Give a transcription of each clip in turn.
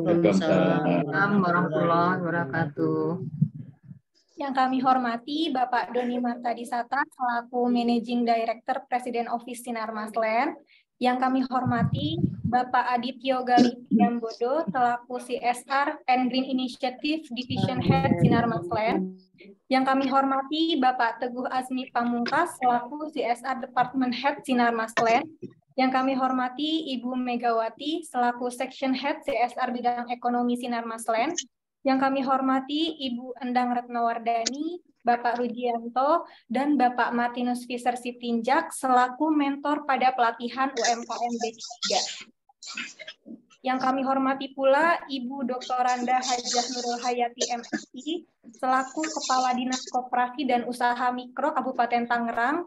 Waalaikumsalam warahmatullahi wabarakatuh. Yang kami hormati Bapak Doni Martadinata selaku Managing Director President Office Sinar Mas Land. Yang kami hormati Bapak Adi Yoga Liyambodo selaku CSR and Green Initiative Division Head Sinar Mas Land. Yang kami hormati Bapak Teguh Azmi Pamungkas selaku CSR Department Head Sinar Mas Land. Yang kami hormati Ibu Megawati selaku Section Head CSR Bidang Ekonomi Sinar Mas Land. Yang kami hormati Ibu Endang Retno Wardhani, Bapak Rujianto, dan Bapak Martinus Fisher Sitinjak selaku mentor pada pelatihan UMKM B3. Yang kami hormati pula Ibu Dr. Randa Hajjah Nurul Hayati MSI selaku Kepala Dinas Koperasi dan Usaha Mikro Kabupaten Tangerang.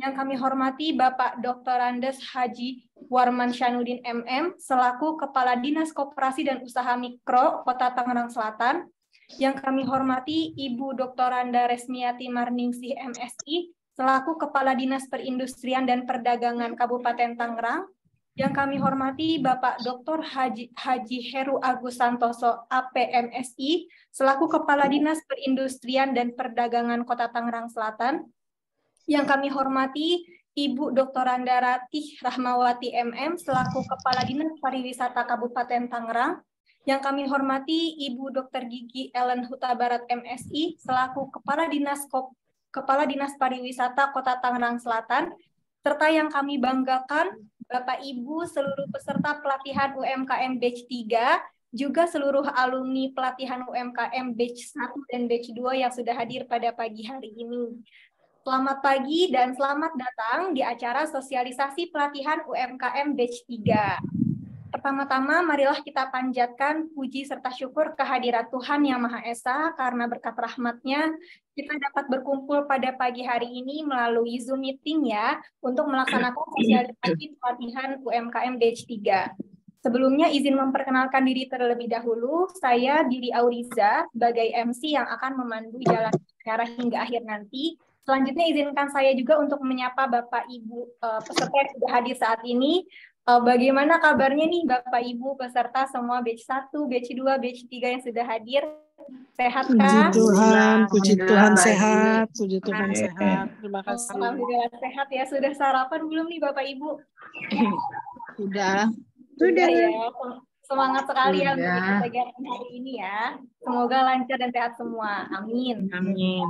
Yang kami hormati Bapak Dr. Andes Haji Warman Syahrudin MM selaku Kepala Dinas Koperasi dan Usaha Mikro Kota Tangerang Selatan. Yang kami hormati Ibu Dr. Randa Resmiati Marningsih MSI selaku Kepala Dinas Perindustrian dan Perdagangan Kabupaten Tangerang. Yang kami hormati Bapak Dr. Haji Heru Agus Santoso APMSI selaku Kepala Dinas Perindustrian dan Perdagangan Kota Tangerang Selatan. Yang kami hormati Ibu Dr. Andaratih Rahmawati MM selaku Kepala Dinas Pariwisata Kabupaten Tangerang. Yang kami hormati Ibu Dr. Gigi Ellen Huta Barat MSI selaku Kepala Dinas Pariwisata Kota Tangerang Selatan, serta yang kami banggakan Bapak Ibu seluruh peserta pelatihan UMKM Batch 3, juga seluruh alumni pelatihan UMKM Batch 1 dan Batch 2 yang sudah hadir pada pagi hari ini. Selamat pagi dan selamat datang di acara sosialisasi pelatihan UMKM Batch 3. Pertama-tama, marilah kita panjatkan puji serta syukur kehadirat Tuhan Yang Maha Esa, karena berkat rahmatnya kita dapat berkumpul pada pagi hari ini melalui Zoom meeting ya, untuk melaksanakan sosialisasi pelatihan UMKM Batch 3. Sebelumnya izin memperkenalkan diri terlebih dahulu, saya Dili Auriza sebagai MC yang akan memandu jalan acara hingga akhir nanti. Selanjutnya izinkan saya juga untuk menyapa Bapak Ibu peserta yang sudah hadir saat ini. Bagaimana kabarnya nih Bapak Ibu peserta semua batch 1, batch 2, batch 3 yang sudah hadir? Sehat kah? Puji Tuhan sehat, puji Tuhan sehat. Terima kasih. Alhamdulillah sehat ya. Sudah sarapan belum nih Bapak Ibu? Sudah. Ya. Semangat sekali ya untuk kegiatan hari ini ya. Semoga lancar dan sehat semua. Amin. Amin.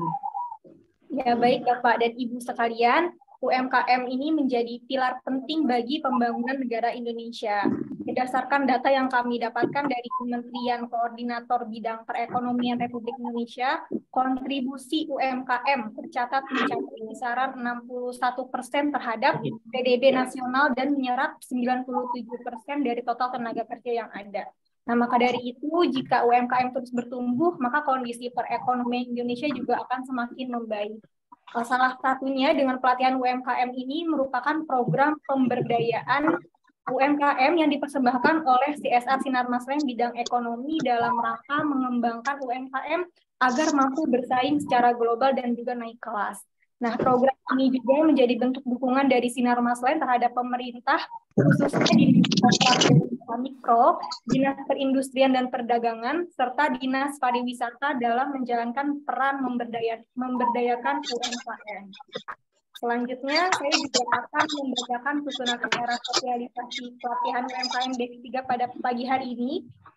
Ya, baik Bapak dan Ibu sekalian, UMKM ini menjadi pilar penting bagi pembangunan negara Indonesia. Berdasarkan data yang kami dapatkan dari Kementerian Koordinator Bidang Perekonomian Republik Indonesia, kontribusi UMKM tercatat mencapai kisaran 61% terhadap PDB nasional dan menyerap 97% dari total tenaga kerja yang ada. Nah, maka dari itu, jika UMKM terus bertumbuh, maka kondisi perekonomian Indonesia juga akan semakin membaik. Salah satunya dengan pelatihan UMKM ini merupakan program pemberdayaan UMKM yang dipersembahkan oleh CSR Sinar Mas Land bidang ekonomi dalam rangka mengembangkan UMKM agar mampu bersaing secara global dan juga naik kelas. Nah, program ini juga menjadi bentuk dukungan dari Sinar Mas Land terhadap pemerintah, khususnya di usaha mikro, Dinas Perindustrian dan Perdagangan, serta Dinas Pariwisata dalam menjalankan peran memberdayakan UMKM. Selanjutnya, saya juga akan membacakan susunan acara sosialisasi pelatihan UMKM B3 pada pagi hari ini.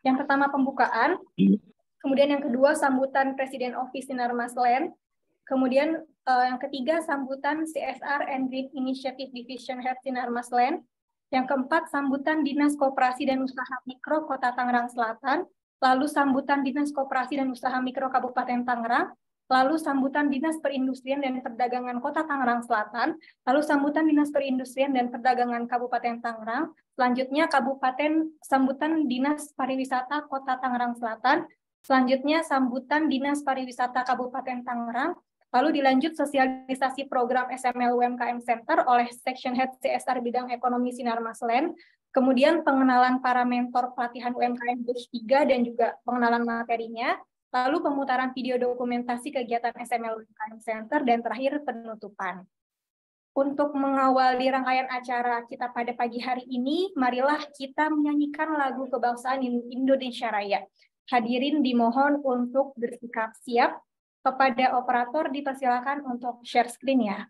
Yang pertama, pembukaan. Kemudian yang kedua, sambutan Presiden Office Sinar Mas Land. Kemudian yang ketiga, sambutan CSR and Green Initiative Division Head Sinar Mas Land. Yang keempat, sambutan Dinas Koperasi dan Usaha Mikro Kota Tangerang Selatan. Lalu sambutan Dinas Koperasi dan Usaha Mikro Kabupaten Tangerang. Lalu sambutan Dinas Perindustrian dan Perdagangan Kota Tangerang Selatan. Lalu sambutan Dinas Perindustrian dan Perdagangan Kabupaten Tangerang. Selanjutnya, sambutan Dinas Pariwisata Kota Tangerang Selatan. Selanjutnya, sambutan Dinas Pariwisata Kabupaten Tangerang. Lalu dilanjut sosialisasi program SML UMKM Center oleh Section Head CSR Bidang Ekonomi Sinar Mas Land. Kemudian pengenalan para mentor pelatihan UMKM Batch 3 dan juga pengenalan materinya. Lalu pemutaran video dokumentasi kegiatan SML UMKM Center dan terakhir penutupan. Untuk mengawali rangkaian acara kita pada pagi hari ini, marilah kita menyanyikan lagu kebangsaan Indonesia Raya. Hadirin dimohon untuk bersikap siap. Kepada operator dipersilakan untuk share screen ya.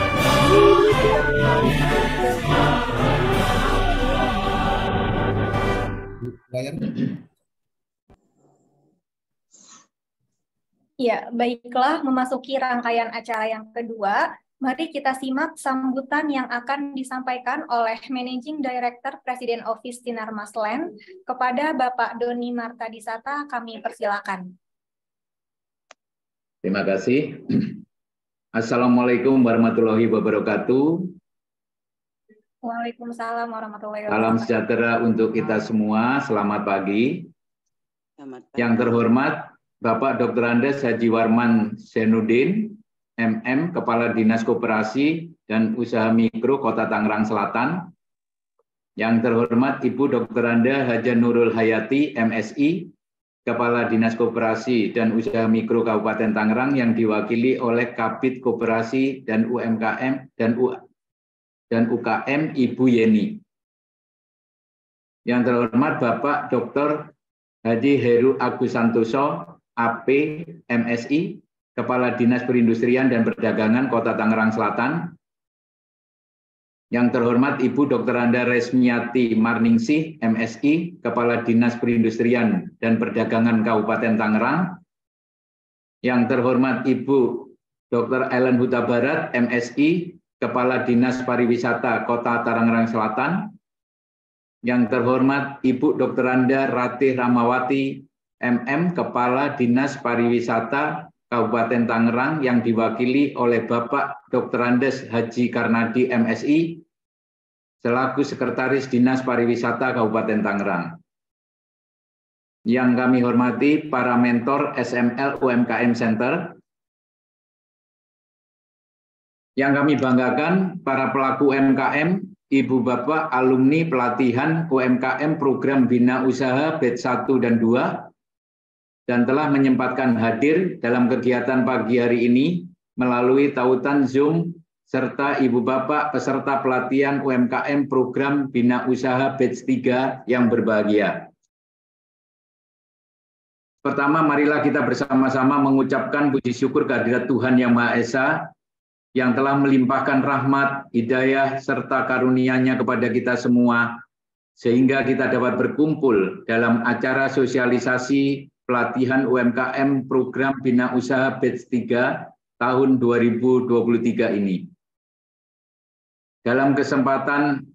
Ya, baiklah, memasuki rangkaian acara yang kedua, mari kita simak sambutan yang akan disampaikan oleh Managing Director President Office Sinar Mas Land kepada Bapak Doni Martadinata, kami persilakan. Terima kasih. Assalamualaikum warahmatullahi wabarakatuh. Waalaikumsalam warahmatullahi wabarakatuh. Salam sejahtera untuk kita semua, selamat pagi. Selamat pagi. Yang terhormat, Bapak Dr. Andes Haji Warman Syahrudin, MM, Kepala Dinas Koperasi dan Usaha Mikro Kota Tangerang Selatan. Yang terhormat Ibu Dr. Randa Hajjah Nurul Hayati, MSI, Kepala Dinas Koperasi dan Usaha Mikro Kabupaten Tangerang yang diwakili oleh Kabid Koperasi dan UMKM dan UKM Ibu Yeni. Yang terhormat Bapak Dr. Haji Heru Agus Santoso, AP, MSI, Kepala Dinas Perindustrian dan Perdagangan Kota Tangerang Selatan. Yang terhormat Ibu Dr. Randa Resmiati Marningsih, MSI, Kepala Dinas Perindustrian dan Perdagangan Kabupaten Tangerang. Yang terhormat Ibu Dr. Ellen Huta Barat, MSI, Kepala Dinas Pariwisata Kota Tangerang Selatan. Yang terhormat Ibu Dr. Randa Ratih Rahmawati, MM, Kepala Dinas Pariwisata Kabupaten Tangerang yang diwakili oleh Bapak Dr. Andes Haji Karnadi, MSI, selaku Sekretaris Dinas Pariwisata Kabupaten Tangerang. Yang kami hormati para mentor SML UMKM Center. Yang kami banggakan para pelaku UMKM, Ibu Bapak alumni pelatihan UMKM Program Bina Usaha Batch 1 dan 2, dan telah menyempatkan hadir dalam kegiatan pagi hari ini melalui tautan Zoom serta Ibu Bapak peserta pelatihan UMKM Program Bina Usaha Batch 3 yang berbahagia. Pertama, marilah kita bersama-sama mengucapkan puji syukur kehadirat Tuhan Yang Maha Esa yang telah melimpahkan rahmat, hidayah, serta karunia-Nya kepada kita semua, sehingga kita dapat berkumpul dalam acara sosialisasi pelatihan UMKM Program Bina Usaha Batch 3 tahun 2023 ini. Dalam kesempatan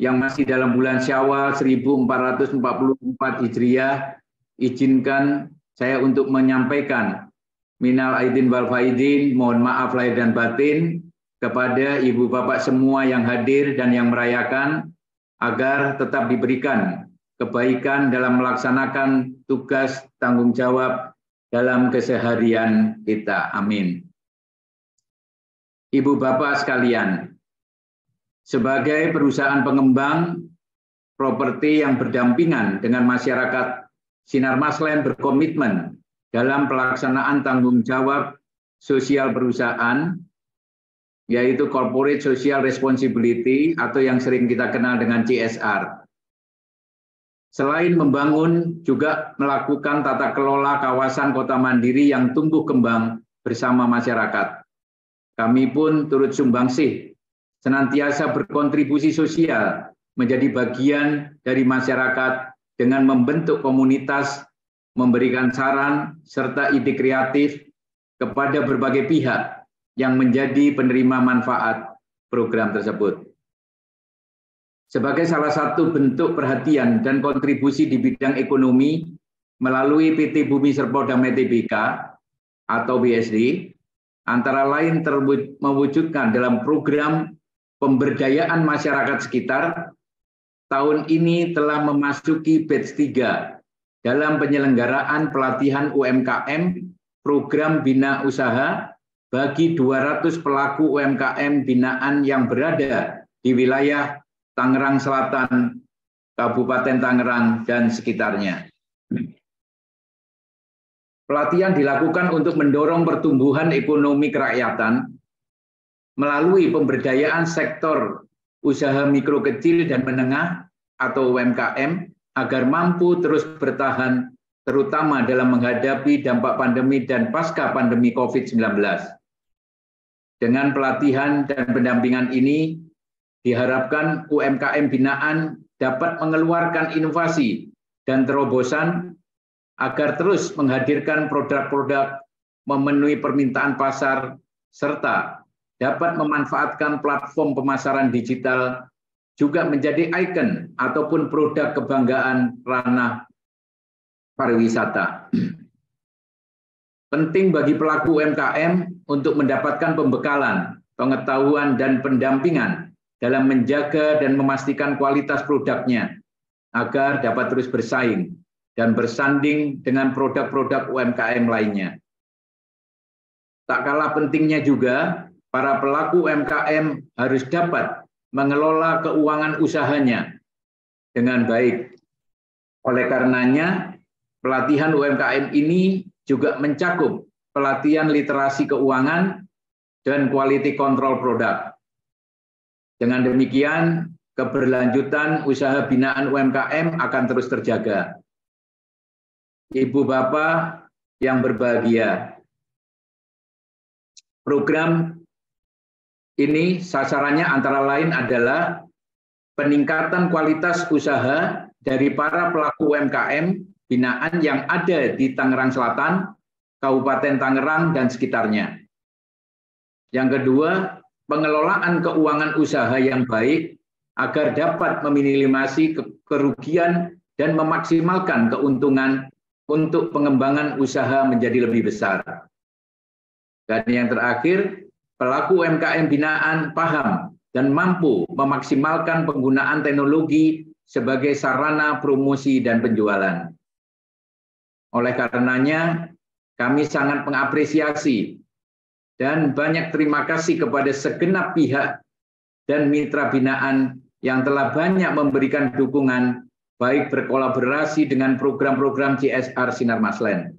yang masih dalam bulan Syawal 1444 Hijriah, izinkan saya untuk menyampaikan Minal aidin wal faidin, mohon maaf lahir dan batin kepada ibu bapak semua yang hadir dan yang merayakan, agar tetap diberikan kebaikan dalam melaksanakan tugas tanggung jawab dalam keseharian kita. Amin. Ibu bapak sekalian, sebagai perusahaan pengembang properti yang berdampingan dengan masyarakat, Sinar Mas Land berkomitmen dalam pelaksanaan tanggung jawab sosial perusahaan, yaitu Corporate Social Responsibility atau yang sering kita kenal dengan CSR. Selain membangun, juga melakukan tata kelola kawasan kota mandiri yang tumbuh kembang bersama masyarakat. Kami pun turut sumbangsih, senantiasa berkontribusi sosial, menjadi bagian dari masyarakat dengan membentuk komunitas, memberikan saran serta ide kreatif kepada berbagai pihak yang menjadi penerima manfaat program tersebut. Sebagai salah satu bentuk perhatian dan kontribusi di bidang ekonomi melalui PT Bumi Serpong Damai Tbk atau BSD, antara lain mewujudkan dalam program pemberdayaan masyarakat sekitar, tahun ini telah memasuki batch 3 dalam penyelenggaraan pelatihan UMKM program bina usaha bagi 200 pelaku UMKM binaan yang berada di wilayah Tangerang Selatan, Kabupaten Tangerang, dan sekitarnya. Pelatihan dilakukan untuk mendorong pertumbuhan ekonomi kerakyatan melalui pemberdayaan sektor usaha mikro kecil dan menengah atau UMKM agar mampu terus bertahan, terutama dalam menghadapi dampak pandemi dan pasca pandemi COVID-19. Dengan pelatihan dan pendampingan ini, diharapkan UMKM binaan dapat mengeluarkan inovasi dan terobosan agar terus menghadirkan produk-produk memenuhi permintaan pasar, serta dapat memanfaatkan platform pemasaran digital juga menjadi ikon ataupun produk kebanggaan ranah pariwisata. Penting bagi pelaku UMKM untuk mendapatkan pembekalan, pengetahuan, dan pendampingan dalam menjaga dan memastikan kualitas produknya agar dapat terus bersaing dan bersanding dengan produk-produk UMKM lainnya. Tak kalah pentingnya juga, para pelaku UMKM harus dapat mengelola keuangan usahanya dengan baik. Oleh karenanya, pelatihan UMKM ini juga mencakup pelatihan literasi keuangan dan quality control produk. Dengan demikian, keberlanjutan usaha binaan UMKM akan terus terjaga. Ibu bapak yang berbahagia, program ini sasarannya antara lain adalah peningkatan kualitas usaha dari para pelaku UMKM binaan yang ada di Tangerang Selatan, Kabupaten Tangerang, dan sekitarnya. Yang kedua, pengelolaan keuangan usaha yang baik agar dapat meminimalisasi kerugian dan memaksimalkan keuntungan untuk pengembangan usaha menjadi lebih besar. Dan yang terakhir, pelaku UMKM binaan paham dan mampu memaksimalkan penggunaan teknologi sebagai sarana promosi dan penjualan. Oleh karenanya, kami sangat mengapresiasi dan banyak terima kasih kepada segenap pihak dan mitra binaan yang telah banyak memberikan dukungan, baik berkolaborasi dengan program-program CSR Sinar Mas Land.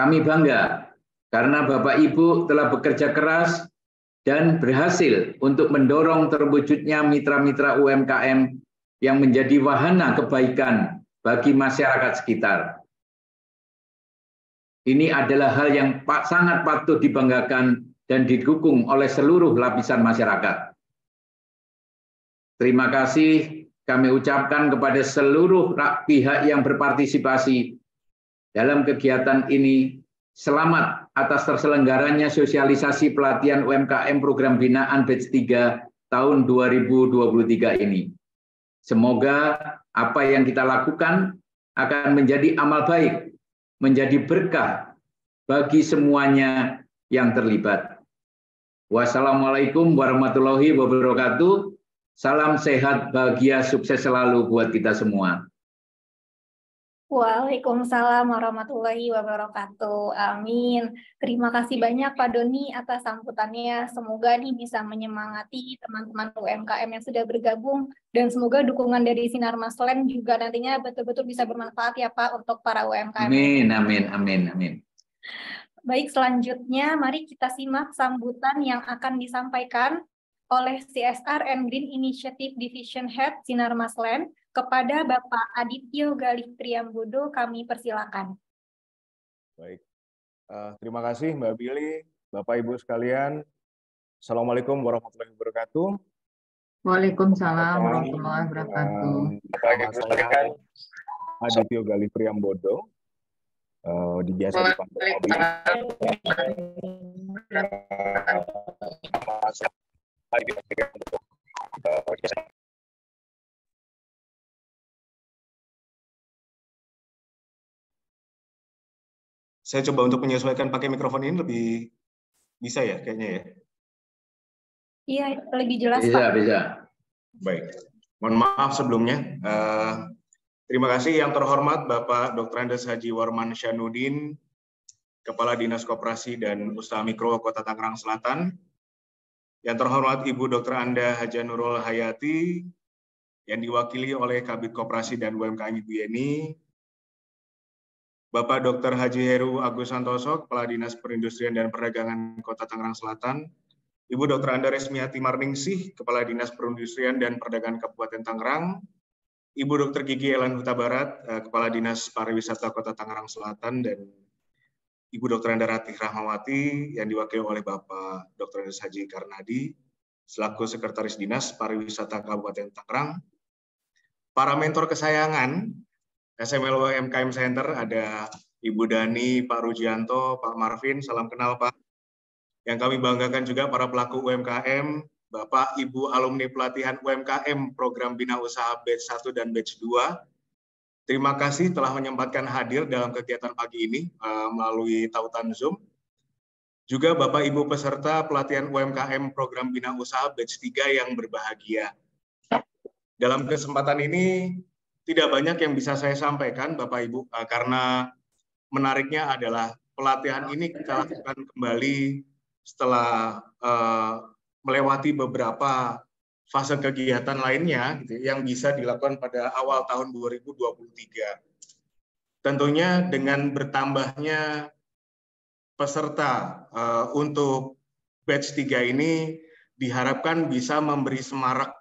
Kami bangga karena Bapak Ibu telah bekerja keras dan berhasil untuk mendorong terwujudnya mitra-mitra UMKM yang menjadi wahana kebaikan bagi masyarakat sekitar. Ini adalah hal yang sangat patut dibanggakan dan didukung oleh seluruh lapisan masyarakat. Terima kasih kami ucapkan kepada seluruh pihak yang berpartisipasi dalam kegiatan ini. Selamat atas terselenggaranya sosialisasi pelatihan UMKM program binaan batch 3 tahun 2023 ini. Semoga apa yang kita lakukan akan menjadi amal baik, menjadi berkah bagi semuanya yang terlibat. Wassalamualaikum warahmatullahi wabarakatuh. Salam sehat, bahagia, sukses selalu buat kita semua. Waalaikumsalam warahmatullahi wabarakatuh. Amin. Terima kasih banyak Pak Doni atas sambutannya. Semoga ini bisa menyemangati teman-teman UMKM yang sudah bergabung, dan semoga dukungan dari Sinar Mas Land juga nantinya betul-betul bisa bermanfaat ya Pak untuk para UMKM. Amin, amin, amin, amin. Baik, selanjutnya mari kita simak sambutan yang akan disampaikan oleh CSR and Green Initiative Division Head Sinar Mas Land kepada Bapak Adityo Galih Triambodo, kami persilakan. Baik, terima kasih Mbak Billy, Bapak Ibu sekalian. Assalamualaikum warahmatullahi wabarakatuh. Waalaikumsalam warahmatullahi wabarakatuh. Bapak Ibu sekalian, Adityo Galih Triambodo, di biasa dipanggil Obi. Saya coba untuk menyesuaikan pakai mikrofon ini lebih bisa ya kayaknya ya. Iya, lebih jelas Pak. Bisa, bisa. Baik, mohon maaf sebelumnya. Terima kasih yang terhormat Bapak Dr. Andes Haji Warman Syahrudin, Kepala Dinas Koperasi dan Usaha Mikro Kota Tangerang Selatan. Yang terhormat Ibu Dr. Randa Hajjah Nurul Hayati, yang diwakili oleh Kabid Koperasi dan UMKM Ibu Yeni, Bapak Dr. Haji Heru Agus Santoso, Kepala Dinas Perindustrian dan Perdagangan Kota Tangerang Selatan, Ibu Dr. Anda Resmiati Marningsih, Kepala Dinas Perindustrian dan Perdagangan Kabupaten Tangerang, Ibu Dr. Gigi Ellen Huta Barat, Kepala Dinas Pariwisata Kota Tangerang Selatan, dan Ibu Dr. Andaratih Rahmawati yang diwakili oleh Bapak Dr. Andes Haji Karnadi, selaku Sekretaris Dinas Pariwisata Kabupaten Tangerang, para mentor kesayangan SML UMKM Center, ada Ibu Dani, Pak Rujianto, Pak Marvin, salam kenal Pak. Yang kami banggakan juga para pelaku UMKM, Bapak, Ibu alumni pelatihan UMKM program Bina Usaha Batch 1 dan Batch 2. Terima kasih telah menyempatkan hadir dalam kegiatan pagi ini melalui tautan Zoom. Juga Bapak, Ibu peserta pelatihan UMKM program Bina Usaha Batch 3 yang berbahagia. Dalam kesempatan ini, tidak banyak yang bisa saya sampaikan, Bapak Ibu, karena menariknya adalah pelatihan ini kita lakukan kembali setelah melewati beberapa fase kegiatan lainnya gitu, yang bisa dilakukan pada awal tahun 2023. Tentunya dengan bertambahnya peserta untuk batch 3 ini diharapkan bisa memberi semarak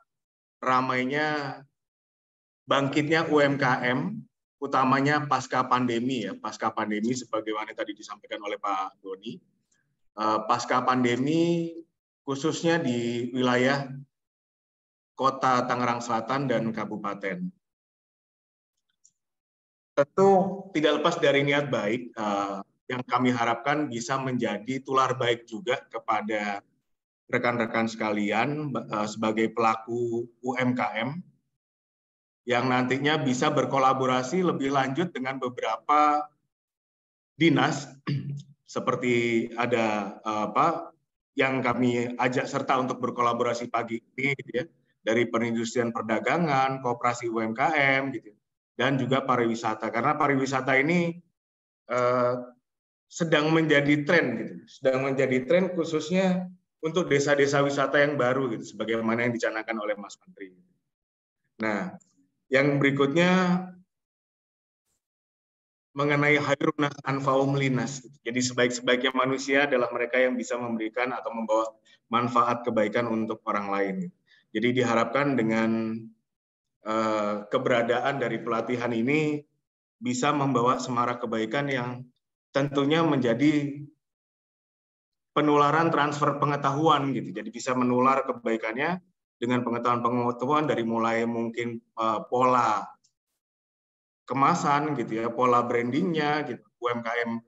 ramainya bangkitnya UMKM, utamanya pasca pandemi ya, pasca pandemi sebagaimana tadi disampaikan oleh Pak Doni. Pasca pandemi khususnya di wilayah Kota Tangerang Selatan dan Kabupaten. Tentu tidak lepas dari niat baik yang kami harapkan bisa menjadi tular baik juga kepada rekan-rekan sekalian sebagai pelaku UMKM yang nantinya bisa berkolaborasi lebih lanjut dengan beberapa dinas seperti ada apa yang kami ajak serta untuk berkolaborasi pagi ini gitu ya, dari perindustrian perdagangan, koperasi UMKM gitu, dan juga pariwisata, karena pariwisata ini sedang menjadi tren gitu, sedang menjadi tren khususnya untuk desa-desa wisata yang baru gitu, sebagaimana yang dicanangkan oleh Mas Menteri. Nah, yang berikutnya mengenai hayrun nas anfa'uhum linnas. Jadi sebaik-sebaiknya manusia adalah mereka yang bisa memberikan atau membawa manfaat kebaikan untuk orang lain. Jadi diharapkan dengan keberadaan dari pelatihan ini bisa membawa semarak kebaikan yang tentunya menjadi penularan transfer pengetahuan gitu. Jadi bisa menular kebaikannya dengan pengetahuan-pengetahuan dari mulai mungkin pola kemasan gitu ya, pola brandingnya gitu, UMKM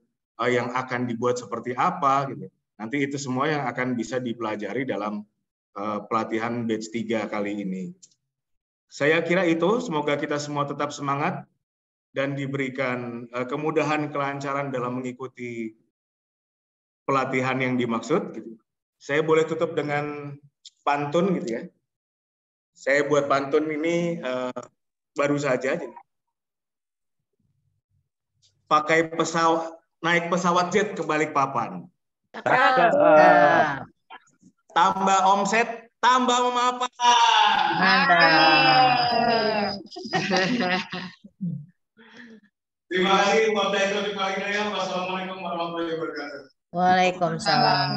yang akan dibuat seperti apa gitu. Nanti itu semua yang akan bisa dipelajari dalam pelatihan batch 3 kali ini. Saya kira itu, semoga kita semua tetap semangat dan diberikan kemudahan, kelancaran dalam mengikuti pelatihan yang dimaksud. Gitu. Saya boleh tutup dengan pantun gitu ya. Saya buat pantun ini baru saja. Gitu. Pakai pesawat, naik pesawat jet ke Balikpapan. Tambah omset, tambah memapan. Terima kasih. Wassalamualaikum warahmatullahi wabarakatuh. Waalaikumsalam.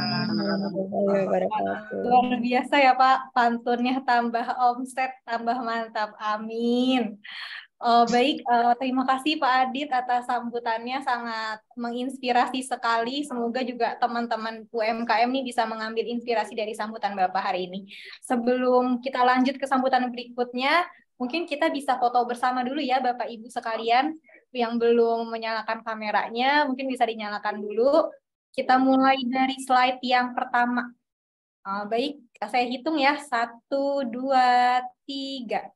Luar biasa ya Pak, pantunnya tambah omset, tambah mantap. Amin. Baik, terima kasih Pak Adit atas sambutannya, sangat menginspirasi sekali. Semoga juga teman-teman UMKM ini bisa mengambil inspirasi dari sambutan Bapak hari ini. Sebelum kita lanjut ke sambutan berikutnya, mungkin kita bisa foto bersama dulu ya Bapak Ibu sekalian. Yang belum menyalakan kameranya, mungkin bisa dinyalakan dulu. Kita mulai dari slide yang pertama. Baik, saya hitung ya. 1, 2, 3.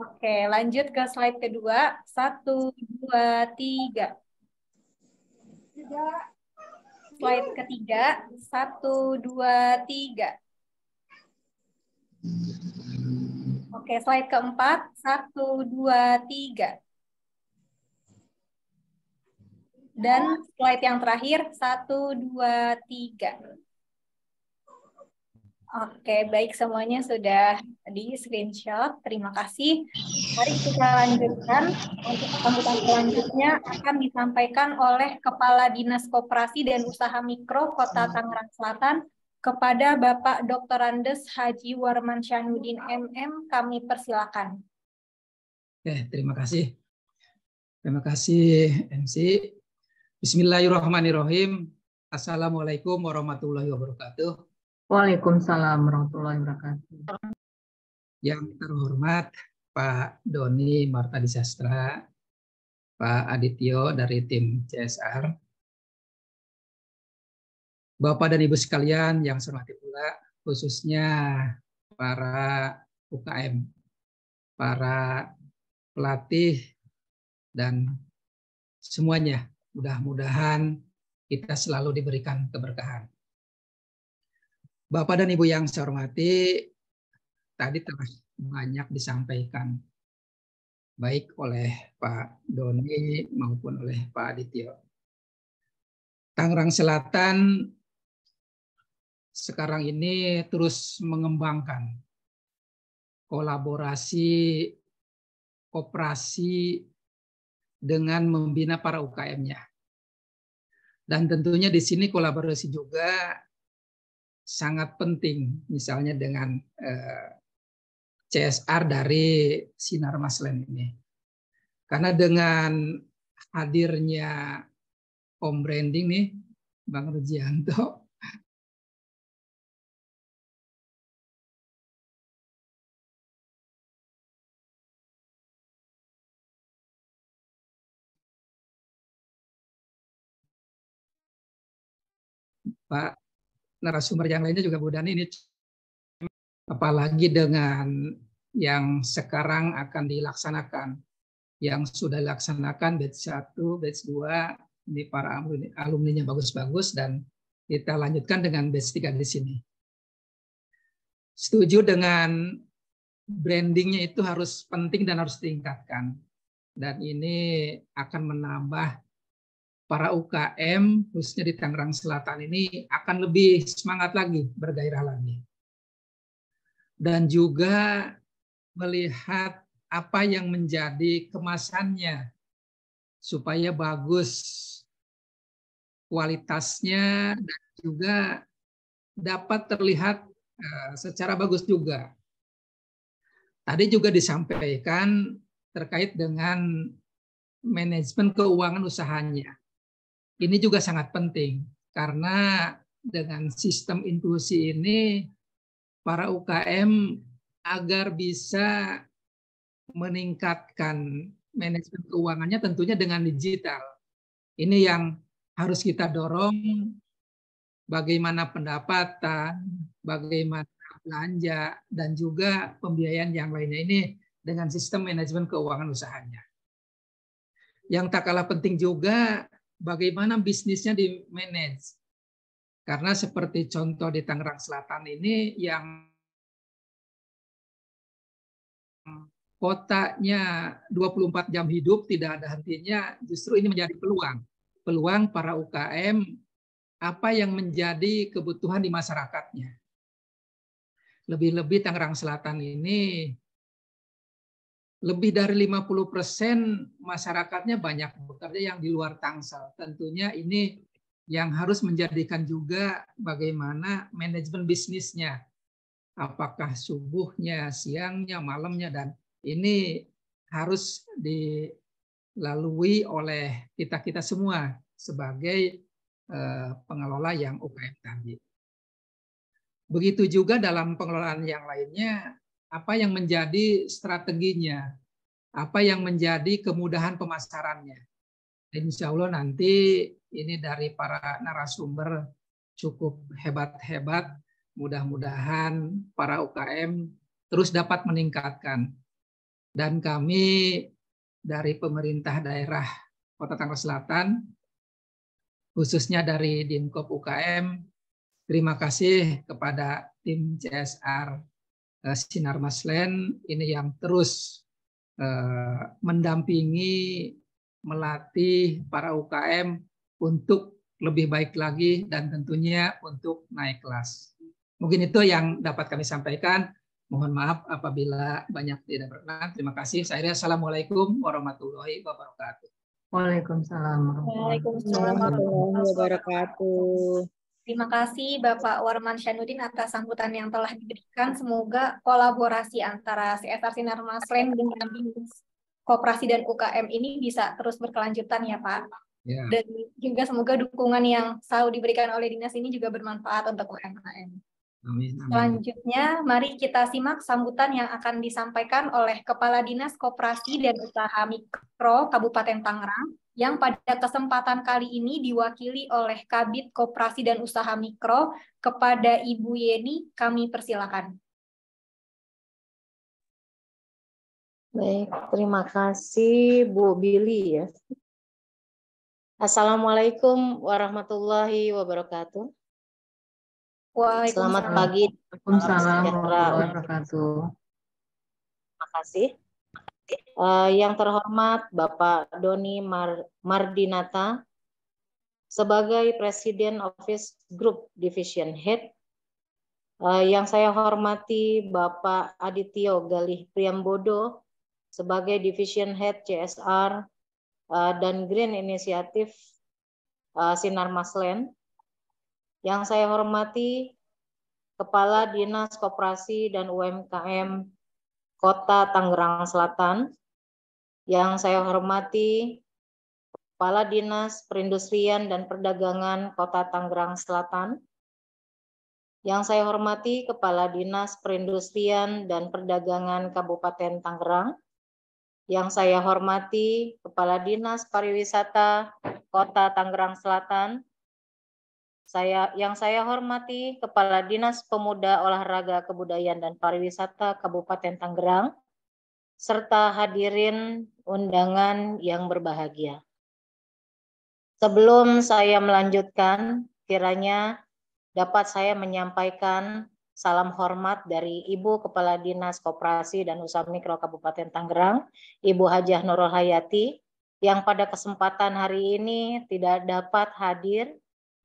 Oke, lanjut ke slide kedua. 1, 2, 3. Slide ketiga. 1, 2, 3. Oke, slide keempat. 1, 2, 3. Dan slide yang terakhir. 1, 2, 3. Oke, baik, semuanya sudah di screenshot. Terima kasih. Mari kita lanjutkan. Untuk sambutan selanjutnya akan disampaikan oleh Kepala Dinas Koperasi dan Usaha Mikro Kota Tangerang Selatan kepada Bapak Dr. Andes Haji Warman Syahrudin MM. Kami persilakan. Oke, terima kasih. Terima kasih MC. Bismillahirrahmanirrahim. Assalamualaikum warahmatullahi wabarakatuh. Waalaikumsalam warahmatullahi wabarakatuh. Yang terhormat Pak Doni Martadinata, Pak Adityo dari tim CSR, Bapak dan Ibu sekalian yang saya hormati pula, khususnya para UKM, para pelatih dan semuanya, mudah-mudahan kita selalu diberikan keberkahan. Bapak dan Ibu yang saya hormati, tadi telah banyak disampaikan, baik oleh Pak Doni maupun oleh Pak Adityo. Tangerang Selatan sekarang ini terus mengembangkan kolaborasi, koperasi dengan membina para UKM-nya. Dan tentunya di sini kolaborasi juga sangat penting, misalnya dengan CSR dari Sinar Mas Land ini. Karena dengan hadirnya home branding nih, Bang Rujianto, Pak narasumber yang lainnya juga mudah ini, apalagi dengan yang sekarang akan dilaksanakan, yang sudah dilaksanakan batch 1, batch 2, ini para alumni-nya bagus-bagus, dan kita lanjutkan dengan batch 3 di sini. Setuju dengan brandingnya itu harus penting dan harus ditingkatkan, dan ini akan menambah para UKM, khususnya di Tangerang Selatan ini, akan lebih semangat lagi, bergairah lagi. Dan juga melihat apa yang menjadi kemasannya, supaya bagus kualitasnya, dan juga dapat terlihat secara bagus juga. Tadi juga disampaikan terkait dengan manajemen keuangan usahanya. Ini juga sangat penting, karena dengan sistem inklusi ini, para UKM agar bisa meningkatkan manajemen keuangannya tentunya dengan digital. Ini yang harus kita dorong, bagaimana pendapatan, bagaimana belanja, dan juga pembiayaan yang lainnya ini dengan sistem manajemen keuangan usahanya. Yang tak kalah penting juga, bagaimana bisnisnya di-manage. Karena seperti contoh di Tangerang Selatan ini yang kotanya 24 jam hidup, tidak ada hentinya, justru ini menjadi peluang. Peluang para UKM, apa yang menjadi kebutuhan di masyarakatnya. Lebih-lebih Tangerang Selatan ini, lebih dari 50% masyarakatnya banyak bekerja yang di luar Tangsel. Tentunya ini yang harus menjadikan juga bagaimana manajemen bisnisnya. Apakah subuhnya, siangnya, malamnya, dan ini harus dilalui oleh kita-kita semua sebagai pengelola yang UKM tadi. Begitu juga dalam pengelolaan yang lainnya, apa yang menjadi strateginya, apa yang menjadi kemudahan pemasarannya. Insya Allah nanti ini dari para narasumber cukup hebat-hebat, mudah-mudahan para UKM terus dapat meningkatkan. Dan kami dari pemerintah daerah Kota Tangerang Selatan, khususnya dari Dinkop UKM, terima kasih kepada tim CSR Sinar Mas Land ini yang terus mendampingi, melatih para UKM untuk lebih baik lagi dan tentunya untuk naik kelas. Mungkin itu yang dapat kami sampaikan. Mohon maaf apabila banyak tidak berkenan. Terima kasih. Saya Assalamualaikum warahmatullahi wabarakatuh. Waalaikumsalam. Waalaikumsalam warahmatullahi wabarakatuh. Terima kasih Bapak Warman Syahrudin atas sambutan yang telah diberikan. Semoga kolaborasi antara CSR Sinar Mas Land dengan BINUS, Koperasi dan UKM ini bisa terus berkelanjutan ya Pak. Ya. Dan juga semoga dukungan yang selalu diberikan oleh dinas ini juga bermanfaat untuk UMKM. Selanjutnya mari kita simak sambutan yang akan disampaikan oleh Kepala Dinas Koperasi dan Usaha Mikro Kabupaten Tangerang yang pada kesempatan kali ini diwakili oleh Kabid Koperasi dan Usaha Mikro. Kepada Ibu Yeni kami persilakan. Baik, terima kasih Bu Billy ya. Assalamualaikum warahmatullahi wabarakatuh. Selamat pagi. Waalaikumsalam warahmatullahi wabarakatuh. Terima kasih. Yang terhormat Bapak Doni Martadinata sebagai Presiden Office Group Division Head. Yang saya hormati Bapak Adi Yoga Liyambodo sebagai Division Head CSR dan Green Initiative Sinar Mas Land. Yang saya hormati Kepala Dinas Koperasi dan UMKM Kota Tangerang Selatan. Yang saya hormati Kepala Dinas Perindustrian dan Perdagangan Kota Tangerang Selatan. Yang saya hormati Kepala Dinas Perindustrian dan Perdagangan Kabupaten Tangerang. Yang saya hormati Kepala Dinas Pariwisata Kota Tangerang Selatan. Yang saya hormati Kepala Dinas Pemuda Olahraga Kebudayaan dan Pariwisata Kabupaten Tangerang, serta hadirin undangan yang berbahagia. Sebelum saya melanjutkan, kiranya dapat saya menyampaikan salam hormat dari Ibu Kepala Dinas Koperasi dan Usaha Mikro Kabupaten Tangerang, Ibu Hajjah Nurul Hayati, yang pada kesempatan hari ini tidak dapat hadir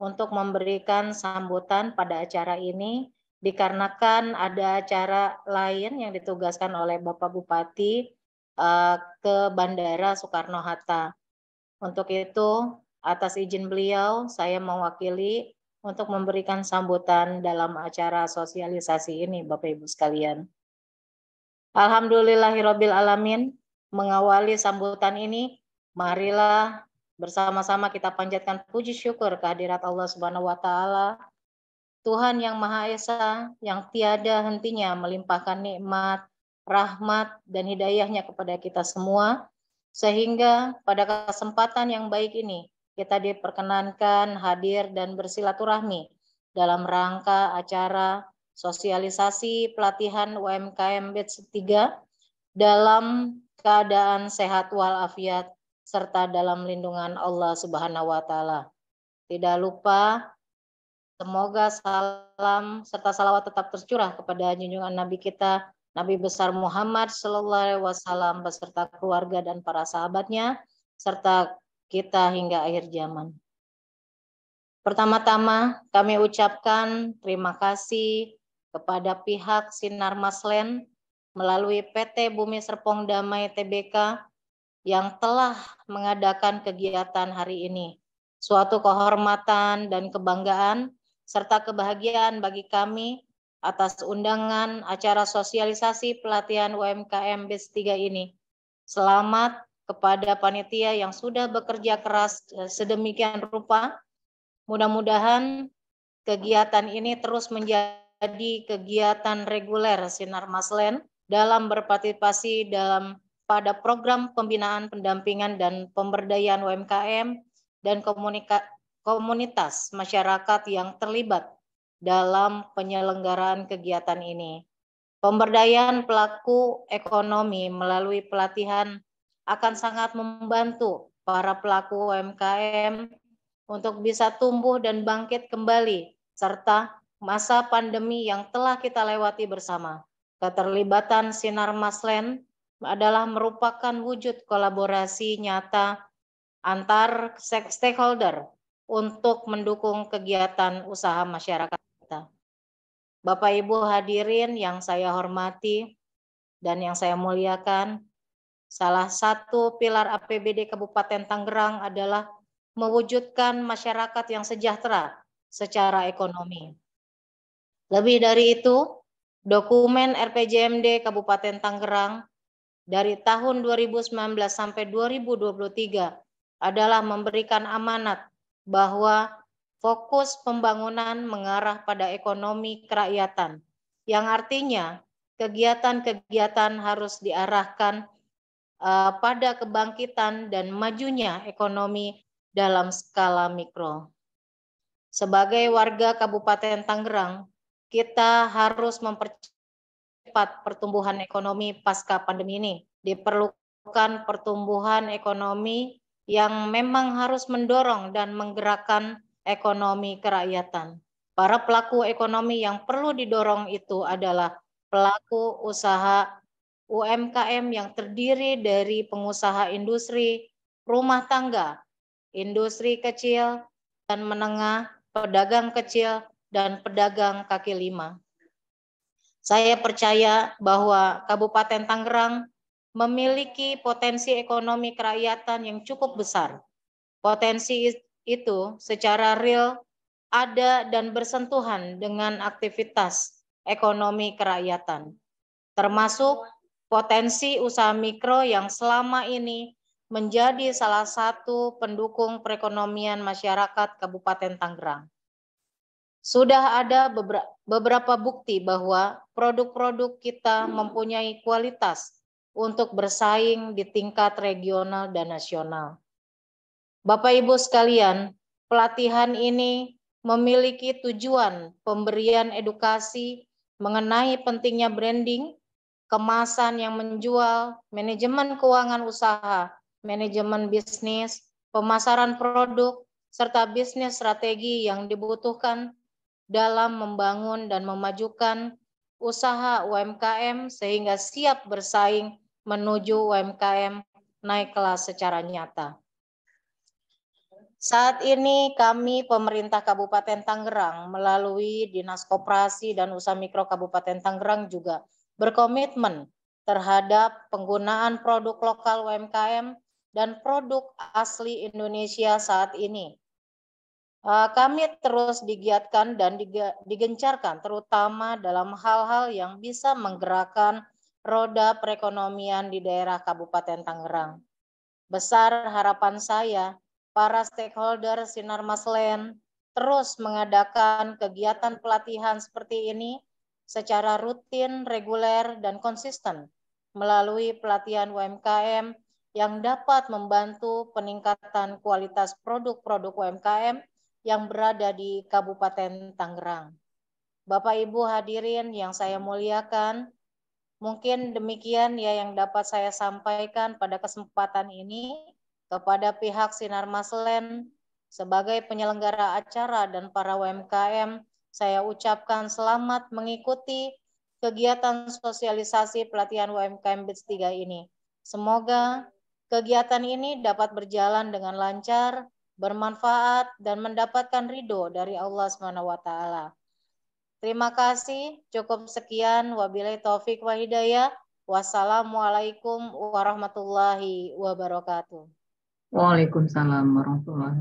untuk memberikan sambutan pada acara ini dikarenakan ada acara lain yang ditugaskan oleh Bapak Bupati ke Bandara Soekarno-Hatta. Untuk itu, atas izin beliau, saya mewakili untuk memberikan sambutan dalam acara sosialisasi ini, Bapak-Ibu sekalian. Alhamdulillahirabbil alamin, mengawali sambutan ini, marilah bersama-sama kita panjatkan puji syukur kehadirat Allah Subhanahu wa Ta'ala, Tuhan yang Maha Esa, yang tiada hentinya melimpahkan nikmat, rahmat, dan hidayahnya kepada kita semua, sehingga pada kesempatan yang baik ini kita diperkenankan hadir dan bersilaturahmi dalam rangka acara sosialisasi pelatihan UMKM batch 3 dalam keadaan sehat walafiat serta dalam lindungan Allah Subhanahu wa Ta'ala. Tidak lupa, semoga salam serta salawat tetap tercurah kepada junjungan Nabi kita, Nabi besar Muhammad Sallallahu Alaihi Wasallam beserta keluarga dan para sahabatnya, serta kita hingga akhir zaman. Pertama-tama, kami ucapkan terima kasih kepada pihak Sinar Mas Land melalui PT Bumi Serpong Damai Tbk yang telah mengadakan kegiatan hari ini. Suatu kehormatan dan kebanggaan, serta kebahagiaan bagi kami atas undangan acara sosialisasi pelatihan UMKM Base 3 ini. Selamat kepada panitia yang sudah bekerja keras sedemikian rupa. Mudah-mudahan kegiatan ini terus menjadi kegiatan reguler Sinar Mas Land dalam berpartisipasi pada program pembinaan, pendampingan, dan pemberdayaan UMKM dan komunitas masyarakat yang terlibat dalam penyelenggaraan kegiatan ini. Pemberdayaan pelaku ekonomi melalui pelatihan akan sangat membantu para pelaku UMKM untuk bisa tumbuh dan bangkit kembali, serta masa pandemi yang telah kita lewati bersama. Keterlibatan Sinar Mas Land adalah merupakan wujud kolaborasi nyata antar stakeholder untuk mendukung kegiatan usaha masyarakat kita. Bapak Ibu hadirin yang saya hormati dan yang saya muliakan, salah satu pilar APBD Kabupaten Tangerang adalah mewujudkan masyarakat yang sejahtera secara ekonomi. Lebih dari itu, dokumen RPJMD Kabupaten Tangerang dari tahun 2019 sampai 2023 adalah memberikan amanat bahwa fokus pembangunan mengarah pada ekonomi kerakyatan, yang artinya kegiatan-kegiatan harus diarahkan pada kebangkitan dan majunya ekonomi dalam skala mikro. Sebagai warga Kabupaten Tangerang, kita harus mempercepat pertumbuhan ekonomi pasca pandemi ini. Diperlukan pertumbuhan ekonomi yang memang harus mendorong dan menggerakkan ekonomi kerakyatan. Para pelaku ekonomi yang perlu didorong itu adalah pelaku usaha UMKM yang terdiri dari pengusaha industri, rumah tangga, industri kecil dan menengah, pedagang kecil, dan pedagang kaki lima. Saya percaya bahwa Kabupaten Tangerang memiliki potensi ekonomi kerakyatan yang cukup besar. Potensi itu secara real ada dan bersentuhan dengan aktivitas ekonomi kerakyatan, termasuk potensi usaha mikro yang selama ini menjadi salah satu pendukung perekonomian masyarakat Kabupaten Tangerang. Sudah ada beberapa bukti bahwa produk-produk kita mempunyai kualitas untuk bersaing di tingkat regional dan nasional. Bapak Ibu sekalian, pelatihan ini memiliki tujuan pemberian edukasi mengenai pentingnya branding, kemasan yang menjual, manajemen keuangan usaha, manajemen bisnis, pemasaran produk, serta bisnis strategi yang dibutuhkan dalam membangun dan memajukan usaha UMKM sehingga siap bersaing menuju UMKM naik kelas secara nyata. Saat ini kami pemerintah Kabupaten Tangerang melalui Dinas Koperasi dan Usaha Mikro Kabupaten Tangerang juga berkomitmen terhadap penggunaan produk lokal UMKM dan produk asli Indonesia saat ini. Kami terus digiatkan dan digencarkan terutama dalam hal-hal yang bisa menggerakkan roda perekonomian di daerah Kabupaten Tangerang. Besar harapan saya, para stakeholder Sinar Mas Land terus mengadakan kegiatan pelatihan seperti ini secara rutin, reguler, dan konsisten melalui pelatihan UMKM yang dapat membantu peningkatan kualitas produk-produk UMKM yang berada di Kabupaten Tangerang. Bapak Ibu hadirin yang saya muliakan, mungkin demikian ya yang dapat saya sampaikan pada kesempatan ini. kepada pihak Sinar Mas Land sebagai penyelenggara acara dan para UMKM, saya ucapkan selamat mengikuti kegiatan sosialisasi pelatihan UMKM Beats 3 ini. Semoga kegiatan ini dapat berjalan dengan lancar, bermanfaat, dan mendapatkan ridho dari Allah SWT. Terima kasih, cukup sekian. Wabillahi taufik wa hidayah. Wassalamualaikum warahmatullahi wabarakatuh. Waalaikumsalam warahmatullahi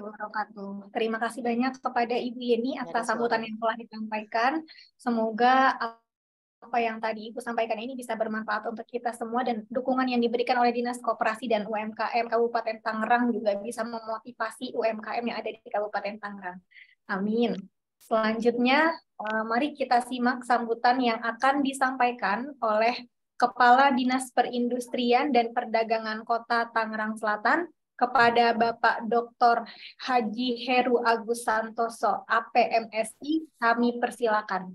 wabarakatuh. Terima kasih banyak kepada Ibu Yeni atas sambutan yang telah disampaikan. Semoga apa yang tadi Ibu sampaikan ini bisa bermanfaat untuk kita semua, dan dukungan yang diberikan oleh Dinas Koperasi dan UMKM Kabupaten Tangerang juga bisa memotivasi UMKM yang ada di Kabupaten Tangerang. Amin. Selanjutnya, mari kita simak sambutan yang akan disampaikan oleh Kepala Dinas Perindustrian dan Perdagangan Kota Tangerang Selatan kepada Bapak Dr. Haji Heru Agus Santoso, APMSI, kami persilakan.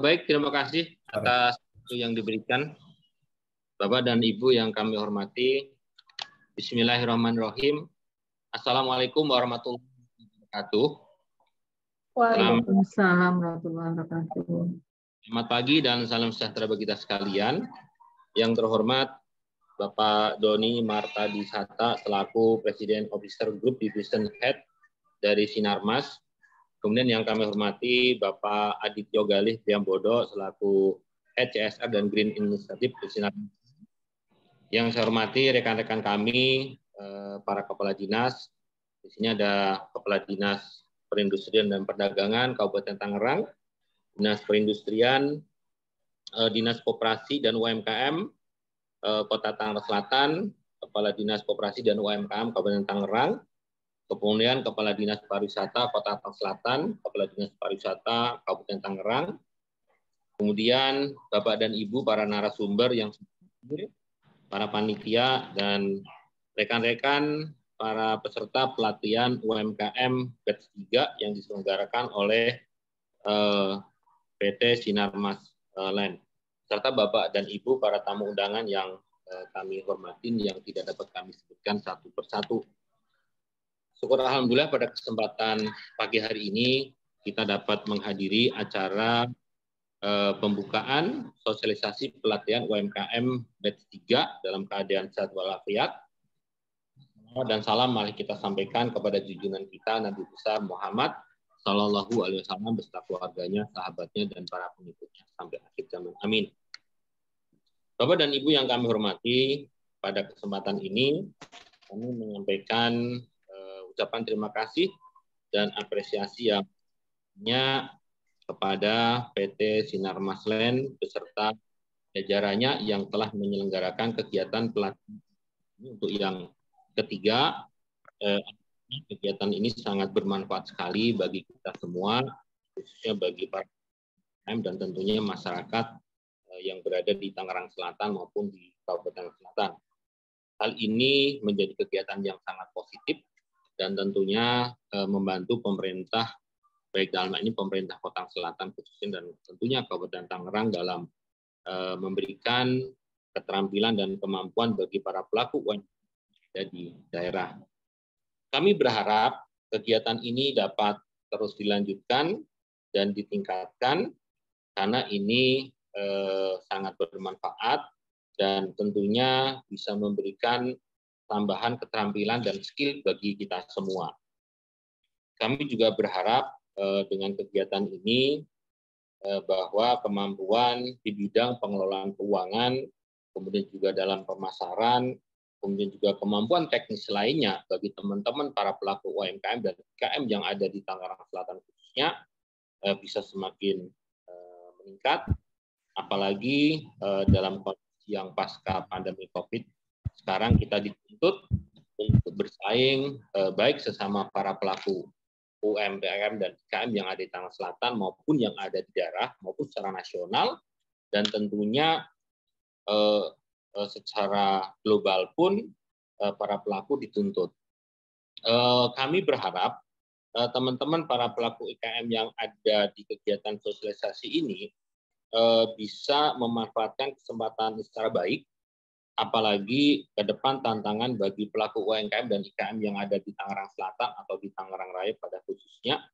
Baik, terima kasih atas yang diberikan. Bapak dan Ibu yang kami hormati, bismillahirrahmanirrahim. Assalamualaikum warahmatullahi wabarakatuh. Waalaikumsalam warahmatullahi wabarakatuh. Selamat pagi dan salam sejahtera bagi kita sekalian. Yang terhormat Bapak Doni Martadinata selaku Presiden Officer Group Division Head dari Sinarmas. Kemudian yang kami hormati Bapak Adi Yoga Liyambodo selaku Head CSR dan Green Initiative di Sinarmas. Yang saya hormati rekan-rekan kami para kepala dinas. Di sini ada Kepala Dinas Perindustrian dan Perdagangan Kabupaten Tangerang, Dinas Perindustrian, Dinas Koperasi dan UMKM Kota Tangerang Selatan, Kepala Dinas Koperasi dan UMKM Kabupaten Tangerang, kemudian Kepala Dinas Pariwisata Kota Tangerang Selatan, Kepala Dinas Pariwisata Kabupaten Tangerang, kemudian Bapak dan Ibu para narasumber yang para panitia dan rekan-rekan para peserta pelatihan UMKM Batch 3 yang diselenggarakan oleh PT Sinar Mas Land, serta Bapak dan Ibu para tamu undangan yang kami hormatin yang tidak dapat kami sebutkan satu persatu. Syukur alhamdulillah pada kesempatan pagi hari ini kita dapat menghadiri acara pembukaan sosialisasi pelatihan UMKM Batch 3 dalam keadaan sehat walafiat. Dan salam mari kita sampaikan kepada junjungan kita Nabi besar Muhammad Sallallahu alaihi wasallam beserta keluarganya, sahabatnya, dan para pengikutnya sampai akhir zaman. Amin. Bapak dan Ibu yang kami hormati, pada kesempatan ini kami menyampaikan ucapan terima kasih dan apresiasi yang kepada PT Sinar Mas Land beserta jajarannya yang telah menyelenggarakan kegiatan pelatihan untuk yang ketiga. Kegiatan ini sangat bermanfaat sekali bagi kita semua, khususnya bagi para UMKM dan tentunya masyarakat yang berada di Tangerang Selatan maupun di Kabupaten Selatan. Hal ini menjadi kegiatan yang sangat positif dan tentunya membantu pemerintah, baik dalam ini pemerintah Kota Selatan khususnya dan tentunya Kabupaten Tangerang dalam memberikan keterampilan dan kemampuan bagi para pelaku UMKM di daerah. Kami berharap kegiatan ini dapat terus dilanjutkan dan ditingkatkan karena ini sangat bermanfaat dan tentunya bisa memberikan tambahan keterampilan dan skill bagi kita semua. Kami juga berharap dengan kegiatan ini bahwa kemampuan di bidang pengelolaan keuangan, kemudian juga dalam pemasaran, kemudian juga kemampuan teknis lainnya bagi teman-teman para pelaku UMKM dan UKM yang ada di Tangerang Selatan khususnya bisa semakin meningkat, apalagi dalam kondisi yang pasca pandemi COVID. Sekarang kita dituntut untuk bersaing baik sesama para pelaku UMKM dan UKM yang ada di Tangerang Selatan maupun yang ada di daerah maupun secara nasional, dan tentunya secara global pun para pelaku dituntut. Kami berharap teman-teman para pelaku UMKM yang ada di kegiatan sosialisasi ini bisa memanfaatkan kesempatan secara baik apalagi ke depan tantangan bagi pelaku UMKM dan IKM yang ada di Tangerang Selatan atau di Tangerang Raya pada khususnya,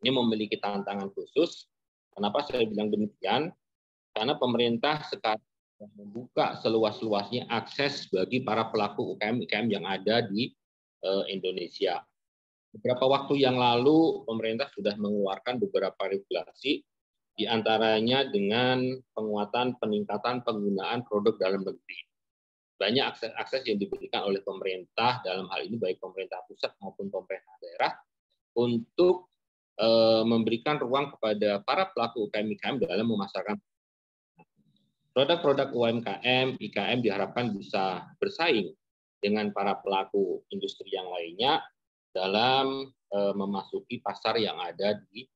ini memiliki tantangan khusus. Kenapa saya bilang demikian? Karena pemerintah sekarang membuka seluas-luasnya akses bagi para pelaku UMKM yang ada di Indonesia. Beberapa waktu yang lalu, pemerintah sudah mengeluarkan beberapa regulasi, di antaranya dengan penguatan peningkatan penggunaan produk dalam negeri. Banyak akses-akses yang diberikan oleh pemerintah, dalam hal ini baik pemerintah pusat maupun pemerintah daerah, untuk memberikan ruang kepada para pelaku UMKM dalam memasarkan produk-produk UMKM. IKM diharapkan bisa bersaing dengan para pelaku industri yang lainnya dalam memasuki pasar yang ada di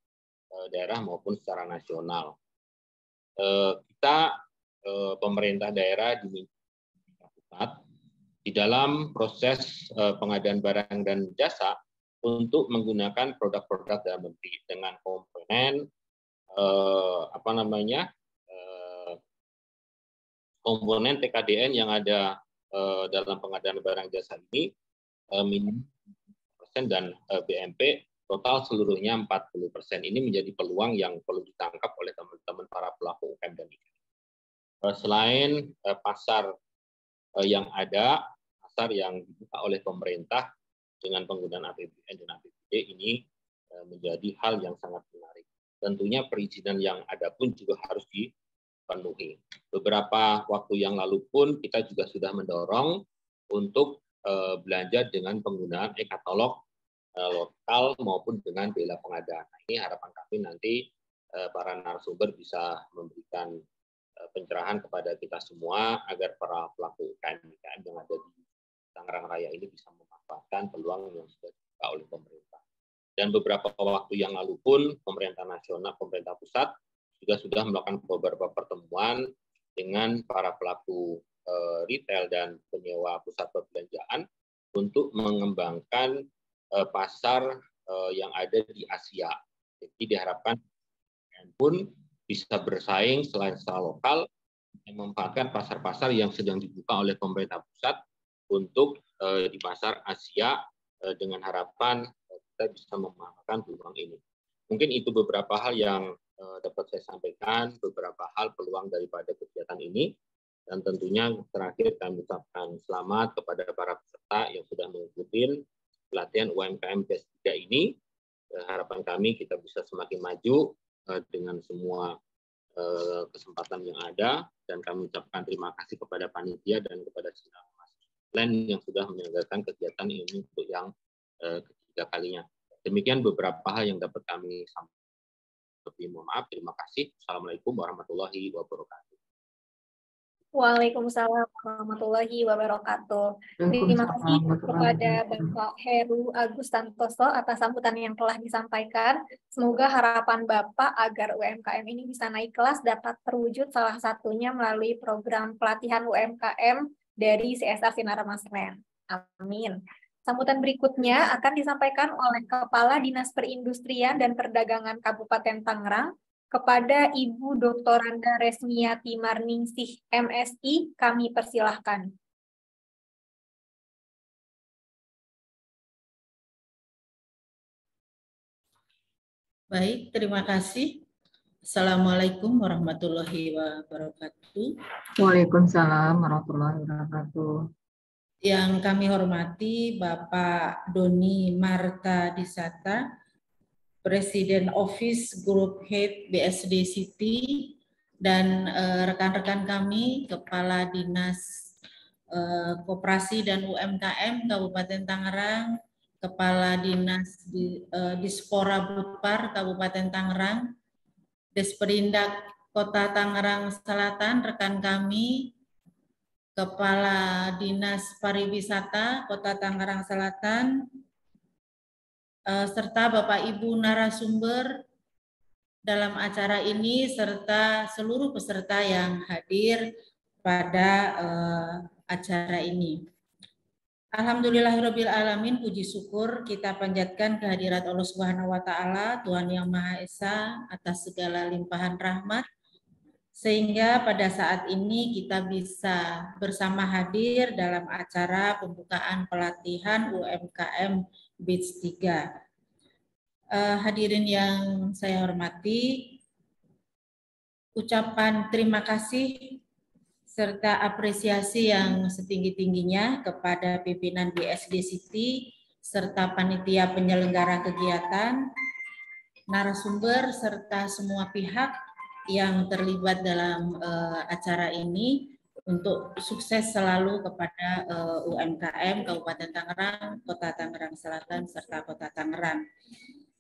daerah maupun secara nasional. Kita, pemerintah daerah di dalam proses pengadaan barang dan jasa untuk menggunakan produk-produk dalam negeri dengan komponen komponen TKDN yang ada dalam pengadaan barang jasa ini minimum 10% dan BMP total seluruhnya 40%. Ini menjadi peluang yang perlu ditangkap oleh teman-teman para pelaku UMKM dan IKM. Selain pasar yang ada, pasar yang dibuka oleh pemerintah dengan penggunaan APBN dan APBD ini menjadi hal yang sangat menarik. Tentunya perizinan yang ada pun juga harus dipenuhi. Beberapa waktu yang lalu pun kita juga sudah mendorong untuk belanja dengan penggunaan e-katalog lokal maupun dengan bela pengadaan. Ini harapan kami nanti para narasumber bisa memberikan pencerahan kepada kita semua agar para pelaku UMKM yang ada di Tangerang Raya ini bisa memanfaatkan peluang yang sudah dibuka oleh pemerintah. Dan beberapa waktu yang lalu pun pemerintah nasional, pemerintah pusat juga sudah melakukan beberapa pertemuan dengan para pelaku retail dan penyewa pusat perbelanjaan untuk mengembangkan pasar yang ada di Asia. Jadi diharapkan pun bisa bersaing selain secara lokal, memanfaatkan pasar-pasar yang sedang dibuka oleh pemerintah pusat untuk di pasar Asia dengan harapan kita bisa memanfaatkan peluang ini. Mungkin itu beberapa hal yang dapat saya sampaikan, beberapa hal peluang daripada kegiatan ini, dan tentunya terakhir kami ucapkan selamat kepada para peserta yang sudah mengikuti pelatihan UMKM Best 3 ini. Harapan kami kita bisa semakin maju dengan semua kesempatan yang ada, dan kami ucapkan terima kasih kepada panitia dan kepada Sinar Mas Land yang sudah menyelenggarakan kegiatan ini untuk yang ketiga kalinya. Demikian beberapa hal yang dapat kami sampaikan. Mohon maaf, terima kasih. Assalamualaikum warahmatullahi wabarakatuh. Waalaikumsalam warahmatullahi wabarakatuh. Terima kasih kepada Bapak Heru Agus Santoso atas sambutan yang telah disampaikan. Semoga harapan Bapak agar UMKM ini bisa naik kelas dapat terwujud salah satunya melalui program pelatihan UMKM dari CSR Sinar Mas Land. Amin. Sambutan berikutnya akan disampaikan oleh Kepala Dinas Perindustrian dan Perdagangan Kabupaten Tangerang kepada Ibu Dr. Randa Resmiati Marningsih, MSI, kami persilahkan. Baik, terima kasih. Assalamualaikum warahmatullahi wabarakatuh. Waalaikumsalam warahmatullahi wabarakatuh. Yang kami hormati Bapak Doni Martadinata, Presiden Office Group Head BSD City, dan rekan-rekan kami, Kepala Dinas Koperasi dan UMKM Kabupaten Tangerang, Kepala Dinas Dispora Budpar Kabupaten Tangerang, Desperindak Kota Tangerang Selatan, rekan kami, Kepala Dinas Pariwisata Kota Tangerang Selatan, serta Bapak Ibu narasumber dalam acara ini, serta seluruh peserta yang hadir pada acara ini. Alhamdulillahirrabbilalamin, puji syukur kita panjatkan kehadirat Allah Subhanahu wa Ta'ala, Tuhan Yang Maha Esa, atas segala limpahan rahmat sehingga pada saat ini kita bisa bersama hadir dalam acara pembukaan pelatihan UMKM Batch 3. Hadirin yang saya hormati, ucapan terima kasih serta apresiasi yang setinggi-tingginya kepada pimpinan BSD City serta panitia penyelenggara kegiatan, narasumber serta semua pihak yang terlibat dalam acara ini untuk sukses selalu kepada UMKM Kabupaten Tangerang, Kota Tangerang Selatan, serta Kota Tangerang.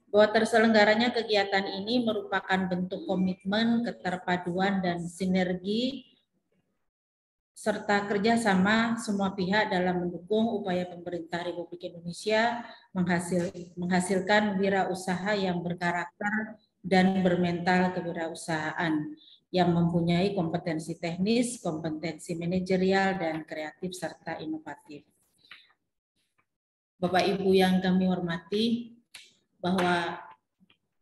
Bahwa terselenggaranya kegiatan ini merupakan bentuk komitmen, keterpaduan, dan sinergi, serta kerjasama semua pihak dalam mendukung upaya pemerintah Republik Indonesia menghasilkan wirausaha yang berkarakter dan bermental kewirausahaan yang mempunyai kompetensi teknis, kompetensi manajerial, dan kreatif serta inovatif. Bapak Ibu yang kami hormati, bahwa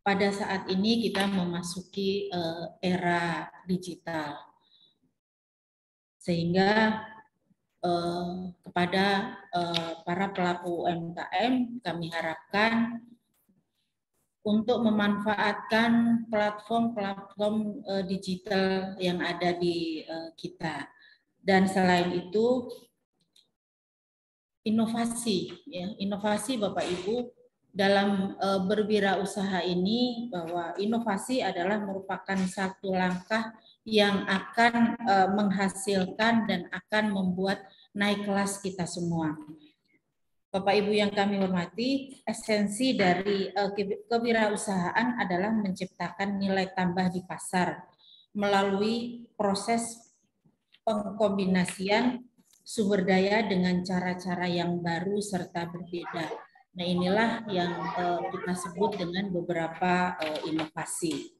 pada saat ini kita memasuki era digital, sehingga kepada para pelaku UMKM kami harapkan untuk memanfaatkan platform-platform digital yang ada di kita. Dan selain itu, inovasi, ya, inovasi Bapak Ibu dalam berwirausaha ini, bahwa inovasi adalah merupakan satu langkah yang akan menghasilkan dan akan membuat naik kelas kita semua. Bapak Ibu yang kami hormati, esensi dari kewirausahaan adalah menciptakan nilai tambah di pasar melalui proses pengkombinasian sumber daya dengan cara-cara yang baru serta berbeda. Nah, inilah yang kita sebut dengan beberapa inovasi.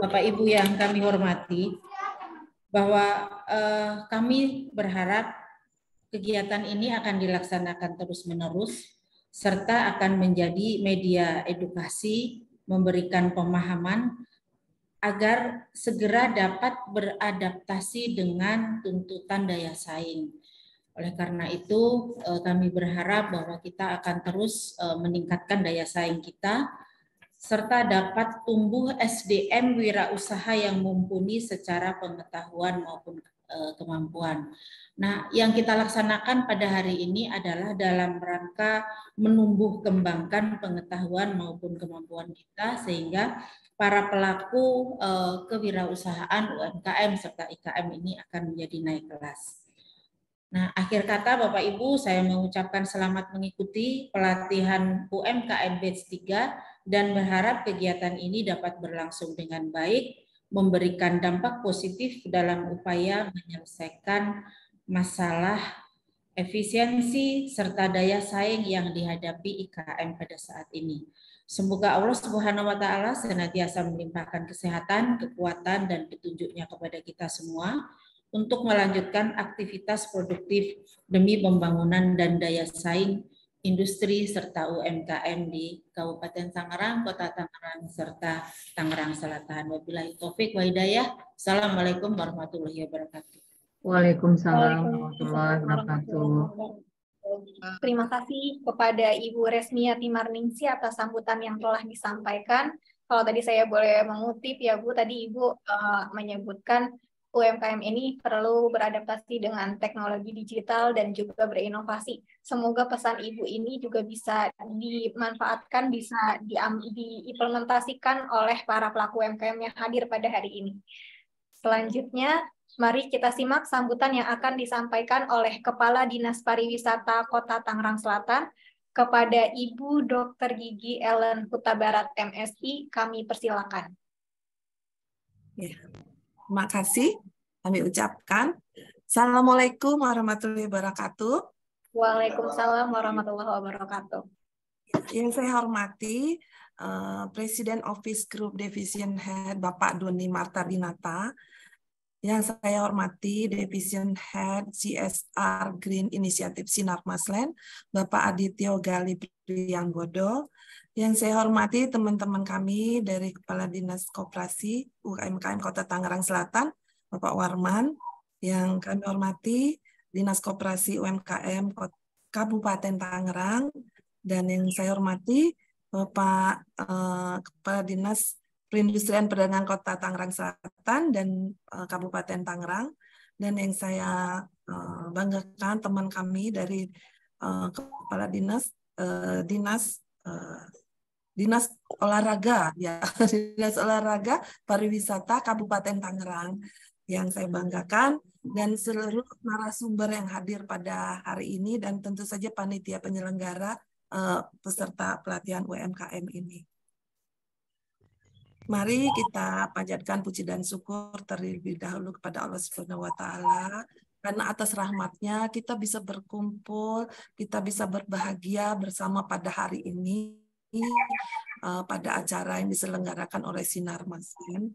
Bapak Ibu yang kami hormati, bahwa kami berharap kegiatan ini akan dilaksanakan terus-menerus, serta akan menjadi media edukasi, memberikan pemahaman agar segera dapat beradaptasi dengan tuntutan daya saing. Oleh karena itu, kami berharap bahwa kita akan terus meningkatkan daya saing kita, serta dapat tumbuh SDM wirausaha yang mumpuni secara pengetahuan maupun kemampuan. Nah, yang kita laksanakan pada hari ini adalah dalam rangka menumbuh kembangkan pengetahuan maupun kemampuan kita, sehingga para pelaku kewirausahaan UMKM serta IKM ini akan menjadi naik kelas. Nah, akhir kata Bapak Ibu, saya mengucapkan selamat mengikuti pelatihan UMKM Batch 3 dan berharap kegiatan ini dapat berlangsung dengan baik, memberikan dampak positif dalam upaya menyelesaikan masalah efisiensi serta daya saing yang dihadapi IKM pada saat ini. Semoga Allah Subhanahu wa Ta'ala senantiasa melimpahkan kesehatan, kekuatan, dan petunjuknya kepada kita semua untuk melanjutkan aktivitas produktif demi pembangunan dan daya saing industri serta UMKM di Kabupaten Tangerang, Kota Tangerang, serta Tangerang Selatan. Wabillahi taufik wa hidayah. Assalamualaikum warahmatullahi wabarakatuh. Waalaikumsalam warahmatullahi wabarakatuh. Terima kasih kepada Ibu Resmiati Marningsih atas sambutan yang telah disampaikan. Kalau tadi saya boleh mengutip ya Bu, tadi Ibu menyebutkan UMKM ini perlu beradaptasi dengan teknologi digital dan juga berinovasi. Semoga pesan Ibu ini juga bisa dimanfaatkan, bisa diimplementasikan oleh para pelaku UMKM yang hadir pada hari ini. Selanjutnya, mari kita simak sambutan yang akan disampaikan oleh Kepala Dinas Pariwisata Kota Tangerang Selatan kepada Ibu Dr. Gigi Ellen Huta Barat, MSI. Kami persilakan. Ya. Terima kasih, kami ucapkan. Assalamualaikum warahmatullahi wabarakatuh. Waalaikumsalam warahmatullahi wabarakatuh. Yang saya hormati, Presiden Office Group Division Head Bapak Doni Martadinata. Yang saya hormati, Division Head CSR Green Initiative Sinar Mas Land, Bapak Adi Yoga Liyambodo. Yang saya hormati teman-teman kami dari Kepala Dinas Koperasi UMKM Kota Tangerang Selatan, Bapak Warman. Yang kami hormati Dinas Koperasi UMKM Kabupaten Tangerang. Dan yang saya hormati Bapak Kepala Dinas Perindustrian Perdagangan Kota Tangerang Selatan dan Kabupaten Tangerang. Dan yang saya banggakan teman kami dari Kepala Dinas Dinas Olahraga, ya, Dinas Olahraga Pariwisata Kabupaten Tangerang yang saya banggakan, dan seluruh narasumber yang hadir pada hari ini, dan tentu saja panitia penyelenggara peserta pelatihan UMKM ini. Mari kita panjatkan puji dan syukur terlebih dahulu kepada Allah Subhanahu wa Ta'ala, karena atas rahmatnya kita bisa berkumpul, kita bisa berbahagia bersama pada hari ini, pada acara yang diselenggarakan oleh Sinar Mas Land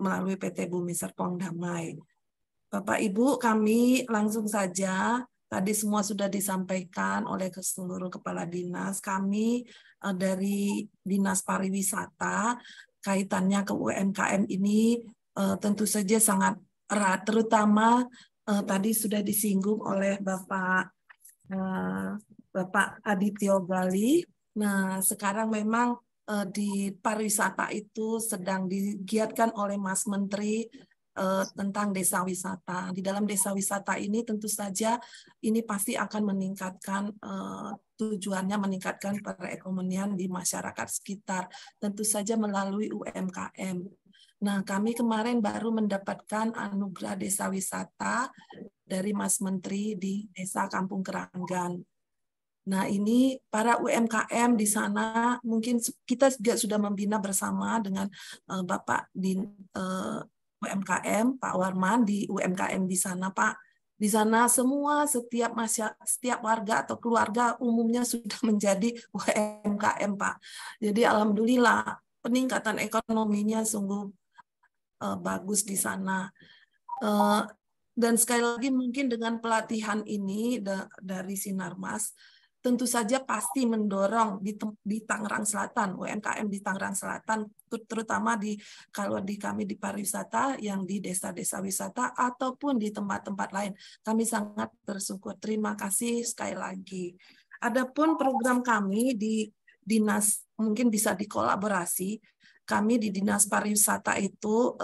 melalui PT Bumi Serpong Damai. Bapak Ibu, kami langsung saja, tadi semua sudah disampaikan oleh seluruh kepala dinas. Kami dari Dinas Pariwisata, kaitannya ke UMKM ini tentu saja sangat erat, terutama tadi sudah disinggung oleh Bapak Adi Yoga Liyambodo. Nah, sekarang memang di pariwisata itu sedang digiatkan oleh Mas Menteri tentang desa wisata. Di dalam desa wisata ini tentu saja ini pasti akan meningkatkan tujuannya meningkatkan perekonomian di masyarakat sekitar. Tentu saja melalui UMKM. Nah, kami kemarin baru mendapatkan anugerah desa wisata dari Mas Menteri di Desa Kampung Keranggan. Nah, ini para UMKM di sana mungkin kita juga sudah membina bersama dengan Bapak di UMKM, Pak Warman di UMKM di sana, Pak. Di sana semua setiap warga atau keluarga umumnya sudah menjadi UMKM, Pak. Jadi alhamdulillah peningkatan ekonominya sungguh bagus di sana. Dan sekali lagi mungkin dengan pelatihan ini dari Sinarmas, tentu saja pasti mendorong di Tangerang Selatan, UMKM di Tangerang Selatan, terutama kalau kami di pariwisata, yang di desa-desa wisata, ataupun di tempat-tempat lain. Kami sangat bersyukur. Terima kasih sekali lagi. Adapun program kami di Dinas, mungkin bisa dikolaborasi, kami di Dinas Pariwisata itu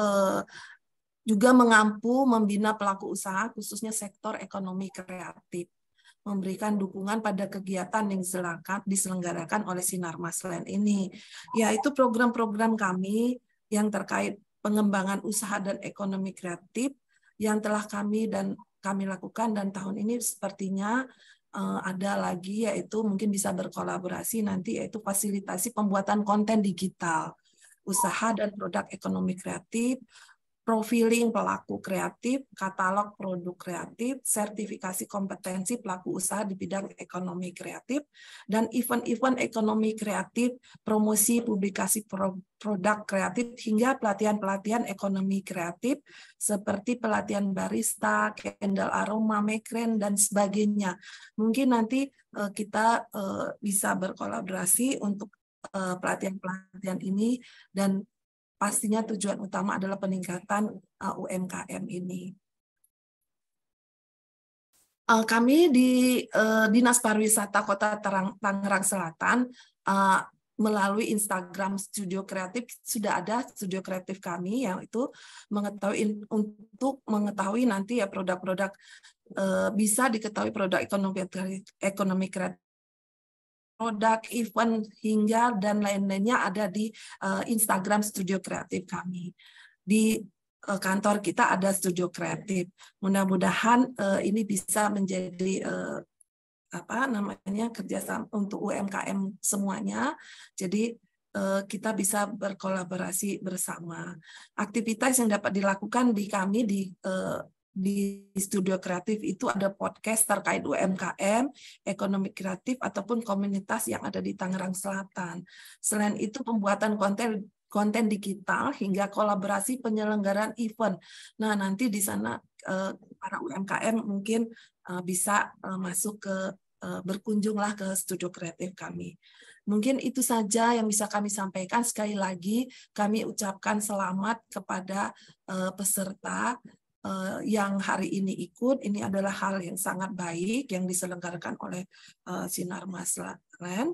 juga mengampu membina pelaku usaha, khususnya sektor ekonomi kreatif, memberikan dukungan pada kegiatan yang diselenggarakan oleh Sinar Mas Land ini, yaitu program-program kami yang terkait pengembangan usaha dan ekonomi kreatif yang telah kami lakukan, dan tahun ini sepertinya ada lagi, yaitu mungkin bisa berkolaborasi nanti, yaitu fasilitasi pembuatan konten digital, usaha dan produk ekonomi kreatif, profiling pelaku kreatif, katalog produk kreatif, sertifikasi kompetensi pelaku usaha di bidang ekonomi kreatif, dan event-event ekonomi kreatif, promosi publikasi produk kreatif, hingga pelatihan-pelatihan ekonomi kreatif, seperti pelatihan barista, candle aroma, mekren, dan sebagainya. Mungkin nanti kita bisa berkolaborasi untuk pelatihan-pelatihan ini, dan pastinya tujuan utama adalah peningkatan UMKM ini. Kami di Dinas Pariwisata Kota Tangerang Selatan melalui Instagram Studio Kreatif sudah ada studio kreatif kami, yaitu untuk mengetahui nanti ya produk-produk bisa diketahui produk ekonomi kreatif, produk, event, hingga dan lain-lainnya ada di Instagram Studio Kreatif kami. Di kantor kita ada Studio Kreatif. Mudah-mudahan ini bisa menjadi kerjasama untuk UMKM semuanya. Jadi kita bisa berkolaborasi bersama. Aktivitas yang dapat dilakukan di kami di Studio Kreatif itu ada podcast terkait UMKM, ekonomi kreatif, ataupun komunitas yang ada di Tangerang Selatan. Selain itu, pembuatan konten digital hingga kolaborasi penyelenggaraan event. Nah, nanti di sana para UMKM mungkin bisa berkunjunglah ke Studio Kreatif kami. Mungkin itu saja yang bisa kami sampaikan. Sekali lagi, kami ucapkan selamat kepada peserta yang hari ini ikut. Ini adalah hal yang sangat baik yang diselenggarakan oleh Sinar Mas Land.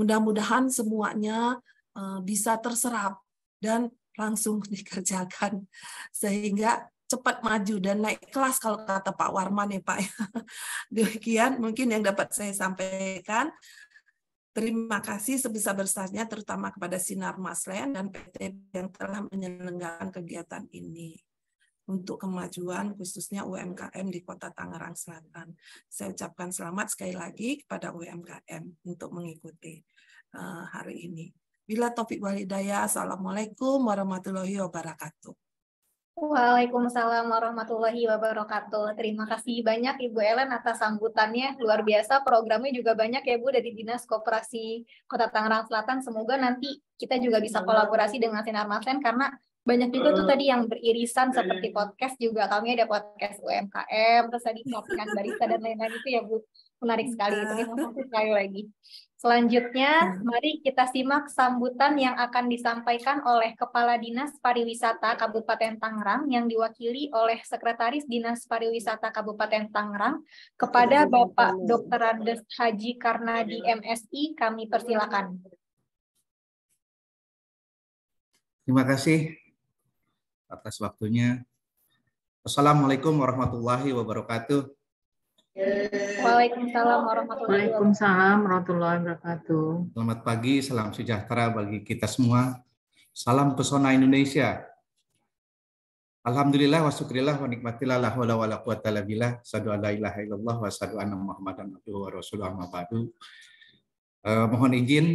Mudah-mudahan semuanya bisa terserap dan langsung dikerjakan sehingga cepat maju dan naik kelas kalau kata Pak Warman ya Pak. Demikian mungkin yang dapat saya sampaikan. Terima kasih sebesar-besarnya terutama kepada Sinar Mas Land dan PT yang telah menyelenggarakan kegiatan ini untuk kemajuan khususnya UMKM di Kota Tangerang Selatan. Saya ucapkan selamat sekali lagi kepada UMKM untuk mengikuti hari ini. Bila topik walidaya, assalamualaikum warahmatullahi wabarakatuh. Waalaikumsalam warahmatullahi wabarakatuh. Terima kasih banyak Ibu Ellen atas sambutannya. Luar biasa, programnya juga banyak ya Bu dari Dinas Koperasi Kota Tangerang Selatan. Semoga nanti kita juga bisa kolaborasi dengan Sinar Mas Land karena banyak juga tuh tadi yang beririsan seperti podcast juga. Kami ada podcast UMKM, terus tadi ngopikan barista dan lain-lain itu ya Bu. Menarik sekali. Terima kasih sekali lagi. Selanjutnya, mari kita simak sambutan yang akan disampaikan oleh Kepala Dinas Pariwisata Kabupaten Tangerang yang diwakili oleh Sekretaris Dinas Pariwisata Kabupaten Tangerang kepada Bapak Dr. Andes Haji Karnadi MSI. Kami persilakan. Terima kasih atas waktunya. Assalamualaikum warahmatullahi wabarakatuh. Waalaikumsalam warahmatullahi wabarakatuh. Waalaikumsalam warahmatullahi wabarakatuh. Selamat pagi, salam sejahtera bagi kita semua. Salam pesona Indonesia. Alhamdulillah wa syukrillah wa nikmatillah la haula wala quwata illa billah. Asyhadu an la ilaha illallah wa asyhadu anna Muhammadan abduhu wa rasuluhu amma ba'du. Mohon izin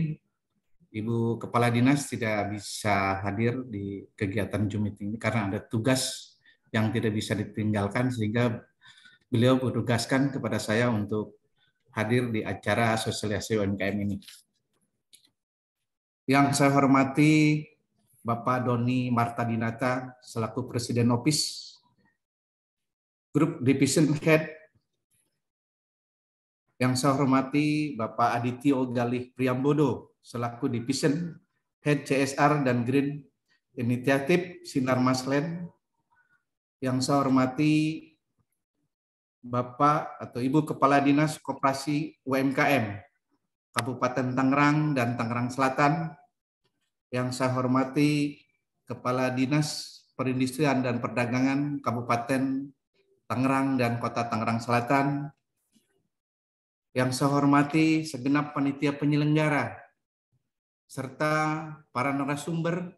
Ibu Kepala Dinas tidak bisa hadir di kegiatan Zoom meeting ini karena ada tugas yang tidak bisa ditinggalkan sehingga beliau menugaskan kepada saya untuk hadir di acara asosiasi UMKM ini. Yang saya hormati Bapak Doni Martadinata selaku Presiden Office Group Division Head. Yang saya hormati Bapak Adi Yoga Liyambodo selaku Division Head CSR dan Green Initiative Sinar Mas Land. Yang saya hormati Bapak atau Ibu Kepala Dinas Koperasi UMKM Kabupaten Tangerang dan Tangerang Selatan. Yang saya hormati Kepala Dinas Perindustrian dan Perdagangan Kabupaten Tangerang dan Kota Tangerang Selatan. Yang saya hormati segenap panitia penyelenggara serta para narasumber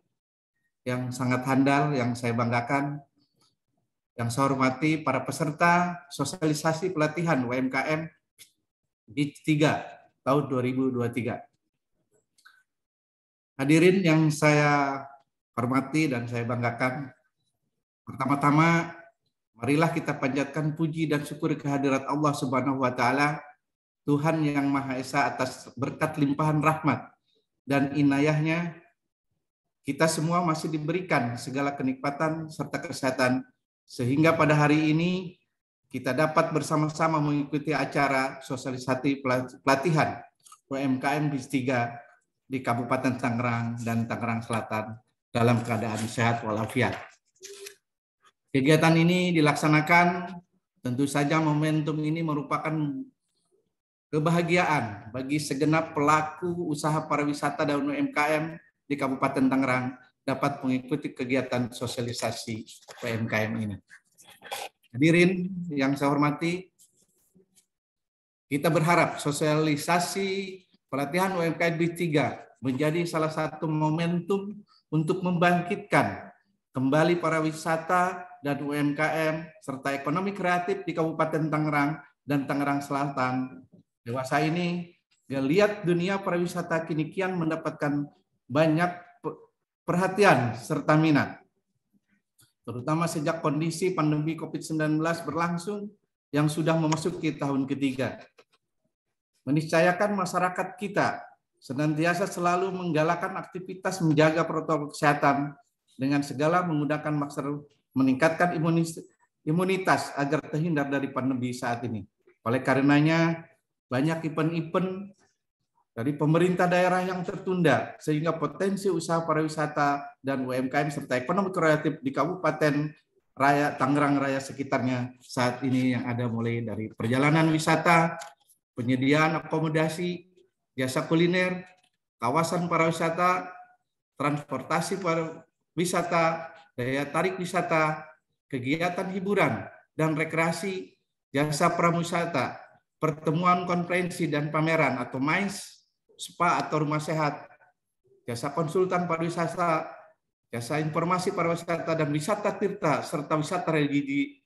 yang sangat handal, yang saya banggakan. Yang saya hormati para peserta sosialisasi pelatihan UMKM di 3 tahun 2023. Hadirin yang saya hormati dan saya banggakan, pertama-tama marilah kita panjatkan puji dan syukur kehadirat Allah Subhanahu wa taala, Tuhan yang Maha Esa atas berkat limpahan rahmat dan inayahnya, kita semua masih diberikan segala kenikmatan serta kesehatan, sehingga pada hari ini kita dapat bersama-sama mengikuti acara sosialisasi pelatihan UMKM BIS 3 di Kabupaten Tangerang dan Tangerang Selatan dalam keadaan sehat walafiat. Kegiatan ini dilaksanakan, tentu saja momentum ini merupakan kebahagiaan bagi segenap pelaku usaha pariwisata dan UMKM di Kabupaten Tangerang dapat mengikuti kegiatan sosialisasi UMKM ini. Hadirin yang saya hormati, kita berharap sosialisasi pelatihan UMKM BIS 3 menjadi salah satu momentum untuk membangkitkan kembali para wisata dan UMKM serta ekonomi kreatif di Kabupaten Tangerang dan Tangerang Selatan. Dewasa ini, geliat dunia pariwisata kini kian mendapatkan banyak perhatian serta minat. Terutama sejak kondisi pandemi COVID-19 berlangsung yang sudah memasuki tahun ketiga. Meniscayakan masyarakat kita senantiasa selalu menggalakkan aktivitas menjaga protokol kesehatan dengan segala menggunakan masker meningkatkan imunitas agar terhindar dari pandemi saat ini. Oleh karenanya, banyak event-event dari pemerintah daerah yang tertunda, sehingga potensi usaha pariwisata dan UMKM serta ekonomi kreatif di Kabupaten Raya Tangerang Raya sekitarnya saat ini yang ada mulai dari perjalanan wisata, penyediaan akomodasi, jasa kuliner, kawasan pariwisata, transportasi pariwisata, daya tarik wisata, kegiatan hiburan dan rekreasi, jasa prawisata, pertemuan konferensi dan pameran atau MICE, spa atau rumah sehat, jasa konsultan pariwisata, jasa informasi pariwisata dan wisata tirta serta wisata religi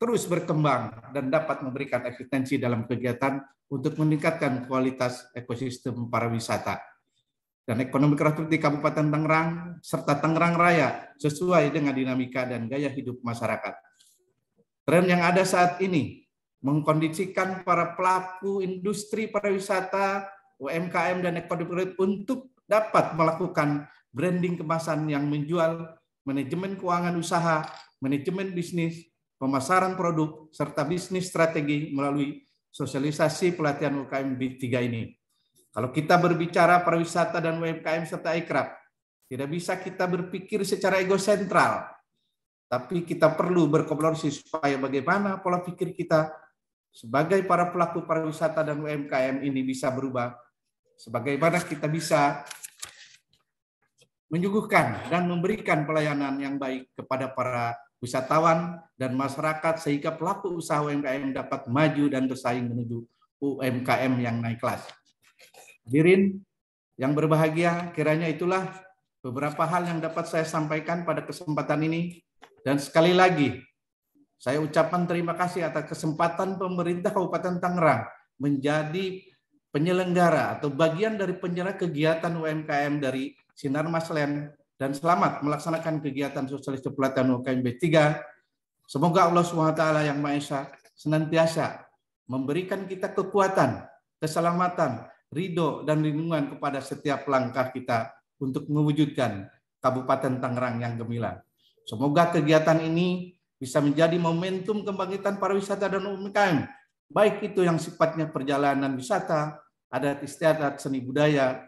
terus berkembang dan dapat memberikan eksistensi dalam kegiatan untuk meningkatkan kualitas ekosistem pariwisata dan ekonomi kreatif di Kabupaten Tangerang serta Tangerang Raya sesuai dengan dinamika dan gaya hidup masyarakat. Tren yang ada saat ini mengkondisikan para pelaku industri pariwisata UMKM dan ekonomi untuk dapat melakukan branding kemasan yang menjual, manajemen keuangan usaha, manajemen bisnis, pemasaran produk, serta bisnis strategi melalui sosialisasi pelatihan UMKM B3 ini. Kalau kita berbicara pariwisata dan UMKM serta ikrab, tidak bisa kita berpikir secara egosentral, tapi kita perlu berkolaborasi supaya bagaimana pola pikir kita sebagai para pelaku pariwisata dan UMKM ini bisa berubah, sebagaimana kita bisa menyuguhkan dan memberikan pelayanan yang baik kepada para wisatawan dan masyarakat sehingga pelaku usaha UMKM dapat maju dan bersaing menuju UMKM yang naik kelas. Hadirin yang berbahagia, kiranya itulah beberapa hal yang dapat saya sampaikan pada kesempatan ini. Dan sekali lagi, saya ucapkan terima kasih atas kesempatan pemerintah Kabupaten Tangerang menjadi penyelenggara atau bagian dari penyelenggara kegiatan UMKM dari Sinar Mas Land dan selamat melaksanakan kegiatan sosialisasi pelatihan UMKM B3. Semoga Allah Subhanahu wa taala yang Maha Esa senantiasa memberikan kita kekuatan, keselamatan, ridho dan lindungan kepada setiap langkah kita untuk mewujudkan Kabupaten Tangerang yang gemilang. Semoga kegiatan ini bisa menjadi momentum kebangkitan pariwisata dan UMKM, baik itu yang sifatnya perjalanan wisata, adat istiadat, seni budaya,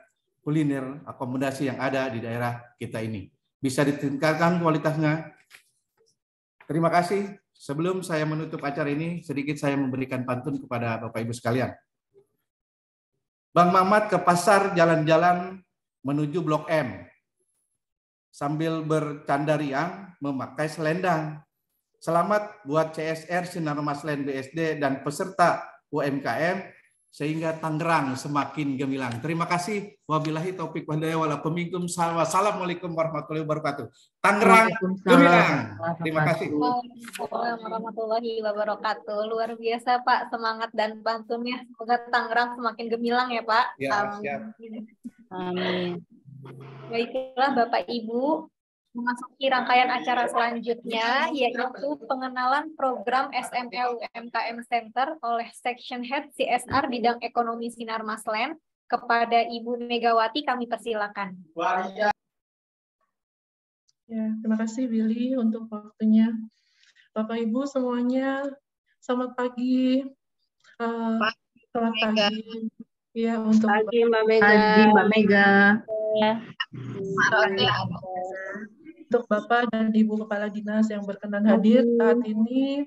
kuliner, akomodasi yang ada di daerah kita ini. Bisa ditingkatkan kualitasnya. Terima kasih. Sebelum saya menutup acara ini, sedikit saya memberikan pantun kepada Bapak-Ibu sekalian. Bang Mamat ke pasar jalan-jalan menuju Blok M. Sambil bercanda riang memakai selendang. Selamat buat CSR Sinar Mas Land BSD dan peserta UMKM sehingga Tangerang semakin gemilang. Terima kasih. Wabillahi taufik wal hidayah wala pemikum. Wassalamualaikum warahmatullahi wabarakatuh. Tangerang gemilang. Terima kasih. Waalaikumsalam warahmatullahi wabarakatuh. Luar biasa Pak semangat dan pantunnya. Semoga Tangerang semakin gemilang ya Pak. Ya, siap. Amin. Baiklah Bapak Ibu, memasuki rangkaian acara selanjutnya, yaitu pengenalan program SML UMKM Center oleh Section Head CSR Bidang Ekonomi Sinar Mas Land. Kepada Ibu Megawati kami persilakan. Ya, terima kasih Billy untuk waktunya. Bapak Ibu semuanya, selamat pagi. Selamat pagi. Ya, untuk pagi Mbak Mega. Pagi Mbak Mega. Ya. Untuk Bapak dan Ibu Kepala Dinas yang berkenan hadir saat ini,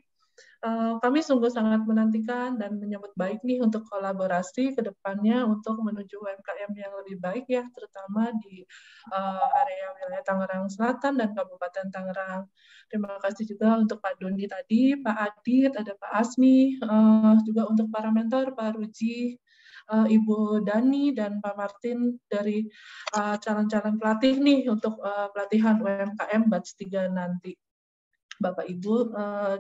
kami sungguh sangat menantikan dan menyambut baik nih untuk kolaborasi ke depannya untuk menuju UMKM yang lebih baik ya, terutama di area wilayah Tangerang Selatan dan Kabupaten Tangerang. Terima kasih juga untuk Pak Doni tadi, Pak Adit, ada Pak Asmi, juga untuk para mentor, Pak Ruji, Ibu Dani dan Pak Martin dari calon-calon pelatih nih untuk pelatihan UMKM batch 3 nanti. Bapak Ibu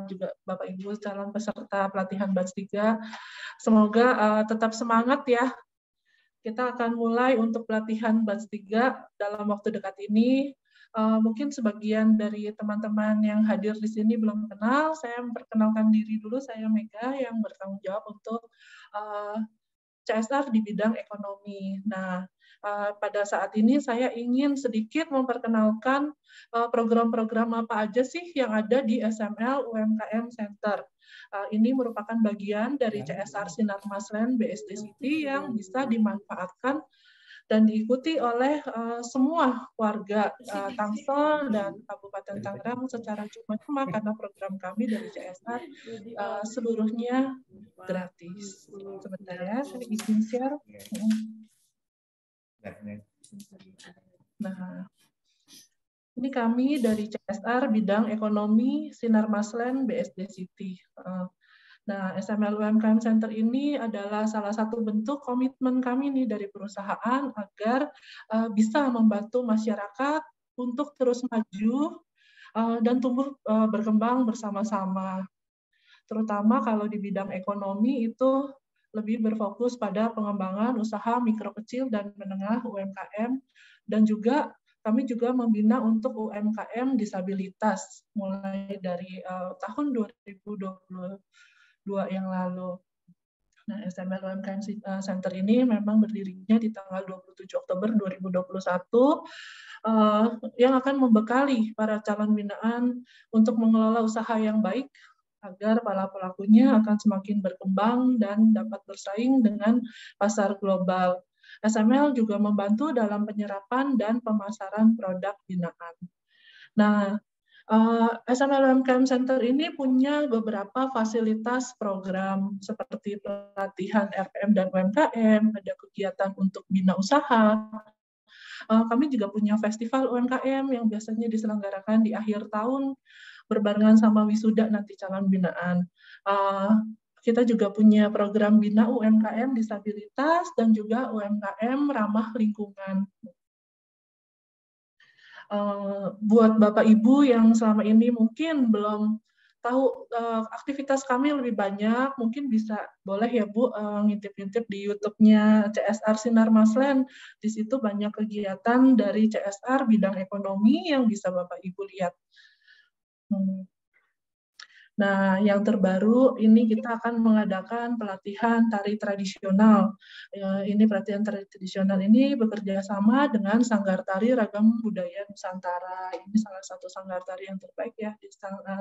juga Bapak Ibu calon peserta pelatihan batch 3, semoga tetap semangat ya. Kita akan mulai untuk pelatihan batch 3 dalam waktu dekat ini. Mungkin sebagian dari teman-teman yang hadir di sini belum kenal, saya memperkenalkan diri dulu. Saya Mega yang bertanggung jawab untuk CSR di bidang ekonomi. Nah, pada saat ini saya ingin sedikit memperkenalkan program-program apa aja sih yang ada di SML UMKM Center. Ini merupakan bagian dari CSR Sinar Mas Land BSD City yang bisa dimanfaatkan dan diikuti oleh semua warga Tangsel dan Kabupaten Tangerang secara cuma-cuma karena program kami dari CSR seluruhnya gratis. Sebentar ya, saya izin share. Nah, ini kami dari CSR bidang ekonomi Sinar Mas Land BSD City. Nah, SML UMKM Center ini adalah salah satu bentuk komitmen kami nih dari perusahaan agar bisa membantu masyarakat untuk terus maju dan tumbuh berkembang bersama-sama. Terutama kalau di bidang ekonomi itu lebih berfokus pada pengembangan usaha mikro kecil dan menengah UMKM, dan juga kami juga membina untuk UMKM disabilitas mulai dari tahun 2020. Yang lalu. Nah, SML UMKM Center ini memang berdirinya di tanggal 27 Oktober 2021 yang akan membekali para calon binaan untuk mengelola usaha yang baik agar para pelakunya akan semakin berkembang dan dapat bersaing dengan pasar global. SML juga membantu dalam penyerapan dan pemasaran produk binaan. Nah, SML UMKM Center ini punya beberapa fasilitas program seperti pelatihan RPM dan UMKM, ada kegiatan untuk bina usaha. Kami juga punya festival UMKM yang biasanya diselenggarakan di akhir tahun berbarengan sama wisuda nanti calon binaan. Kita juga punya program bina UMKM disabilitas dan juga UMKM ramah lingkungan. Buat Bapak Ibu yang selama ini mungkin belum tahu aktivitas kami lebih banyak, mungkin bisa boleh ya Bu ngintip-ngintip di YouTube-nya CSR Sinar Mas Land. Di situ banyak kegiatan dari CSR bidang ekonomi yang bisa Bapak Ibu lihat. Nah, yang terbaru ini kita akan mengadakan pelatihan tari tradisional. Ini pelatihan tari tradisional ini bekerja sama dengan Sanggar Tari Ragam Budaya Nusantara. Ini salah satu sanggar tari yang terbaik ya di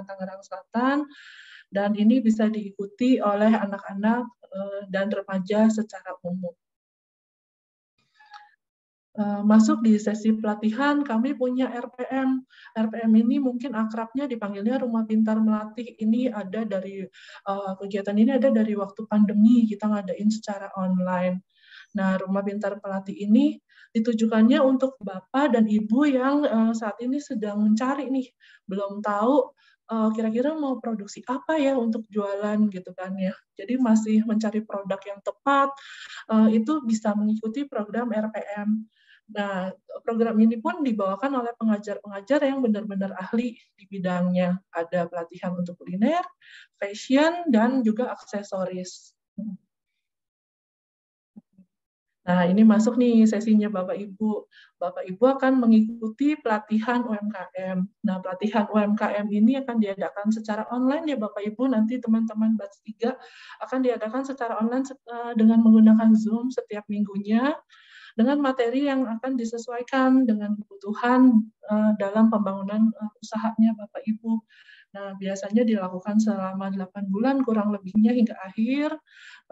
Tangerang Selatan. Dan ini bisa diikuti oleh anak-anak dan remaja secara umum. Masuk di sesi pelatihan, kami punya RPM. RPM ini mungkin akrabnya dipanggilnya Rumah Pintar Melatih. Ini ada dari kegiatan ini ada dari waktu pandemi kita ngadain secara online. Nah, Rumah Pintar Melatih ini ditujukannya untuk Bapak dan Ibu yang saat ini sedang mencari nih, belum tahu kira-kira mau produksi apa ya untuk jualan gitu kan ya. Jadi masih mencari produk yang tepat, itu bisa mengikuti program RPM. Nah, program ini pun dibawakan oleh pengajar-pengajar yang benar-benar ahli di bidangnya. Ada pelatihan untuk kuliner, fashion, dan juga aksesoris. Nah, ini masuk nih sesinya Bapak Ibu. Bapak Ibu akan mengikuti pelatihan UMKM. Nah, pelatihan UMKM ini akan diadakan secara online ya Bapak Ibu. Nanti teman-teman batch 3 akan diadakan secara online dengan menggunakan Zoom setiap minggunya dengan materi yang akan disesuaikan dengan kebutuhan dalam pembangunan usahanya Bapak Ibu. Nah, biasanya dilakukan selama 8 bulan kurang lebihnya hingga akhir.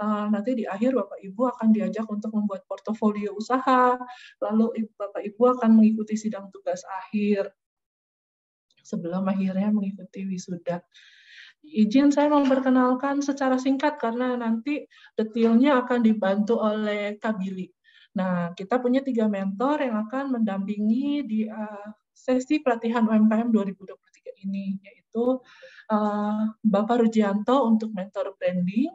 Nanti di akhir Bapak Ibu akan diajak untuk membuat portofolio usaha, lalu Bapak Ibu akan mengikuti sidang tugas akhir sebelum akhirnya mengikuti wisuda. Izin saya memperkenalkan secara singkat karena nanti detailnya akan dibantu oleh Kak Billy. Nah, kita punya 3 mentor yang akan mendampingi di sesi pelatihan UMKM 2023 ini, yaitu Bapak Rujianto untuk mentor branding,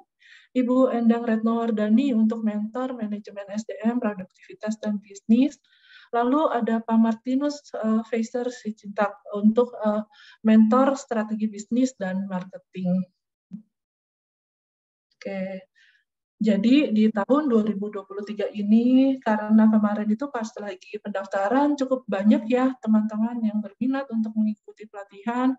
Ibu Endang Retno Wardhani untuk mentor manajemen SDM, produktivitas, dan bisnis, lalu ada Pak Martinus Fisher Sitinjak untuk mentor strategi bisnis dan marketing. Oke. Jadi di tahun 2023 ini, karena kemarin itu pas lagi pendaftaran, cukup banyak ya teman-teman yang berminat untuk mengikuti pelatihan.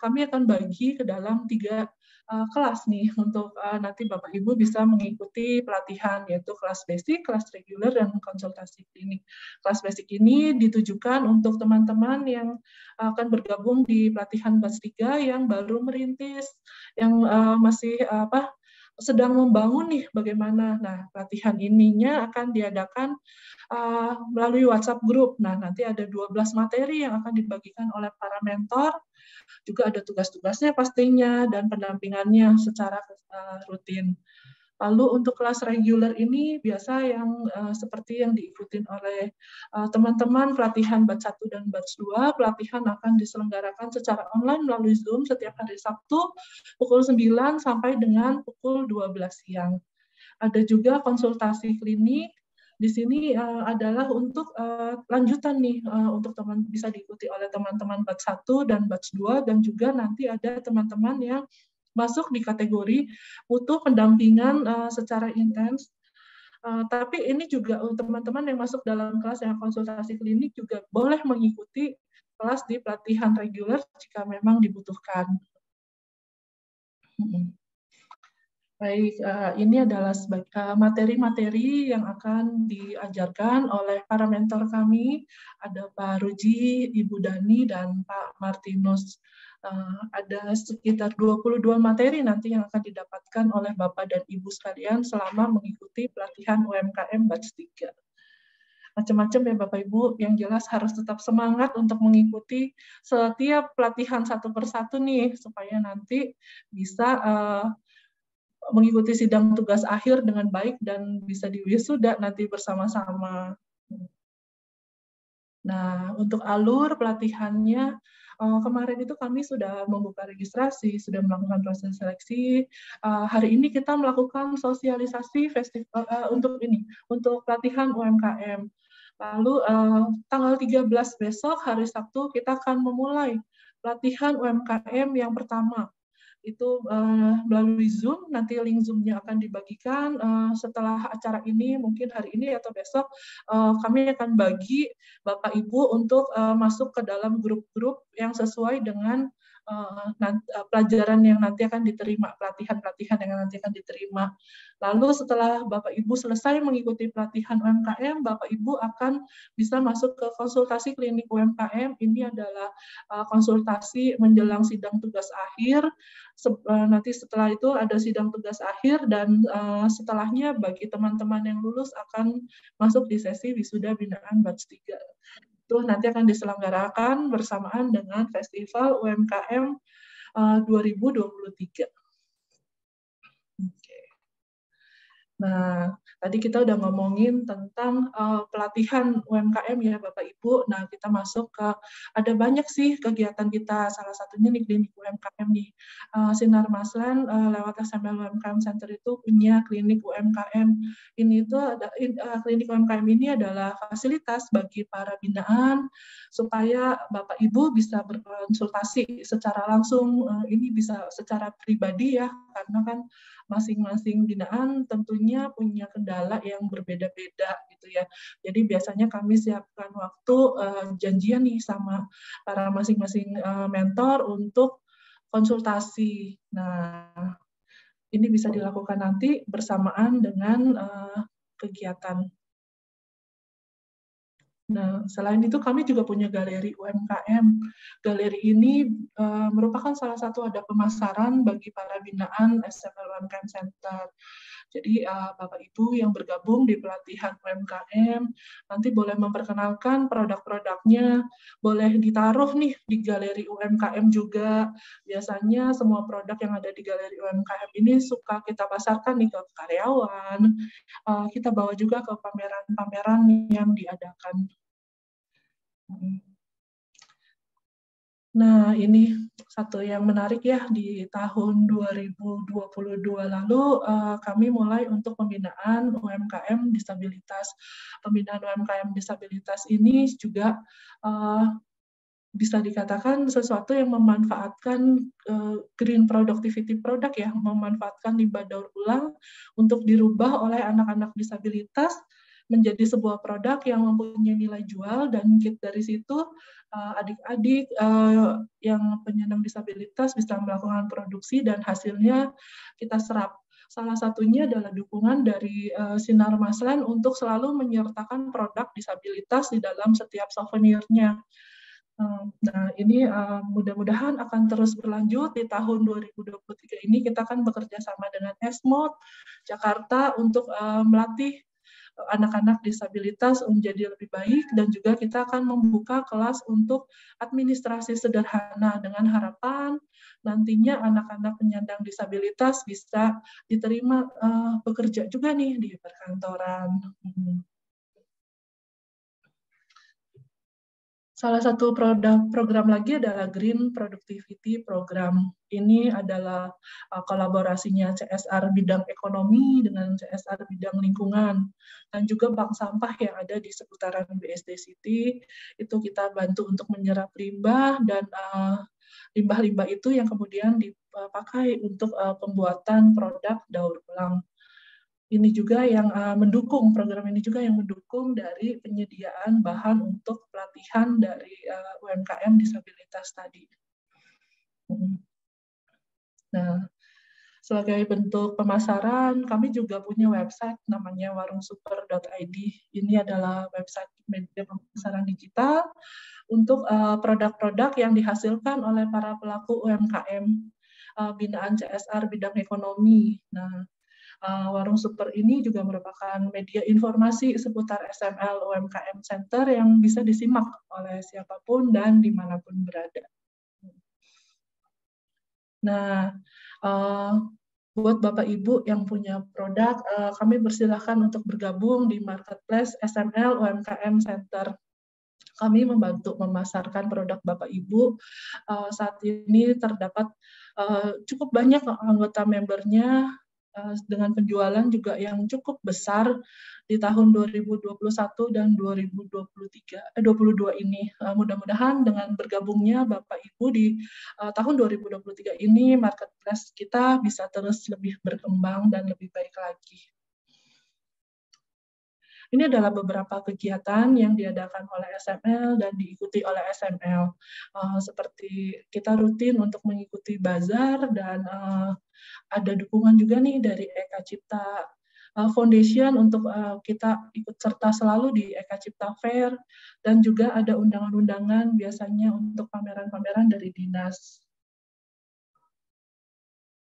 Kami akan bagi ke dalam 3 kelas nih untuk nanti Bapak Ibu bisa mengikuti pelatihan, yaitu kelas basic, kelas reguler, dan konsultasi klinik. Kelas basic ini ditujukan untuk teman-teman yang akan bergabung di pelatihan kelas 3 yang baru merintis, yang masih sedang membangun nih bagaimana. Nah, pelatihan ininya akan diadakan melalui WhatsApp group. Nah, nanti ada 12 materi yang akan dibagikan oleh para mentor. Juga ada tugas-tugasnya pastinya dan pendampingannya secara rutin. Lalu untuk kelas reguler ini biasa yang seperti yang diikuti oleh teman-teman pelatihan batch 1 dan batch 2. Pelatihan akan diselenggarakan secara online melalui Zoom setiap hari Sabtu pukul 9 sampai dengan pukul 12 siang. Ada juga konsultasi klinik. Di sini adalah untuk lanjutan nih untuk teman bisa diikuti oleh teman-teman batch 1 dan batch 2, dan juga nanti ada teman-teman yang masuk di kategori butuh pendampingan secara intens. Tapi ini juga teman-teman yang masuk dalam kelas yang konsultasi klinik juga boleh mengikuti kelas di pelatihan reguler jika memang dibutuhkan. Baik, ini adalah materi-materi yang akan diajarkan oleh para mentor kami. Ada Pak Ruji, Ibu Dani, dan Pak Martinus. Ada sekitar 22 materi nanti yang akan didapatkan oleh Bapak dan Ibu sekalian selama mengikuti pelatihan UMKM batch 3. Macam-macam ya Bapak Ibu, yang jelas harus tetap semangat untuk mengikuti setiap pelatihan satu persatu nih, supaya nanti bisa mengikuti sidang tugas akhir dengan baik dan bisa diwisuda nanti bersama-sama. Nah, untuk alur pelatihannya, kemarin itu kami sudah membuka registrasi, sudah melakukan proses seleksi. Hari ini kita melakukan sosialisasi festival untuk pelatihan UMKM. Lalu tanggal 13 besok, hari Sabtu, kita akan memulai pelatihan UMKM yang pertama. Itu melalui Zoom, nanti link Zoom-nya akan dibagikan setelah acara ini, mungkin hari ini atau besok, kami akan bagi Bapak Ibu untuk masuk ke dalam grup-grup yang sesuai dengan pelajaran yang nanti akan diterima, pelatihan-pelatihan yang nanti akan diterima. Lalu setelah Bapak Ibu selesai mengikuti pelatihan UMKM, Bapak Ibu akan bisa masuk ke konsultasi klinik UMKM. Ini adalah konsultasi menjelang sidang tugas akhir. Nanti setelah itu ada sidang tugas akhir, dan setelahnya bagi teman-teman yang lulus akan masuk di sesi wisuda binaan batch 3. Itu nanti akan diselenggarakan bersamaan dengan Festival UMKM 2023. Oke. Nah, tadi kita udah ngomongin tentang pelatihan UMKM ya Bapak Ibu. Nah, kita masuk ke, ada banyak sih kegiatan kita, salah satunya di klinik UMKM nih. Sinar Mas Land lewat SML UMKM Center itu punya klinik UMKM. Klinik UMKM ini adalah fasilitas bagi para binaan supaya Bapak Ibu bisa berkonsultasi secara langsung. Ini bisa secara pribadi ya, karena kan masing-masing binaan tentunya punya kendala yang berbeda-beda gitu ya. Jadi biasanya kami siapkan waktu janjian nih sama para masing-masing mentor untuk konsultasi. Nah, ini bisa dilakukan nanti bersamaan dengan kegiatan. Nah, selain itu kami juga punya galeri UMKM. Galeri ini merupakan salah satu ada pemasaran bagi para binaan SML UMKM Center. Jadi Bapak Ibu yang bergabung di pelatihan UMKM nanti boleh memperkenalkan produk-produknya, boleh ditaruh nih di galeri UMKM juga. Biasanya semua produk yang ada di galeri UMKM ini suka kita pasarkan nih ke karyawan. Kita bawa juga ke pameran-pameran yang diadakan. Nah, ini satu yang menarik ya, di tahun 2022 lalu kami mulai untuk pembinaan UMKM disabilitas. Pembinaan UMKM disabilitas ini juga bisa dikatakan sesuatu yang memanfaatkan green productivity product, ya, memanfaatkan limbah daur ulang untuk dirubah oleh anak-anak disabilitas menjadi sebuah produk yang mempunyai nilai jual, dan dari situ adik-adik yang penyandang disabilitas bisa melakukan produksi dan hasilnya kita serap. Salah satunya adalah dukungan dari Sinar Mas Land untuk selalu menyertakan produk disabilitas di dalam setiap souvenirnya. Nah, ini mudah-mudahan akan terus berlanjut di tahun 2023 ini. Kita akan bekerja sama dengan Esmod Jakarta untuk melatih anak-anak disabilitas menjadi lebih baik, dan juga kita akan membuka kelas untuk administrasi sederhana dengan harapan nantinya anak-anak penyandang disabilitas bisa diterima bekerja juga nih di perkantoran. Salah satu program lagi adalah Green Productivity Program. Ini adalah kolaborasinya CSR bidang ekonomi dengan CSR bidang lingkungan. Dan juga bank sampah yang ada di seputaran BSD City, itu kita bantu untuk menyerap limbah, dan limbah-limbah itu yang kemudian dipakai untuk pembuatan produk daur ulang. Ini juga yang mendukung, program ini juga yang mendukung dari penyediaan bahan untuk pelatihan dari UMKM disabilitas tadi. Nah, sebagai bentuk pemasaran, kami juga punya website namanya warung super.id. Ini adalah website media pemasaran digital untuk produk-produk yang dihasilkan oleh para pelaku UMKM binaan CSR bidang ekonomi. Nah, Warung Super ini juga merupakan media informasi seputar SML UMKM Center yang bisa disimak oleh siapapun dan dimanapun berada. Nah, buat Bapak Ibu yang punya produk, kami persilahkan untuk bergabung di marketplace SML UMKM Center. Kami membantu memasarkan produk Bapak Ibu. Saat ini terdapat cukup banyak anggota membernya, dengan penjualan juga yang cukup besar di tahun 2021 dan 2022 ini. Mudah-mudahan dengan bergabungnya Bapak Ibu di tahun 2023 ini, marketplace kita bisa terus lebih berkembang dan lebih baik lagi. Ini adalah beberapa kegiatan yang diadakan oleh SML dan diikuti oleh SML. Seperti kita rutin untuk mengikuti bazar, dan ada dukungan juga nih dari Eka Cipta Foundation untuk kita ikut serta selalu di Eka Cipta Fair, dan juga ada undangan-undangan biasanya untuk pameran-pameran dari dinas.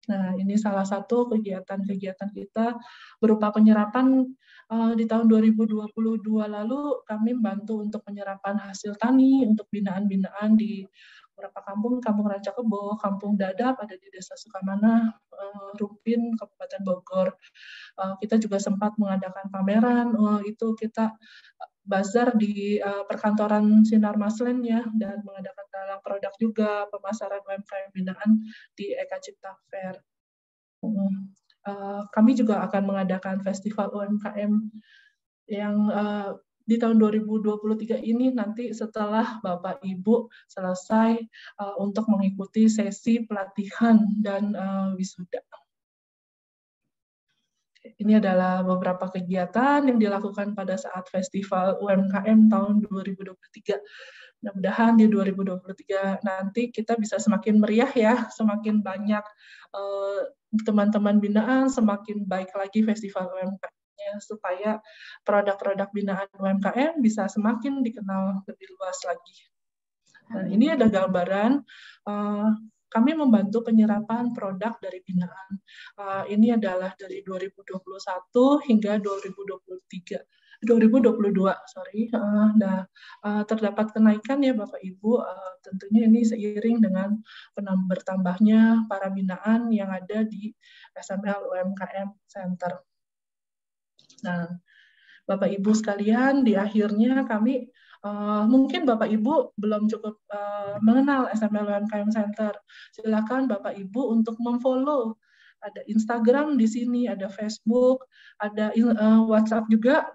Nah, ini salah satu kegiatan-kegiatan kita berupa penyerapan. Di tahun 2022 lalu, kami membantu untuk penyerapan hasil tani, untuk binaan-binaan di beberapa kampung, Kampung Ranca Kebo, Kampung Dadap, ada di Desa Sukamana, Rumpin, Kabupaten Bogor. Kita juga sempat mengadakan pameran, itu kita bazar di perkantoran Sinar Mas Land, ya, dan mengadakan lelang produk juga, pemasaran UMKM binaan di Eka Cipta Fair. Kami juga akan mengadakan festival UMKM yang di tahun 2023 ini, nanti setelah Bapak Ibu selesai untuk mengikuti sesi pelatihan dan wisuda. Ini adalah beberapa kegiatan yang dilakukan pada saat Festival UMKM tahun 2023. Mudah-mudahan di 2023 nanti kita bisa semakin meriah, ya, semakin banyak teman-teman binaan, semakin baik lagi Festival UMKM-nya, supaya produk-produk binaan UMKM bisa semakin dikenal lebih luas lagi. Nah, ini ada gambaran kami membantu penyerapan produk dari binaan. Ini adalah dari 2021 hingga 2022, sorry. Terdapat kenaikan, ya, Bapak Ibu. Tentunya ini seiring dengan bertambahnya para binaan yang ada di SML UMKM Center. Nah, Bapak Ibu sekalian, di akhirnya kami mungkin Bapak Ibu belum cukup mengenal SML UMKM Center. Silakan Bapak Ibu untuk memfollow ada Instagram di sini, ada Facebook, ada WhatsApp juga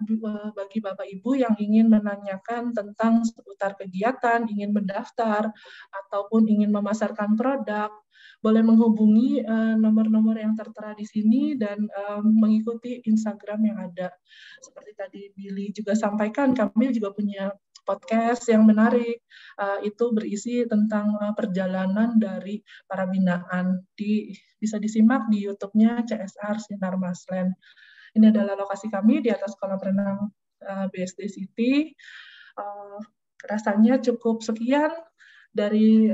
bagi Bapak Ibu yang ingin menanyakan tentang seputar kegiatan, ingin mendaftar, ataupun ingin memasarkan produk, boleh menghubungi nomor-nomor yang tertera di sini dan mengikuti Instagram yang ada. Seperti tadi Billy juga sampaikan, kami juga punya podcast yang menarik, itu berisi tentang perjalanan dari para binaan. Bisa disimak di YouTube-nya CSR Sinar Mas Land. Ini adalah lokasi kami di atas kolam renang BSD City. Rasanya cukup sekian dari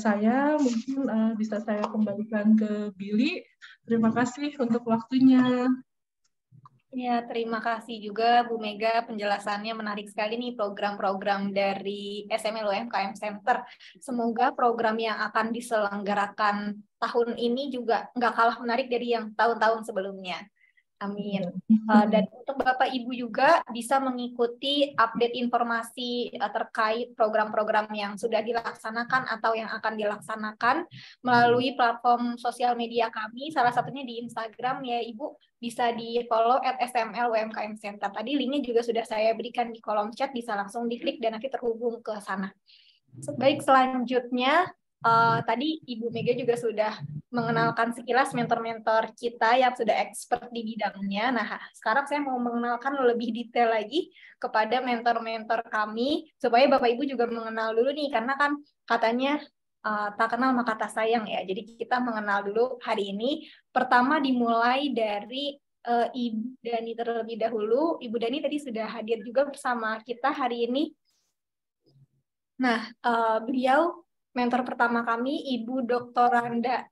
saya. Mungkin bisa saya kembalikan ke Billy. Terima kasih untuk waktunya. Ya, terima kasih juga Bu Mega, penjelasannya menarik sekali nih program-program dari SML UMKM Center. Semoga program yang akan diselenggarakan tahun ini juga nggak kalah menarik dari yang tahun-tahun sebelumnya. Amin. Dan untuk Bapak Ibu juga bisa mengikuti update informasi terkait program-program yang sudah dilaksanakan atau yang akan dilaksanakan melalui platform sosial media kami, salah satunya di Instagram ya Ibu. Bisa di-follow @sml_umkm_center. Tadi linknya juga sudah saya berikan di kolom chat, bisa langsung diklik dan nanti terhubung ke sana. Baik, selanjutnya tadi Ibu Mega juga sudah mengenalkan sekilas mentor-mentor kita yang sudah expert di bidangnya. Nah, sekarang saya mau mengenalkan lebih detail lagi kepada mentor-mentor kami, supaya Bapak Ibu juga mengenal dulu nih, karena kan katanya tak kenal maka tak sayang ya. Jadi kita mengenal dulu hari ini. Pertama dimulai dari Ibu Dani terlebih dahulu. Ibu Dani tadi sudah hadir juga bersama kita hari ini. Nah, beliau mentor pertama kami, Ibu Dr.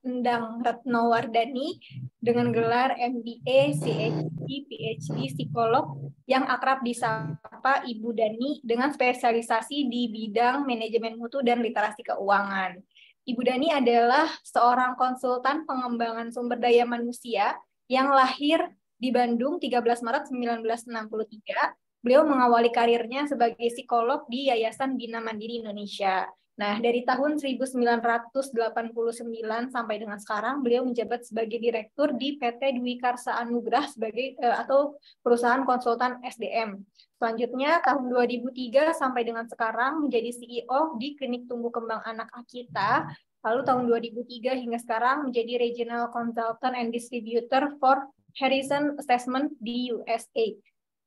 Endang Retno Wardhani dengan gelar MBA, ChD, PhD, psikolog yang akrab disapa Ibu Dani dengan spesialisasi di bidang manajemen mutu dan literasi keuangan. Ibu Dani adalah seorang konsultan pengembangan sumber daya manusia yang lahir di Bandung 13 Maret 1963. Beliau mengawali karirnya sebagai psikolog di Yayasan Bina Mandiri Indonesia. Nah, dari tahun 1989 sampai dengan sekarang, beliau menjabat sebagai direktur di PT Dwi Karsa Anugrah sebagai atau perusahaan konsultan SDM. Selanjutnya, tahun 2003 sampai dengan sekarang menjadi CEO di Klinik Tumbuh Kembang Anak Akita. Lalu tahun 2003 hingga sekarang menjadi Regional Consultant and Distributor for Harrison Assessment di USA.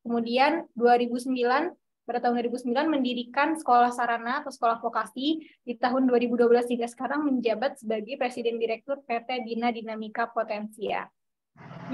Kemudian pada tahun 2009 mendirikan sekolah sarana atau sekolah vokasi. Di tahun 2012 hingga sekarang menjabat sebagai Presiden Direktur PT Bina Dinamika Potensia.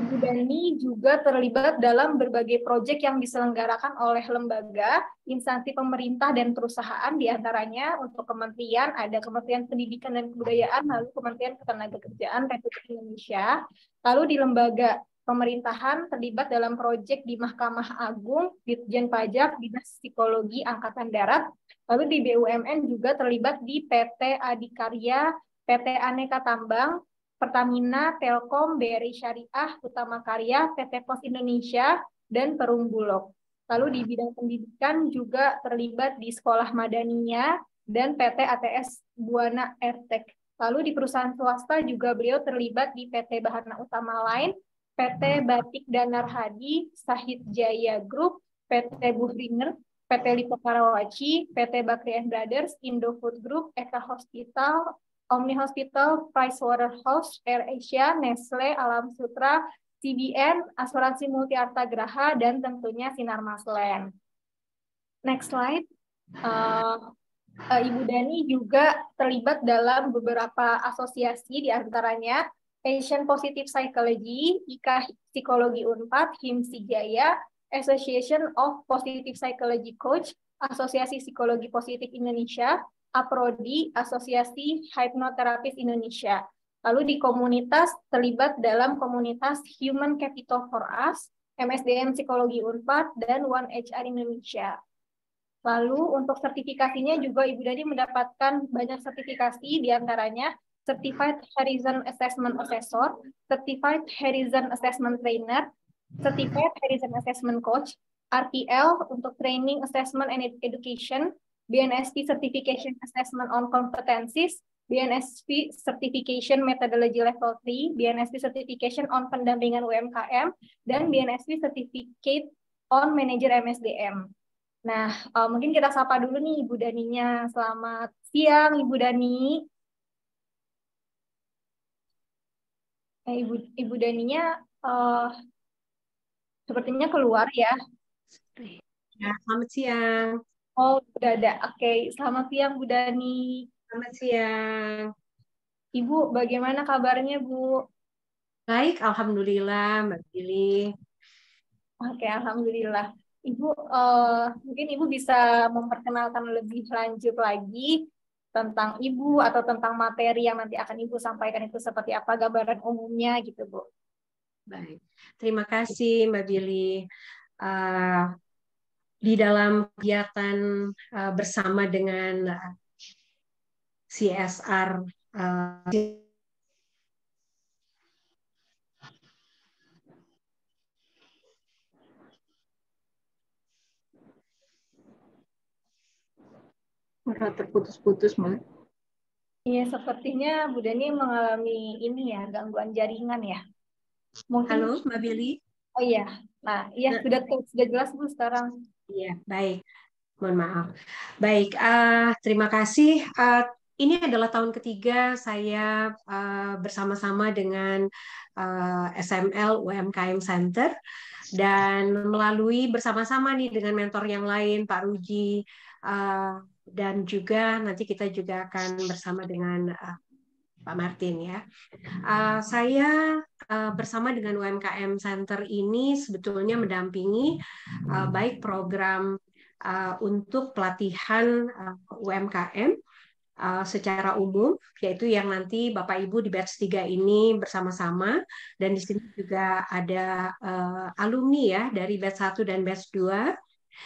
Ibu Dani juga terlibat dalam berbagai proyek yang diselenggarakan oleh lembaga, instansi pemerintah dan perusahaan, diantaranya untuk kementerian, ada Kementerian Pendidikan dan Kebudayaan, lalu Kementerian Ketenagakerjaan Republik Indonesia, lalu di lembaga pemerintahan terlibat dalam proyek di Mahkamah Agung, Ditjen Pajak, Dinas Psikologi Angkatan Darat, lalu di BUMN juga terlibat di PT Adikarya, PT Aneka Tambang, Pertamina, Telkom, BRI Syariah, Utama Karya, PT Pos Indonesia, dan Perum Bulog. Lalu di bidang pendidikan juga terlibat di Sekolah Madaninya dan PT ATS Buana Ertek. Lalu di perusahaan swasta juga beliau terlibat di PT Bahana Utama Line, PT Batik Danar Hadi, Sahid Jaya Group, PT Buhringer, PT Lipo Karawaci, PT Bakri & Brothers, Indo Food Group, Eka Hospital, Omni Hospital, Pricewaterhouse, Air Asia, Nestle, Alam Sutra, CBN, Asuransi Multi Arta Graha, dan tentunya Sinar Mas Land. Next slide. Ibu Dani juga terlibat dalam beberapa asosiasi, diantaranya Asian Positive Psychology, IKA Psikologi Unpad, HIMSI Jaya, Association of Positive Psychology Coach, Asosiasi Psikologi Positif Indonesia, APRODI, Asosiasi Hipnoterapis Indonesia. Lalu di komunitas, terlibat dalam komunitas Human Capital for Us, MSDM Psikologi Unpad, dan One HR Indonesia. Lalu untuk sertifikasinya juga Ibu Dani mendapatkan banyak sertifikasi, diantaranya Certified Harrison Assessment Assessor, Certified Harrison Assessment Trainer, Certified Harrison Assessment Coach, RPL untuk Training Assessment and Education, BNSP Certification Assessment on Competencies, BNSP Certification Methodology Level 3, BNSP Certification on Pendampingan UMKM, dan BNSP Certificate on Manager MSDM. Nah, mungkin kita sapa dulu nih Ibu Daninya. Selamat siang Ibu Dani. Ibu Daninya sepertinya keluar ya. Ya, selamat siang. Oh, udah ada. Oke, selamat siang Bu Dani. Selamat siang. Ibu, bagaimana kabarnya, Bu? Baik, alhamdulillah, Mbak Dili. Oke, alhamdulillah. Ibu, mungkin Ibu bisa memperkenalkan lebih lanjut lagi tentang Ibu atau tentang materi yang nanti akan Ibu sampaikan itu seperti apa, gambaran umumnya gitu, Bu. Baik, terima kasih Mbak Dili. Di dalam kegiatan bersama dengan CSR terputus-putus, Mbak. Iya, sepertinya Bu Dani mengalami ini ya, gangguan jaringan ya. Mungkin... Halo, Mbak Billy. Oh iya. Nah, iya sudah jelas Bu sekarang. Iya, baik. Mohon maaf. Baik, terima kasih. Ini adalah tahun ketiga saya bersama-sama dengan SML UMKM Center dan melalui bersama-sama nih dengan mentor yang lain, Pak Ruji, dan juga nanti kita juga akan bersama dengan Pak Martin ya. Saya bersama dengan UMKM Center ini sebetulnya mendampingi baik program untuk pelatihan UMKM, secara umum, yaitu yang nanti Bapak Ibu di batch 3 ini bersama-sama, dan di sini juga ada alumni ya dari batch 1 dan batch 2,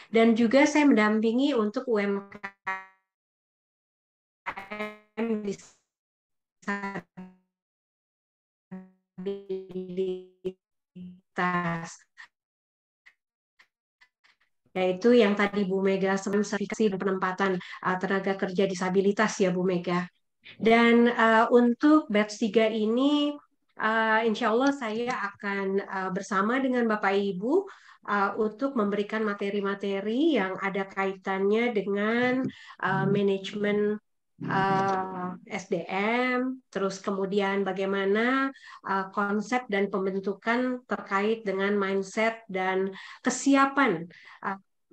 dan juga saya mendampingi untuk UMKM disabilitas, yaitu yang tadi Bu Mega sertifikasi penempatan tenaga kerja disabilitas ya Bu Mega. Dan untuk batch 3 ini insya Allah saya akan bersama dengan Bapak Ibu untuk memberikan materi-materi yang ada kaitannya dengan manajemen SDM, terus kemudian bagaimana konsep dan pembentukan terkait dengan mindset dan kesiapan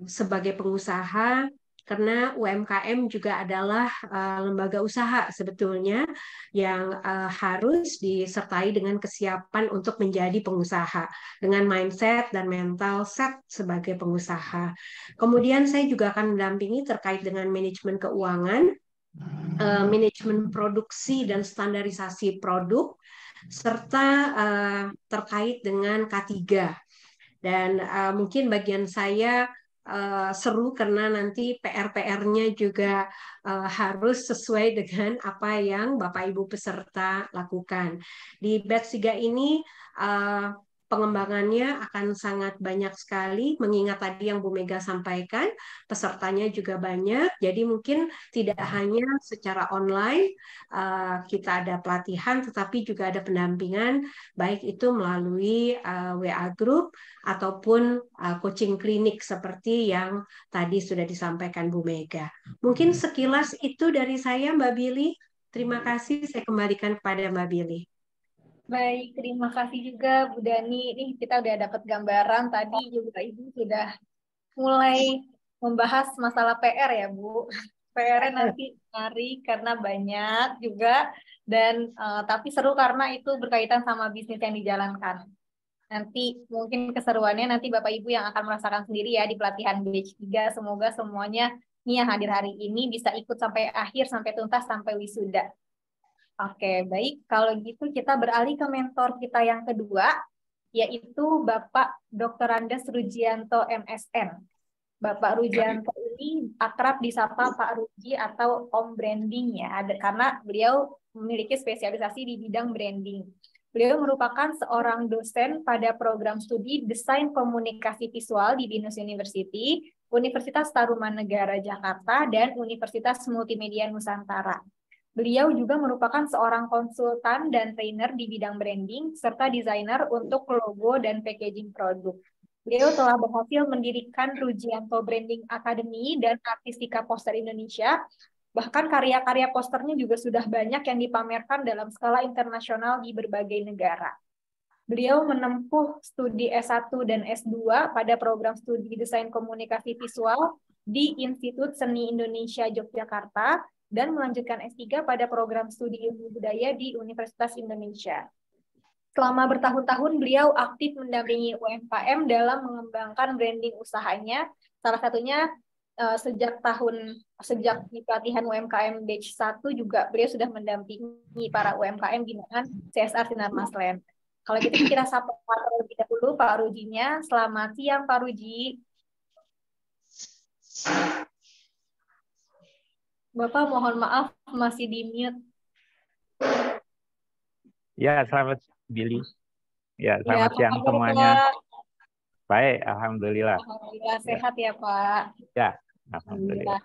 sebagai pengusaha, karena UMKM juga adalah lembaga usaha sebetulnya yang harus disertai dengan kesiapan untuk menjadi pengusaha dengan mindset dan mental set sebagai pengusaha. Kemudian saya juga akan mendampingi terkait dengan manajemen keuangan, manajemen produksi dan standarisasi produk, serta terkait dengan K3. Dan mungkin bagian saya seru karena nanti PR-PR-nya juga harus sesuai dengan apa yang Bapak Ibu peserta lakukan. Di batch 3 ini pengembangannya akan sangat banyak sekali, mengingat tadi yang Bu Mega sampaikan, pesertanya juga banyak, jadi mungkin tidak hanya secara online kita ada pelatihan, tetapi juga ada pendampingan, baik itu melalui WA Group ataupun coaching klinik seperti yang tadi sudah disampaikan Bu Mega. Mungkin sekilas itu dari saya Mbak Billy, terima kasih, saya kembalikan kepada Mbak Billy. Baik, terima kasih juga Bu Dani. Ini kita udah dapat gambaran tadi juga Ibu sudah mulai membahas masalah PR ya Bu. PR-nya nanti menarik karena banyak juga dan tapi seru karena itu berkaitan sama bisnis yang dijalankan. Nanti mungkin keseruannya nanti Bapak Ibu yang akan merasakan sendiri ya di pelatihan batch 3. Semoga semuanya nih yang hadir hari ini bisa ikut sampai akhir, sampai tuntas, sampai wisuda. Oke, baik. Kalau gitu kita beralih ke mentor kita yang kedua, yaitu Bapak Dr. Andes Rujianto MSN. Bapak Rujianto ini akrab disapa Pak Ruji atau Om Branding ya, karena beliau memiliki spesialisasi di bidang branding. Beliau merupakan seorang dosen pada program studi Desain Komunikasi Visual di BINUS University, Universitas Tarumanegara Jakarta, dan Universitas Multimedia Nusantara. Beliau juga merupakan seorang konsultan dan trainer di bidang branding, serta desainer untuk logo dan packaging produk. Beliau telah berhasil mendirikan Rujianto Branding Academy dan Artistika Poster Indonesia. Bahkan karya-karya posternya juga sudah banyak yang dipamerkan dalam skala internasional di berbagai negara. Beliau menempuh studi S1 dan S2 pada program studi desain komunikasi visual di Institut Seni Indonesia Yogyakarta dan melanjutkan S3 pada program studi ilmu budaya di Universitas Indonesia. Selama bertahun-tahun beliau aktif mendampingi UMKM dalam mengembangkan branding usahanya, salah satunya sejak di pelatihan UMKM Batch 1 juga beliau sudah mendampingi para UMKM binaan CSR Sinar Mas Land. Kalau gitu kita sapa terlebih dahulu Pak Rujinya. Selamat siang Pak Ruji. Bapak mohon maaf masih di mute. Ya, selamat Billy. Ya, selamat siang semuanya. Baik, alhamdulillah. Alhamdulillah sehat ya Pak. Ya. Alhamdulillah.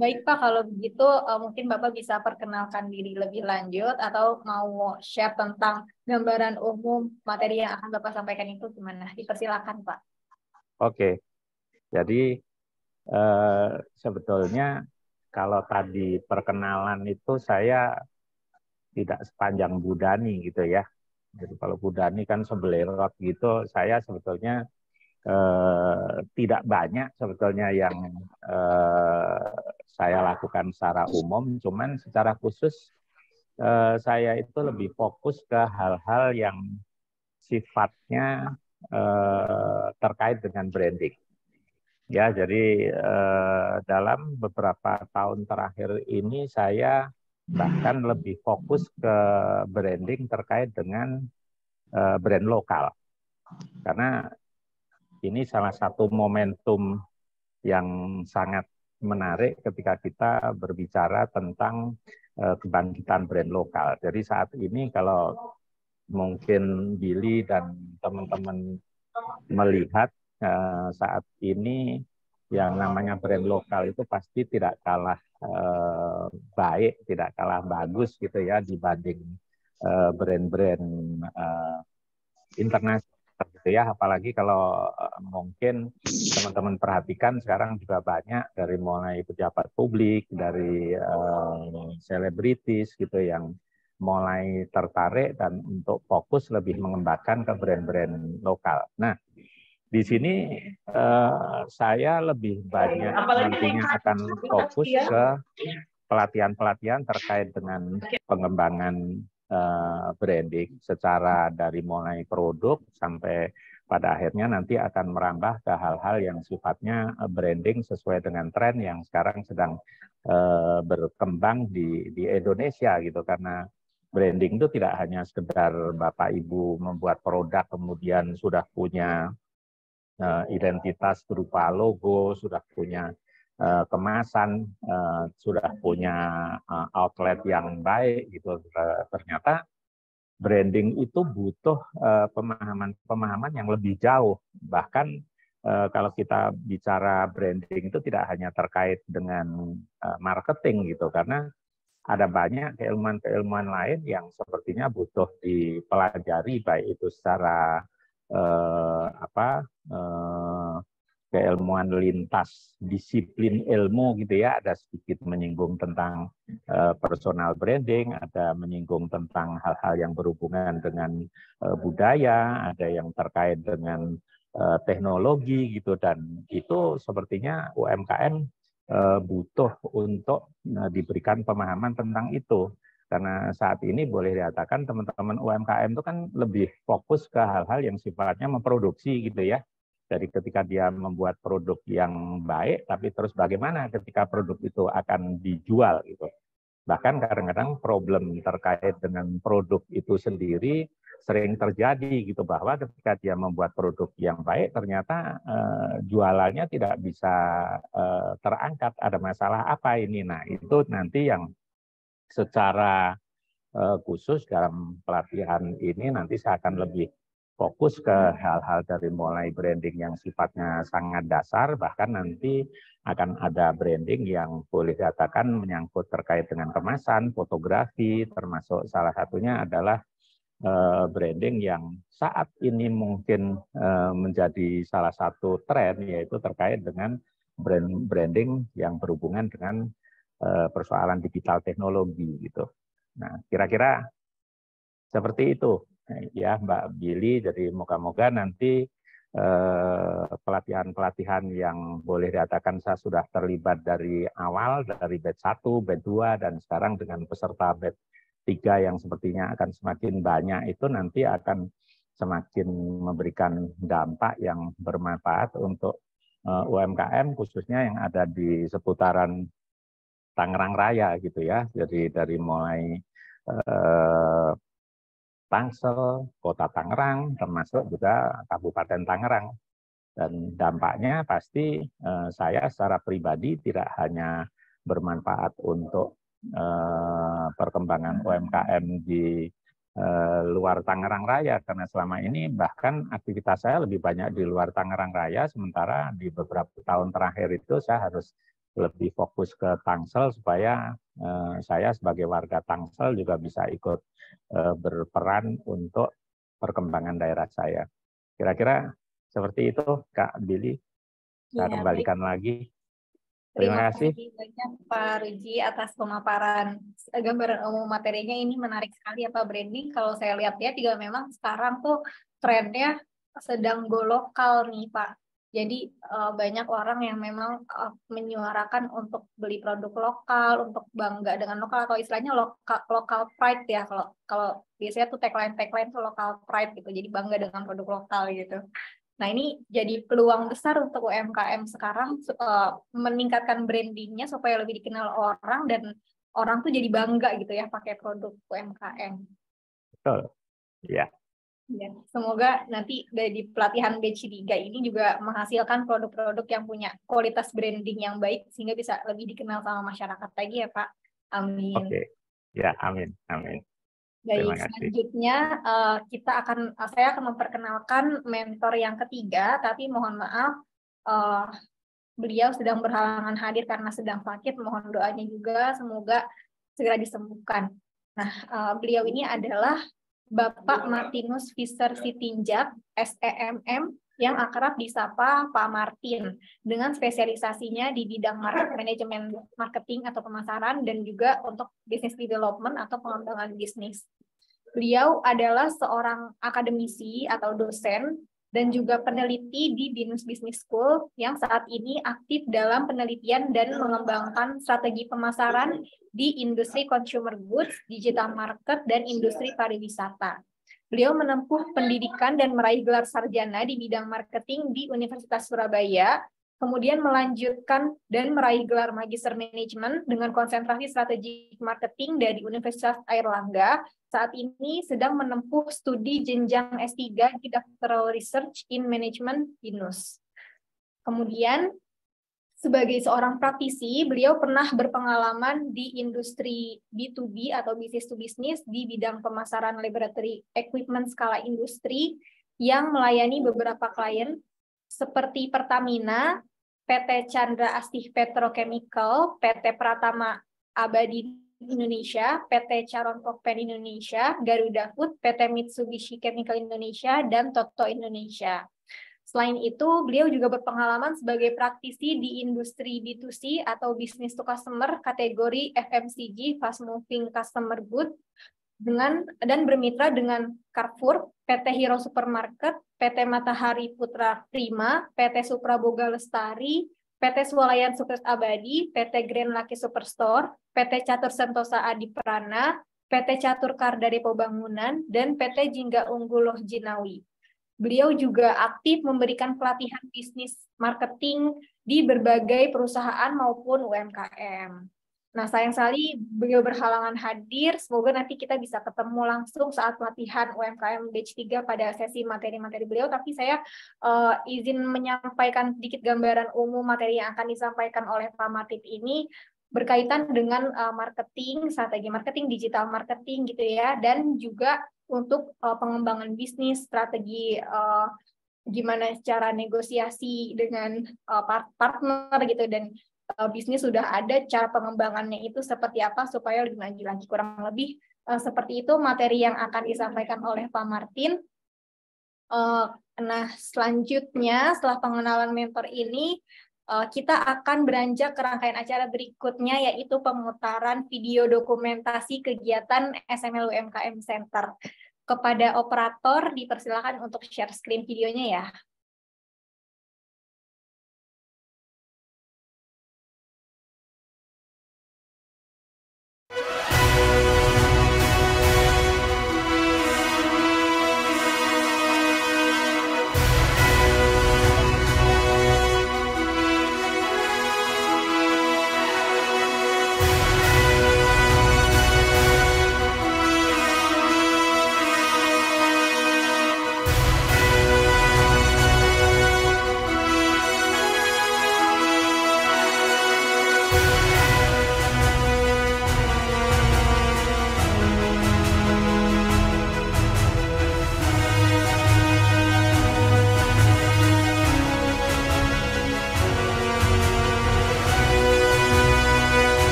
Baik Pak, kalau begitu mungkin Bapak bisa perkenalkan diri lebih lanjut atau mau share tentang gambaran umum materi yang akan Bapak sampaikan itu gimana? Dipersilakan Pak. Oke, jadi sebetulnya kalau tadi perkenalan itu saya tidak sepanjang Bu Dhani gitu ya. Jadi kalau Bu Dhani kan sebelerot gitu, saya sebetulnya tidak banyak sebetulnya yang saya lakukan secara umum, cuman secara khusus saya itu lebih fokus ke hal-hal yang sifatnya terkait dengan branding. Ya, jadi dalam beberapa tahun terakhir ini saya bahkan lebih fokus ke branding terkait dengan brand lokal, karena ini salah satu momentum yang sangat menarik ketika kita berbicara tentang kebangkitan brand lokal. Jadi saat ini kalau mungkin Billy dan teman-teman melihat saat ini yang namanya brand lokal itu pasti tidak kalah baik, tidak kalah bagus gitu ya dibanding brand-brand internasional. Gitu ya, apalagi kalau mungkin teman-teman perhatikan sekarang juga banyak dari mulai pejabat publik, dari selebritis gitu yang mulai tertarik dan untuk fokus lebih mengembangkan ke brand-brand lokal. Nah, di sini saya lebih banyak nantinya akan fokus ke pelatihan-pelatihan terkait dengan pengembangan branding secara dari mulai produk sampai pada akhirnya nanti akan merambah ke hal-hal yang sifatnya branding sesuai dengan tren yang sekarang sedang berkembang di Indonesia gitu, karena branding itu tidak hanya sekedar Bapak Ibu membuat produk kemudian sudah punya identitas berupa logo, sudah punya kemasan, sudah punya outlet yang baik gitu. Ternyata branding itu butuh pemahaman-pemahaman yang lebih jauh. Bahkan kalau kita bicara branding itu tidak hanya terkait dengan marketing gitu, karena ada banyak keilmuan-keilmuan lain yang sepertinya butuh dipelajari, baik itu secara keilmuan lintas disiplin ilmu gitu ya, ada sedikit menyinggung tentang personal branding, ada menyinggung tentang hal-hal yang berhubungan dengan budaya, ada yang terkait dengan teknologi gitu, dan itu sepertinya UMKM butuh untuk diberikan pemahaman tentang itu. Karena saat ini boleh dikatakan teman-teman UMKM itu kan lebih fokus ke hal-hal yang sifatnya memproduksi gitu ya. Dari ketika dia membuat produk yang baik, tapi terus bagaimana ketika produk itu akan dijual gitu. Bahkan kadang-kadang problem terkait dengan produk itu sendiri sering terjadi gitu, bahwa ketika dia membuat produk yang baik ternyata jualannya tidak bisa terangkat, ada masalah apa ini. Nah, itu nanti yang secara khusus dalam pelatihan ini nanti saya akan lebih fokus ke hal-hal dari mulai branding yang sifatnya sangat dasar, bahkan nanti akan ada branding yang boleh dikatakan menyangkut terkait dengan kemasan, fotografi, termasuk salah satunya adalah branding yang saat ini mungkin menjadi salah satu tren, yaitu terkait dengan branding yang berhubungan dengan persoalan digital teknologi gitu. Nah, kira-kira seperti itu. Ya Mbak Billy, jadi moga-moga nanti pelatihan-pelatihan yang boleh dikatakan saya sudah terlibat dari awal, dari batch 1, batch 2, dan sekarang dengan peserta batch 3 yang sepertinya akan semakin banyak, itu nanti akan semakin memberikan dampak yang bermanfaat untuk UMKM khususnya yang ada di seputaran Tangerang Raya gitu ya. Jadi dari mulai Tangsel, Kota Tangerang, termasuk juga Kabupaten Tangerang. Dan dampaknya pasti saya secara pribadi tidak hanya bermanfaat untuk perkembangan UMKM di luar Tangerang Raya, karena selama ini bahkan aktivitas saya lebih banyak di luar Tangerang Raya, sementara di beberapa tahun terakhir itu saya harus lebih fokus ke Tangsel supaya saya sebagai warga Tangsel juga bisa ikut berperan untuk perkembangan daerah saya. Kira-kira seperti itu, Kak Billy. Saya kembalikan lagi. Terima kasih banyak Pak Ruji atas pemaparan gambaran umum materinya. Ini menarik sekali ya Pak, branding. Kalau saya lihat ya, juga memang sekarang tuh trennya sedang go lokal nih Pak. Jadi banyak orang yang memang menyuarakan untuk beli produk lokal, untuk bangga dengan lokal, atau istilahnya lokal pride ya. Kalau biasanya tuh tagline tuh lokal pride gitu. Jadi bangga dengan produk lokal gitu. Nah ini jadi peluang besar untuk UMKM sekarang meningkatkan brandingnya supaya lebih dikenal orang dan orang tuh jadi bangga gitu ya pakai produk UMKM. Betul. Iya. Ya, semoga nanti dari pelatihan batch 3 ini juga menghasilkan produk-produk yang punya kualitas branding yang baik sehingga bisa lebih dikenal sama masyarakat lagi ya Pak. Amin. Oke. Ya, amin. Amin. Baik, selanjutnya saya akan memperkenalkan mentor yang ketiga, tapi mohon maaf beliau sedang berhalangan hadir karena sedang sakit. Mohon doanya juga semoga segera disembuhkan. Nah, beliau ini adalah Bapak Martinus Fisher Sitinjak, SEMM, yang akrab disapa Pak Martin, dengan spesialisasinya di bidang manajemen marketing atau pemasaran, dan juga untuk business development atau pengembangan bisnis. Beliau adalah seorang akademisi atau dosen, dan juga peneliti di BINUS Business School, yang saat ini aktif dalam penelitian dan mengembangkan strategi pemasaran di industri consumer goods, digital market, dan industri pariwisata. Beliau menempuh pendidikan dan meraih gelar sarjana di bidang marketing di Universitas Surabaya, kemudian melanjutkan dan meraih gelar magister manajemen dengan konsentrasi strategi marketing dari Universitas Airlangga. Saat ini sedang menempuh studi jenjang S3 di Doctoral Research in Management BINUS. Kemudian, sebagai seorang praktisi, beliau pernah berpengalaman di industri B2B atau business to business di bidang pemasaran laboratory equipment skala industri yang melayani beberapa klien seperti Pertamina, PT Chandra Asih Petrochemical, PT Pratama Abadi Indonesia, PT Charon Pokpen Indonesia, Garuda Food, PT Mitsubishi Chemical Indonesia, dan Toto Indonesia. Selain itu, beliau juga berpengalaman sebagai praktisi di industri B2C atau business to customer kategori FMCG (Fast Moving Consumer Goods) dan bermitra dengan Carrefour, PT Hero Supermarket, PT Matahari Putra Prima, PT Supraboga Lestari, PT Swalayan Sukses Abadi, PT Grand Lucky Superstore, PT Catur Sentosa Adi Prana, PT Catur Karda Depo Bangunan, dan PT Jingga Unggul Loh Jinawi. Beliau juga aktif memberikan pelatihan bisnis marketing di berbagai perusahaan maupun UMKM. Nah, sayang sekali beliau berhalangan hadir. Semoga nanti kita bisa ketemu langsung saat pelatihan UMKM batch 3 pada sesi materi-materi beliau. Tapi saya izin menyampaikan sedikit gambaran umum materi yang akan disampaikan oleh Pak Martin ini. berkaitan dengan marketing, strategi marketing, digital marketing gitu ya, dan juga untuk pengembangan bisnis, strategi gimana cara negosiasi dengan partner gitu, dan bisnis sudah ada, cara pengembangannya itu seperti apa supaya lebih lanjut lagi. Kurang lebih seperti itu materi yang akan disampaikan oleh Pak Martin. Nah, selanjutnya setelah pengenalan mentor ini, kita akan beranjak ke rangkaian acara berikutnya, yaitu pemutaran video dokumentasi kegiatan SML UMKM Center. Kepada operator, dipersilakan untuk share screen videonya ya.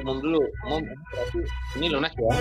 Umum dulu, umum berarti ini lunas ya.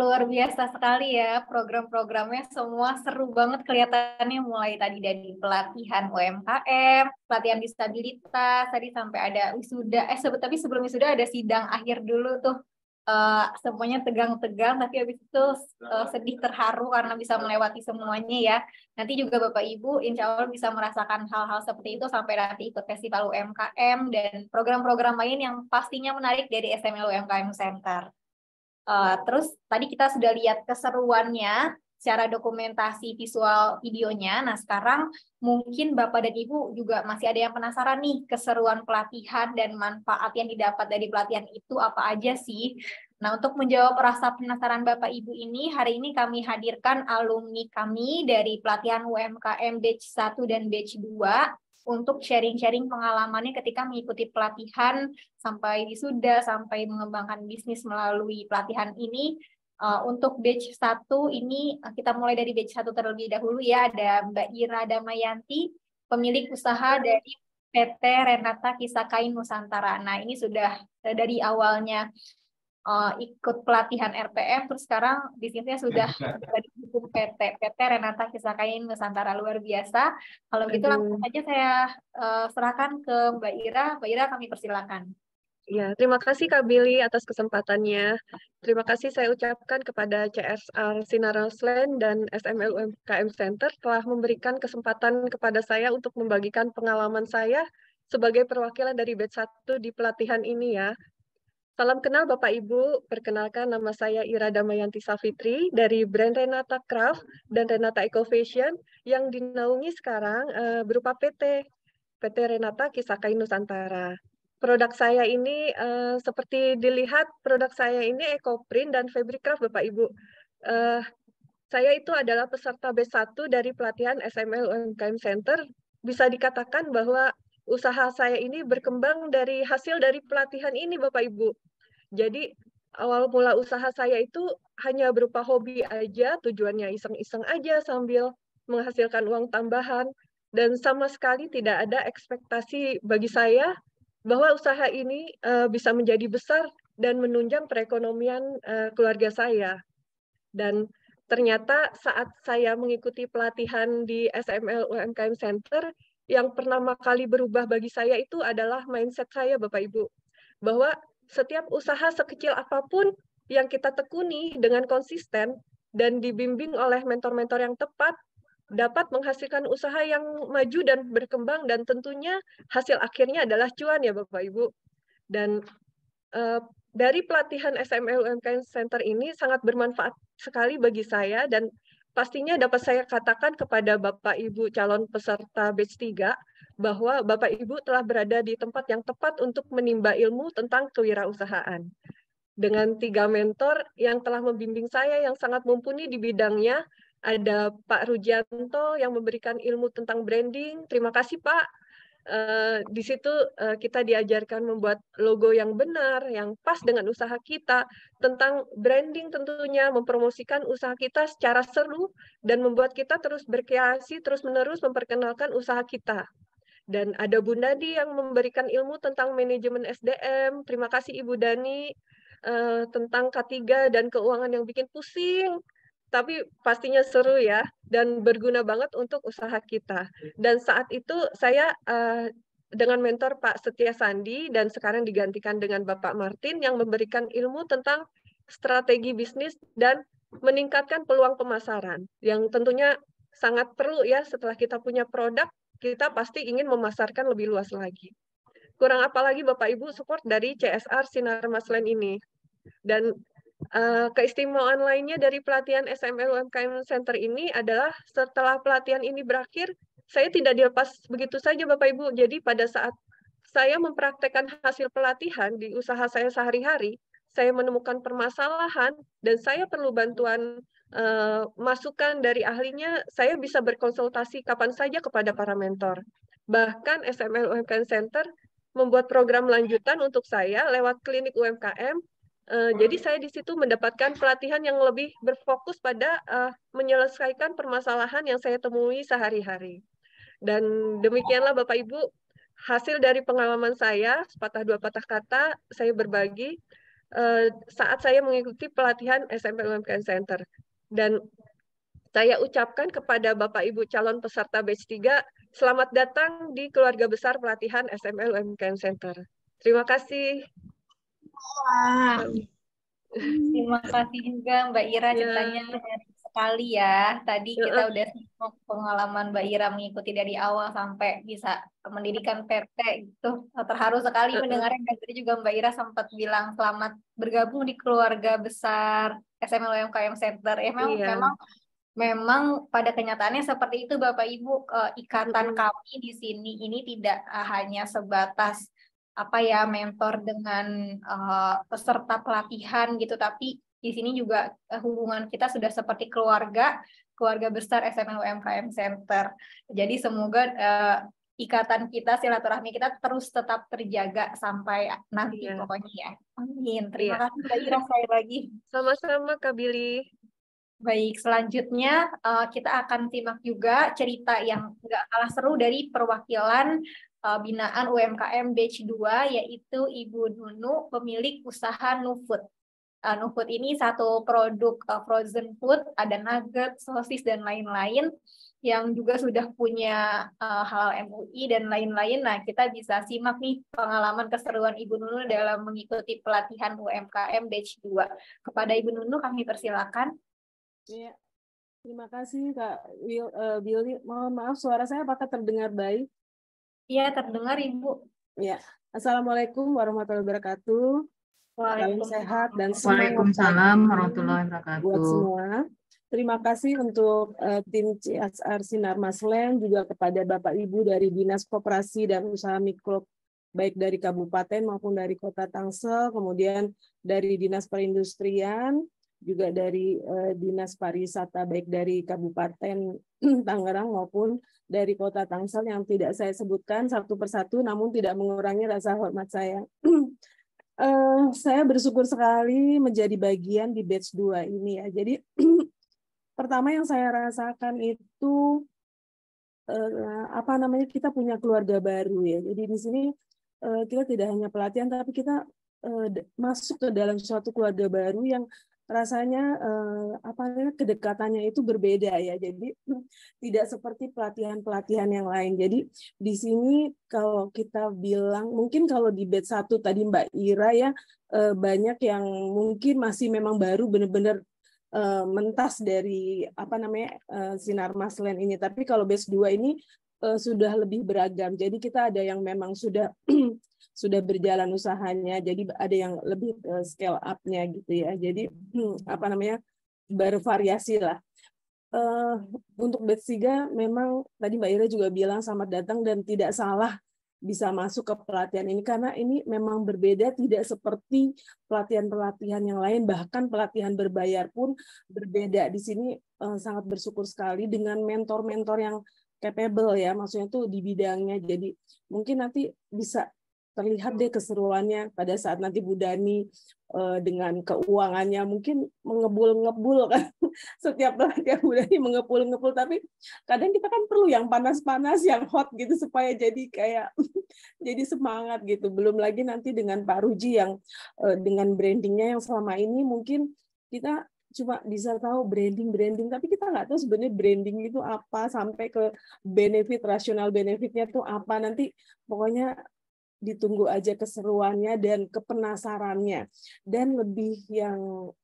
Luar biasa sekali ya program-programnya, semua seru banget kelihatannya, mulai tadi dari pelatihan UMKM, pelatihan disabilitas, tadi sampai ada wisuda, tapi sebelum wisuda ada sidang akhir dulu tuh, semuanya tegang-tegang, tapi habis itu sedih terharu karena bisa melewati semuanya ya. Nanti juga Bapak Ibu insya Allah bisa merasakan hal-hal seperti itu sampai nanti ikut festival UMKM dan program-program lain yang pastinya menarik dari SML UMKM Center. Terus tadi kita sudah lihat keseruannya secara dokumentasi visual videonya. Nah, sekarang mungkin Bapak dan Ibu juga masih ada yang penasaran nih, keseruan pelatihan dan manfaat yang didapat dari pelatihan itu apa aja sih? Nah, untuk menjawab rasa penasaran Bapak Ibu ini, hari ini kami hadirkan alumni kami dari pelatihan UMKM Batch 1 dan Batch 2. Untuk sharing-sharing pengalamannya ketika mengikuti pelatihan sampai wisuda, sampai mengembangkan bisnis melalui pelatihan ini. Untuk batch 1 ini, kita mulai dari batch 1 terlebih dahulu ya, ada Mbak Ira Damayanti, pemilik usaha dari PT Renata Kisakain Nusantara. Nah, ini sudah dari awalnya ikut pelatihan RPM, terus sekarang bisnisnya sudah dari hukum PT Renata Kisakain Nusantara. Luar biasa. Kalau gitu langsung aja saya serahkan ke Mbak Ira. Mbak Ira, kami persilakan. Ya, terima kasih Kak Billy atas kesempatannya. Terima kasih saya ucapkan kepada CSR Sinar Mas Land dan SML UMKM Center telah memberikan kesempatan kepada saya untuk membagikan pengalaman saya sebagai perwakilan dari batch 1 di pelatihan ini ya. Salam kenal Bapak Ibu, perkenalkan nama saya Ira Damayanti Savitri dari brand Renata Craft dan Renata Eco Fashion yang dinaungi sekarang berupa PT Renata Kisakain Nusantara. Produk saya ini seperti dilihat produk saya ini Eco Print dan Fabric Craft Bapak Ibu. Saya itu adalah peserta B1 dari pelatihan SML UMKM Center. Bisa dikatakan bahwa usaha saya ini berkembang dari hasil dari pelatihan ini Bapak Ibu. Jadi awal mula usaha saya itu hanya berupa hobi aja, tujuannya iseng-iseng aja sambil menghasilkan uang tambahan. Dan sama sekali tidak ada ekspektasi bagi saya bahwa usaha ini bisa menjadi besar dan menunjang perekonomian keluarga saya. Dan ternyata saat saya mengikuti pelatihan di SML UMKM Center, yang pertama kali berubah bagi saya itu adalah mindset saya Bapak Ibu. Bahwa setiap usaha sekecil apapun yang kita tekuni dengan konsisten dan dibimbing oleh mentor-mentor yang tepat dapat menghasilkan usaha yang maju dan berkembang dan tentunya hasil akhirnya adalah cuan ya Bapak Ibu. Dan dari pelatihan SML UMKM Center ini sangat bermanfaat sekali bagi saya dan pastinya dapat saya katakan kepada Bapak Ibu calon peserta batch 3 bahwa Bapak Ibu telah berada di tempat yang tepat untuk menimba ilmu tentang kewirausahaan. Dengan 3 mentor yang telah membimbing saya yang sangat mumpuni di bidangnya, ada Pak Rujianto yang memberikan ilmu tentang branding. Terima kasih Pak. Di situ kita diajarkan membuat logo yang benar, yang pas dengan usaha kita, tentang branding tentunya, mempromosikan usaha kita secara seru, dan membuat kita terus berkreasi, terus-menerus memperkenalkan usaha kita. Dan ada Bu Nadi yang memberikan ilmu tentang manajemen SDM, terima kasih Ibu Dani, tentang K3 dan keuangan yang bikin pusing, tapi pastinya seru ya, dan berguna banget untuk usaha kita. Dan saat itu saya dengan mentor Pak Setia Sandi, dan sekarang digantikan dengan Bapak Martin, yang memberikan ilmu tentang strategi bisnis dan meningkatkan peluang pemasaran, yang tentunya sangat perlu ya, setelah kita punya produk, kita pasti ingin memasarkan lebih luas lagi. Kurang apa lagi Bapak Ibu support dari CSR Sinar Mas Land ini. Dan keistimewaan lainnya dari pelatihan SML UMKM Center ini adalah setelah pelatihan ini berakhir, saya tidak dilepas begitu saja Bapak Ibu. Jadi pada saat saya mempraktekkan hasil pelatihan di usaha saya sehari-hari, saya menemukan permasalahan dan saya perlu bantuan masukan dari ahlinya, saya bisa berkonsultasi kapan saja kepada para mentor. Bahkan SML UMKM Center membuat program lanjutan untuk saya lewat klinik UMKM. Jadi saya di situ mendapatkan pelatihan yang lebih berfokus pada menyelesaikan permasalahan yang saya temui sehari-hari. Dan demikianlah Bapak Ibu, hasil dari pengalaman saya, sepatah dua patah kata, saya berbagi saat saya mengikuti pelatihan SML UMKM Center. Dan saya ucapkan kepada Bapak Ibu calon peserta batch 3, selamat datang di keluarga besar pelatihan SML UMKM Center. Terima kasih. Wah. Terima kasih juga Mbak Ira ceritanya sekali ya. Tadi kita udah simak pengalaman Mbak Ira mengikuti dari awal sampai bisa mendirikan PT gitu. Terharu sekali mendengarnya. Dan tadi juga Mbak Ira sempat bilang selamat bergabung di keluarga besar SML UMKM Center. Ya, memang pada kenyataannya seperti itu Bapak Ibu. Ikatan kami di sini ini tidak hanya sebatas mentor dengan peserta pelatihan gitu, tapi di sini juga hubungan kita sudah seperti keluarga besar SML UMKM Center. Jadi semoga ikatan kita, silaturahmi kita terus tetap terjaga sampai nanti pokoknya ya. Amin. Terima kasih Mbak Ira sekali lagi. Sama-sama Kak Billy. Baik, selanjutnya kita akan simak juga cerita yang nggak kalah seru dari perwakilan binaan UMKM Batch 2, yaitu Ibu Nunu, pemilik usaha New Food. New Food ini satu produk frozen food, ada nugget, sosis, dan lain-lain, yang juga sudah punya halal MUI dan lain-lain. Nah, kita bisa simak nih pengalaman keseruan Ibu Nunu dalam mengikuti pelatihan UMKM Batch 2. Kepada Ibu Nunu kami persilakan. Iya, terima kasih Kak Billy. Mohon maaf suara saya apakah terdengar baik? Iya, terdengar Ibu. Iya. Assalamualaikum warahmatullahi wabarakatuh. Salam sehat dan semangat. Waalaikumsalam warahmatullahi wabarakatuh. Buat semua. Terima kasih untuk tim CSR Sinar Mas Land, juga kepada Bapak Ibu dari Dinas Koperasi dan Usaha Mikro baik dari kabupaten maupun dari Kota Tangsel, kemudian dari Dinas Perindustrian, juga dari Dinas Pariwisata baik dari Kabupaten Tangerang maupun dari Kota Tangsel yang tidak saya sebutkan satu persatu, namun tidak mengurangi rasa hormat saya. Saya bersyukur sekali menjadi bagian di batch 2 ini ya. Jadi pertama yang saya rasakan itu kita punya keluarga baru ya. Jadi di sini kita tidak hanya pelatihan, tapi kita masuk ke dalam suatu keluarga baru yang rasanya kedekatannya itu berbeda ya. Jadi tidak seperti pelatihan-pelatihan yang lain. Jadi di sini kalau kita bilang mungkin kalau di batch 1 tadi Mbak Ira ya banyak yang mungkin masih memang baru benar-benar mentas dari Sinar Mas Land ini. Tapi kalau batch 2 ini sudah lebih beragam. Jadi kita ada yang memang sudah berjalan usahanya, jadi ada yang lebih scale up-nya gitu ya. Jadi bervariasi lah. Untuk batch 3 memang tadi Mbak Ira juga bilang selamat datang dan tidak salah bisa masuk ke pelatihan ini karena ini memang berbeda, tidak seperti pelatihan-pelatihan yang lain, bahkan pelatihan berbayar pun berbeda. Di sini sangat bersyukur sekali dengan mentor-mentor yang capable ya, maksudnya tuh di bidangnya. Jadi mungkin nanti bisa terlihat deh keseruannya pada saat nanti Bu Dani dengan keuangannya mungkin mengebul-ngebul kan. Setiap pelatihan Bu Dani mengebul-ngebul, tapi kadang kita kan perlu yang panas-panas, yang hot gitu supaya jadi kayak jadi semangat gitu. Belum lagi nanti dengan Pak Ruji yang dengan brandingnya yang selama ini mungkin kita cuma bisa tahu branding, tapi kita nggak tahu sebenarnya branding itu apa sampai ke benefit, rasional benefitnya tuh apa. Nanti pokoknya ditunggu aja keseruannya dan kepenasarannya. Dan lebih yang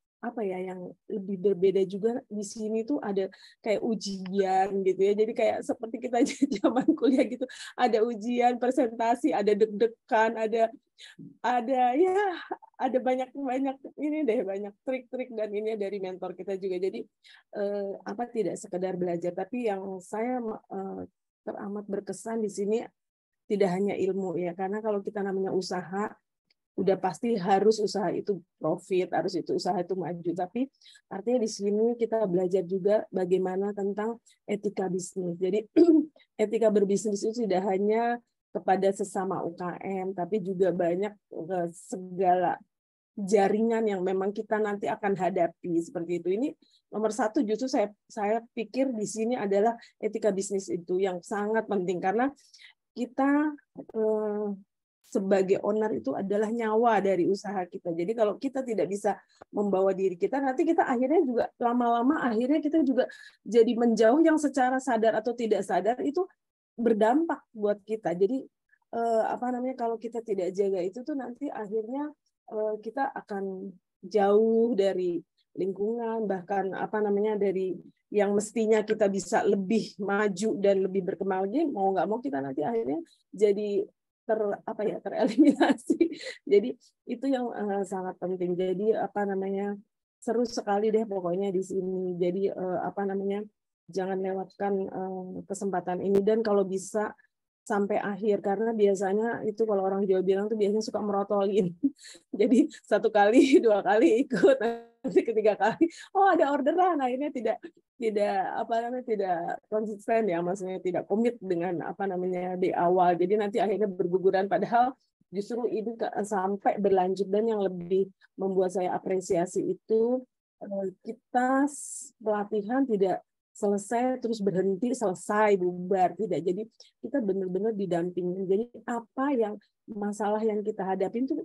yang lebih berbeda juga di sini tuh ada kayak ujian gitu ya. Jadi kayak seperti kita zaman kuliah gitu, ada ujian, presentasi, ada deg-degan, ada banyak ini deh, banyak trik-trik, dan ini dari mentor kita juga. Jadi tidak sekedar belajar, tapi yang saya teramat berkesan di sini tidak hanya ilmu ya, karena kalau kita namanya usaha udah pasti harus usaha itu profit, harus itu usaha itu maju, tapi artinya di sini kita belajar juga bagaimana tentang etika bisnis. Jadi etika berbisnis itu tidak hanya kepada sesama UKM, tapi juga banyak segala jaringan yang memang kita nanti akan hadapi seperti itu. Ini nomor satu justru saya pikir di sini adalah etika bisnis itu yang sangat penting, karena kita sebagai owner itu adalah nyawa dari usaha kita. Jadi kalau kita tidak bisa membawa diri kita, nanti kita akhirnya juga lama-lama kita juga jadi menjauh, yang secara sadar atau tidak sadar itu berdampak buat kita. Jadi kalau kita tidak jaga itu tuh nanti akhirnya kita akan jauh dari lingkungan, bahkan apa namanya, dari yang mestinya kita bisa lebih maju dan lebih berkembang lagi, mau nggak mau kita nanti akhirnya jadi tereliminasi. Jadi itu yang sangat penting. Jadi apa namanya, seru sekali deh pokoknya di sini. Jadi apa namanya, jangan lewatkan kesempatan ini, dan kalau bisa sampai akhir, karena biasanya itu kalau orang Jawa bilang tuh biasanya suka merotolin. Jadi satu kali, dua kali ikut, nanti ketiga kali, oh ada orderan, akhirnya tidak konsisten ya, maksudnya tidak komit dengan apa namanya di awal. Jadi nanti akhirnya berguguran, padahal justru ini sampai berlanjut. Dan yang lebih membuat saya apresiasi itu kita pelatihan tidak selesai terus berhenti, selesai bubar, tidak. Jadi kita benar-benar didampingin. Jadi apa yang masalah yang kita hadapin tuh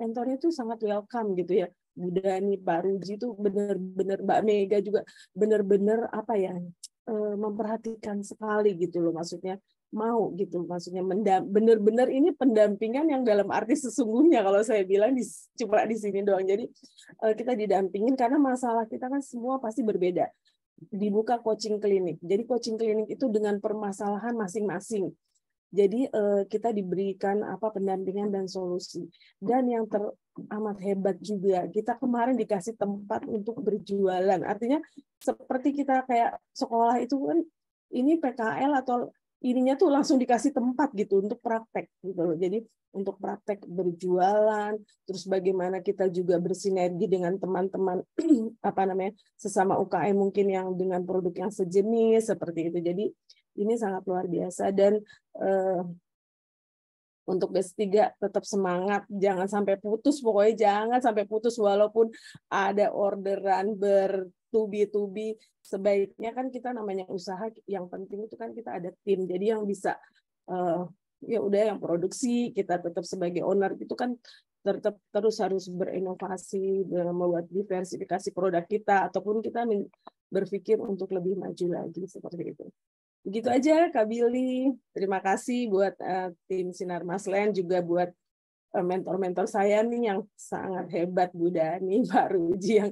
mentornya tuh sangat welcome gitu ya. Bu Dhani, Pak Ruji tuh benar-benar, Mbak Mega juga benar-benar apa ya, memperhatikan sekali gitu loh, maksudnya mau gitu, maksudnya benar-benar ini pendampingan yang dalam arti sesungguhnya. Kalau saya bilang cuma di sini doang. Jadi kita didampingin karena masalah kita kan semua pasti berbeda. Dibuka coaching klinik. Jadi coaching klinik itu dengan permasalahan masing-masing. Jadi kita diberikan apa pendampingan dan solusi. Dan yang teramat hebat juga, kita kemarin dikasih tempat untuk berjualan. Artinya seperti kita kayak sekolah itu kan, ini PKL atau ininya tuh langsung dikasih tempat gitu untuk praktek gitu loh. Jadi untuk praktek berjualan, terus bagaimana kita juga bersinergi dengan teman-teman apa namanya sesama UKM mungkin yang dengan produk yang sejenis seperti itu. Jadi ini sangat luar biasa. Dan untuk S3 tetap semangat, jangan sampai putus, pokoknya jangan sampai putus walaupun ada orderan bertubi-tubi. Sebaiknya kan kita namanya usaha, yang penting itu kan kita ada tim. Jadi yang bisa ya udah yang produksi, kita tetap sebagai owner itu kan tetap terus harus berinovasi, membuat diversifikasi produk kita, ataupun kita berpikir untuk lebih maju lagi seperti itu. Begitu aja Kak Billy, terima kasih buat tim Sinar Mas Land, juga buat mentor-mentor saya nih yang sangat hebat, Bu Dhani, Pak Ruji, yang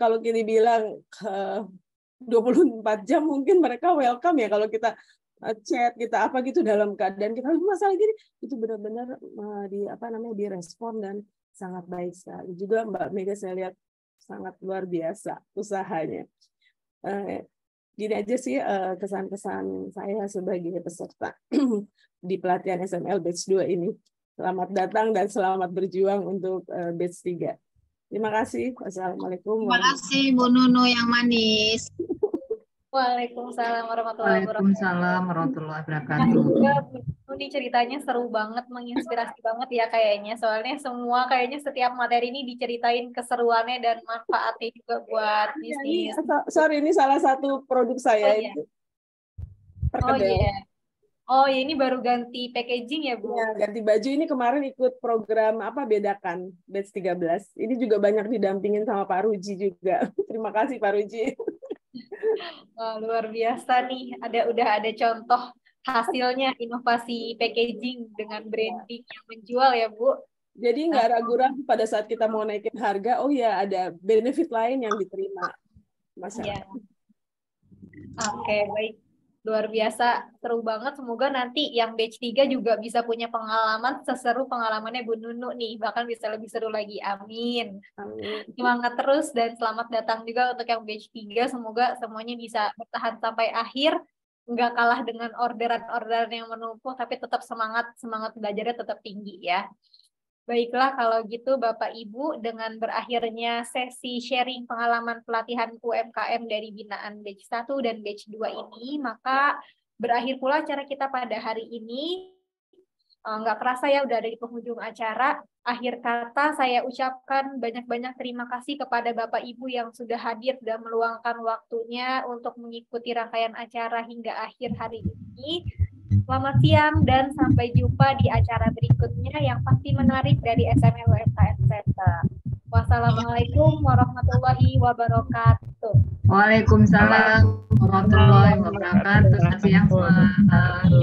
kalau kita bilang 24 jam mungkin mereka welcome ya, kalau kita chat kita apa gitu dalam keadaan kita masalah gini, itu benar-benar direspon dan sangat baik sekali. Juga Mbak Mega saya lihat sangat luar biasa usahanya. Gini aja sih kesan-kesan saya sebagai peserta di pelatihan SML Batch 2 ini. Selamat datang dan selamat berjuang untuk Batch 3. Terima kasih. Wassalamualaikum. Terima kasih Bu Nunu yang manis. Waalaikumsalam warahmatullahi wabarakatuh. Waalaikumsalam warahmatullahi wabarakatuh. Ini ceritanya seru banget, menginspirasi banget ya kayaknya. Soalnya semua kayaknya setiap materi ini diceritain keseruannya dan manfaatnya juga buat bisnis. Sorry, ini salah satu produk saya. Oh iya, ini baru ganti packaging ya Bu? Ya, ganti baju. Ini kemarin ikut program Bedakan Batch 13. Ini juga banyak didampingin sama Pak Ruji juga. Terima kasih Pak Ruji. Oh, luar biasa nih, udah ada contoh hasilnya inovasi packaging dengan branding yang menjual ya Bu. Jadi nggak ragu-ragu pada saat kita mau naikin harga, oh ya ada benefit lain yang diterima masyarakat. Ya. Oke, baik. Luar biasa, seru banget. Semoga nanti yang batch 3 juga bisa punya pengalaman seseru pengalamannya Bu Nunu nih, bahkan bisa lebih seru lagi. Amin. Semangat terus dan selamat datang juga untuk yang batch 3. Semoga semuanya bisa bertahan sampai akhir, nggak kalah dengan orderan-orderan yang menumpuk, tapi tetap semangat belajarnya tetap tinggi ya. Baiklah, kalau gitu Bapak Ibu, dengan berakhirnya sesi sharing pengalaman pelatihan UMKM dari binaan batch 1 dan batch 2 ini, maka berakhir pula acara kita pada hari ini. Nggak kerasa ya, udah ada di penghujung acara. Akhir kata saya ucapkan banyak-banyak terima kasih kepada Bapak Ibu yang sudah hadir dan meluangkan waktunya untuk mengikuti rangkaian acara hingga akhir hari ini. Selamat siang dan sampai jumpa di acara berikutnya yang pasti menarik dari SML UMKM Center. Wassalamualaikum warahmatullahi wabarakatuh. Waalaikumsalam warahmatullahi wabarakatuh. Selamat siang semua.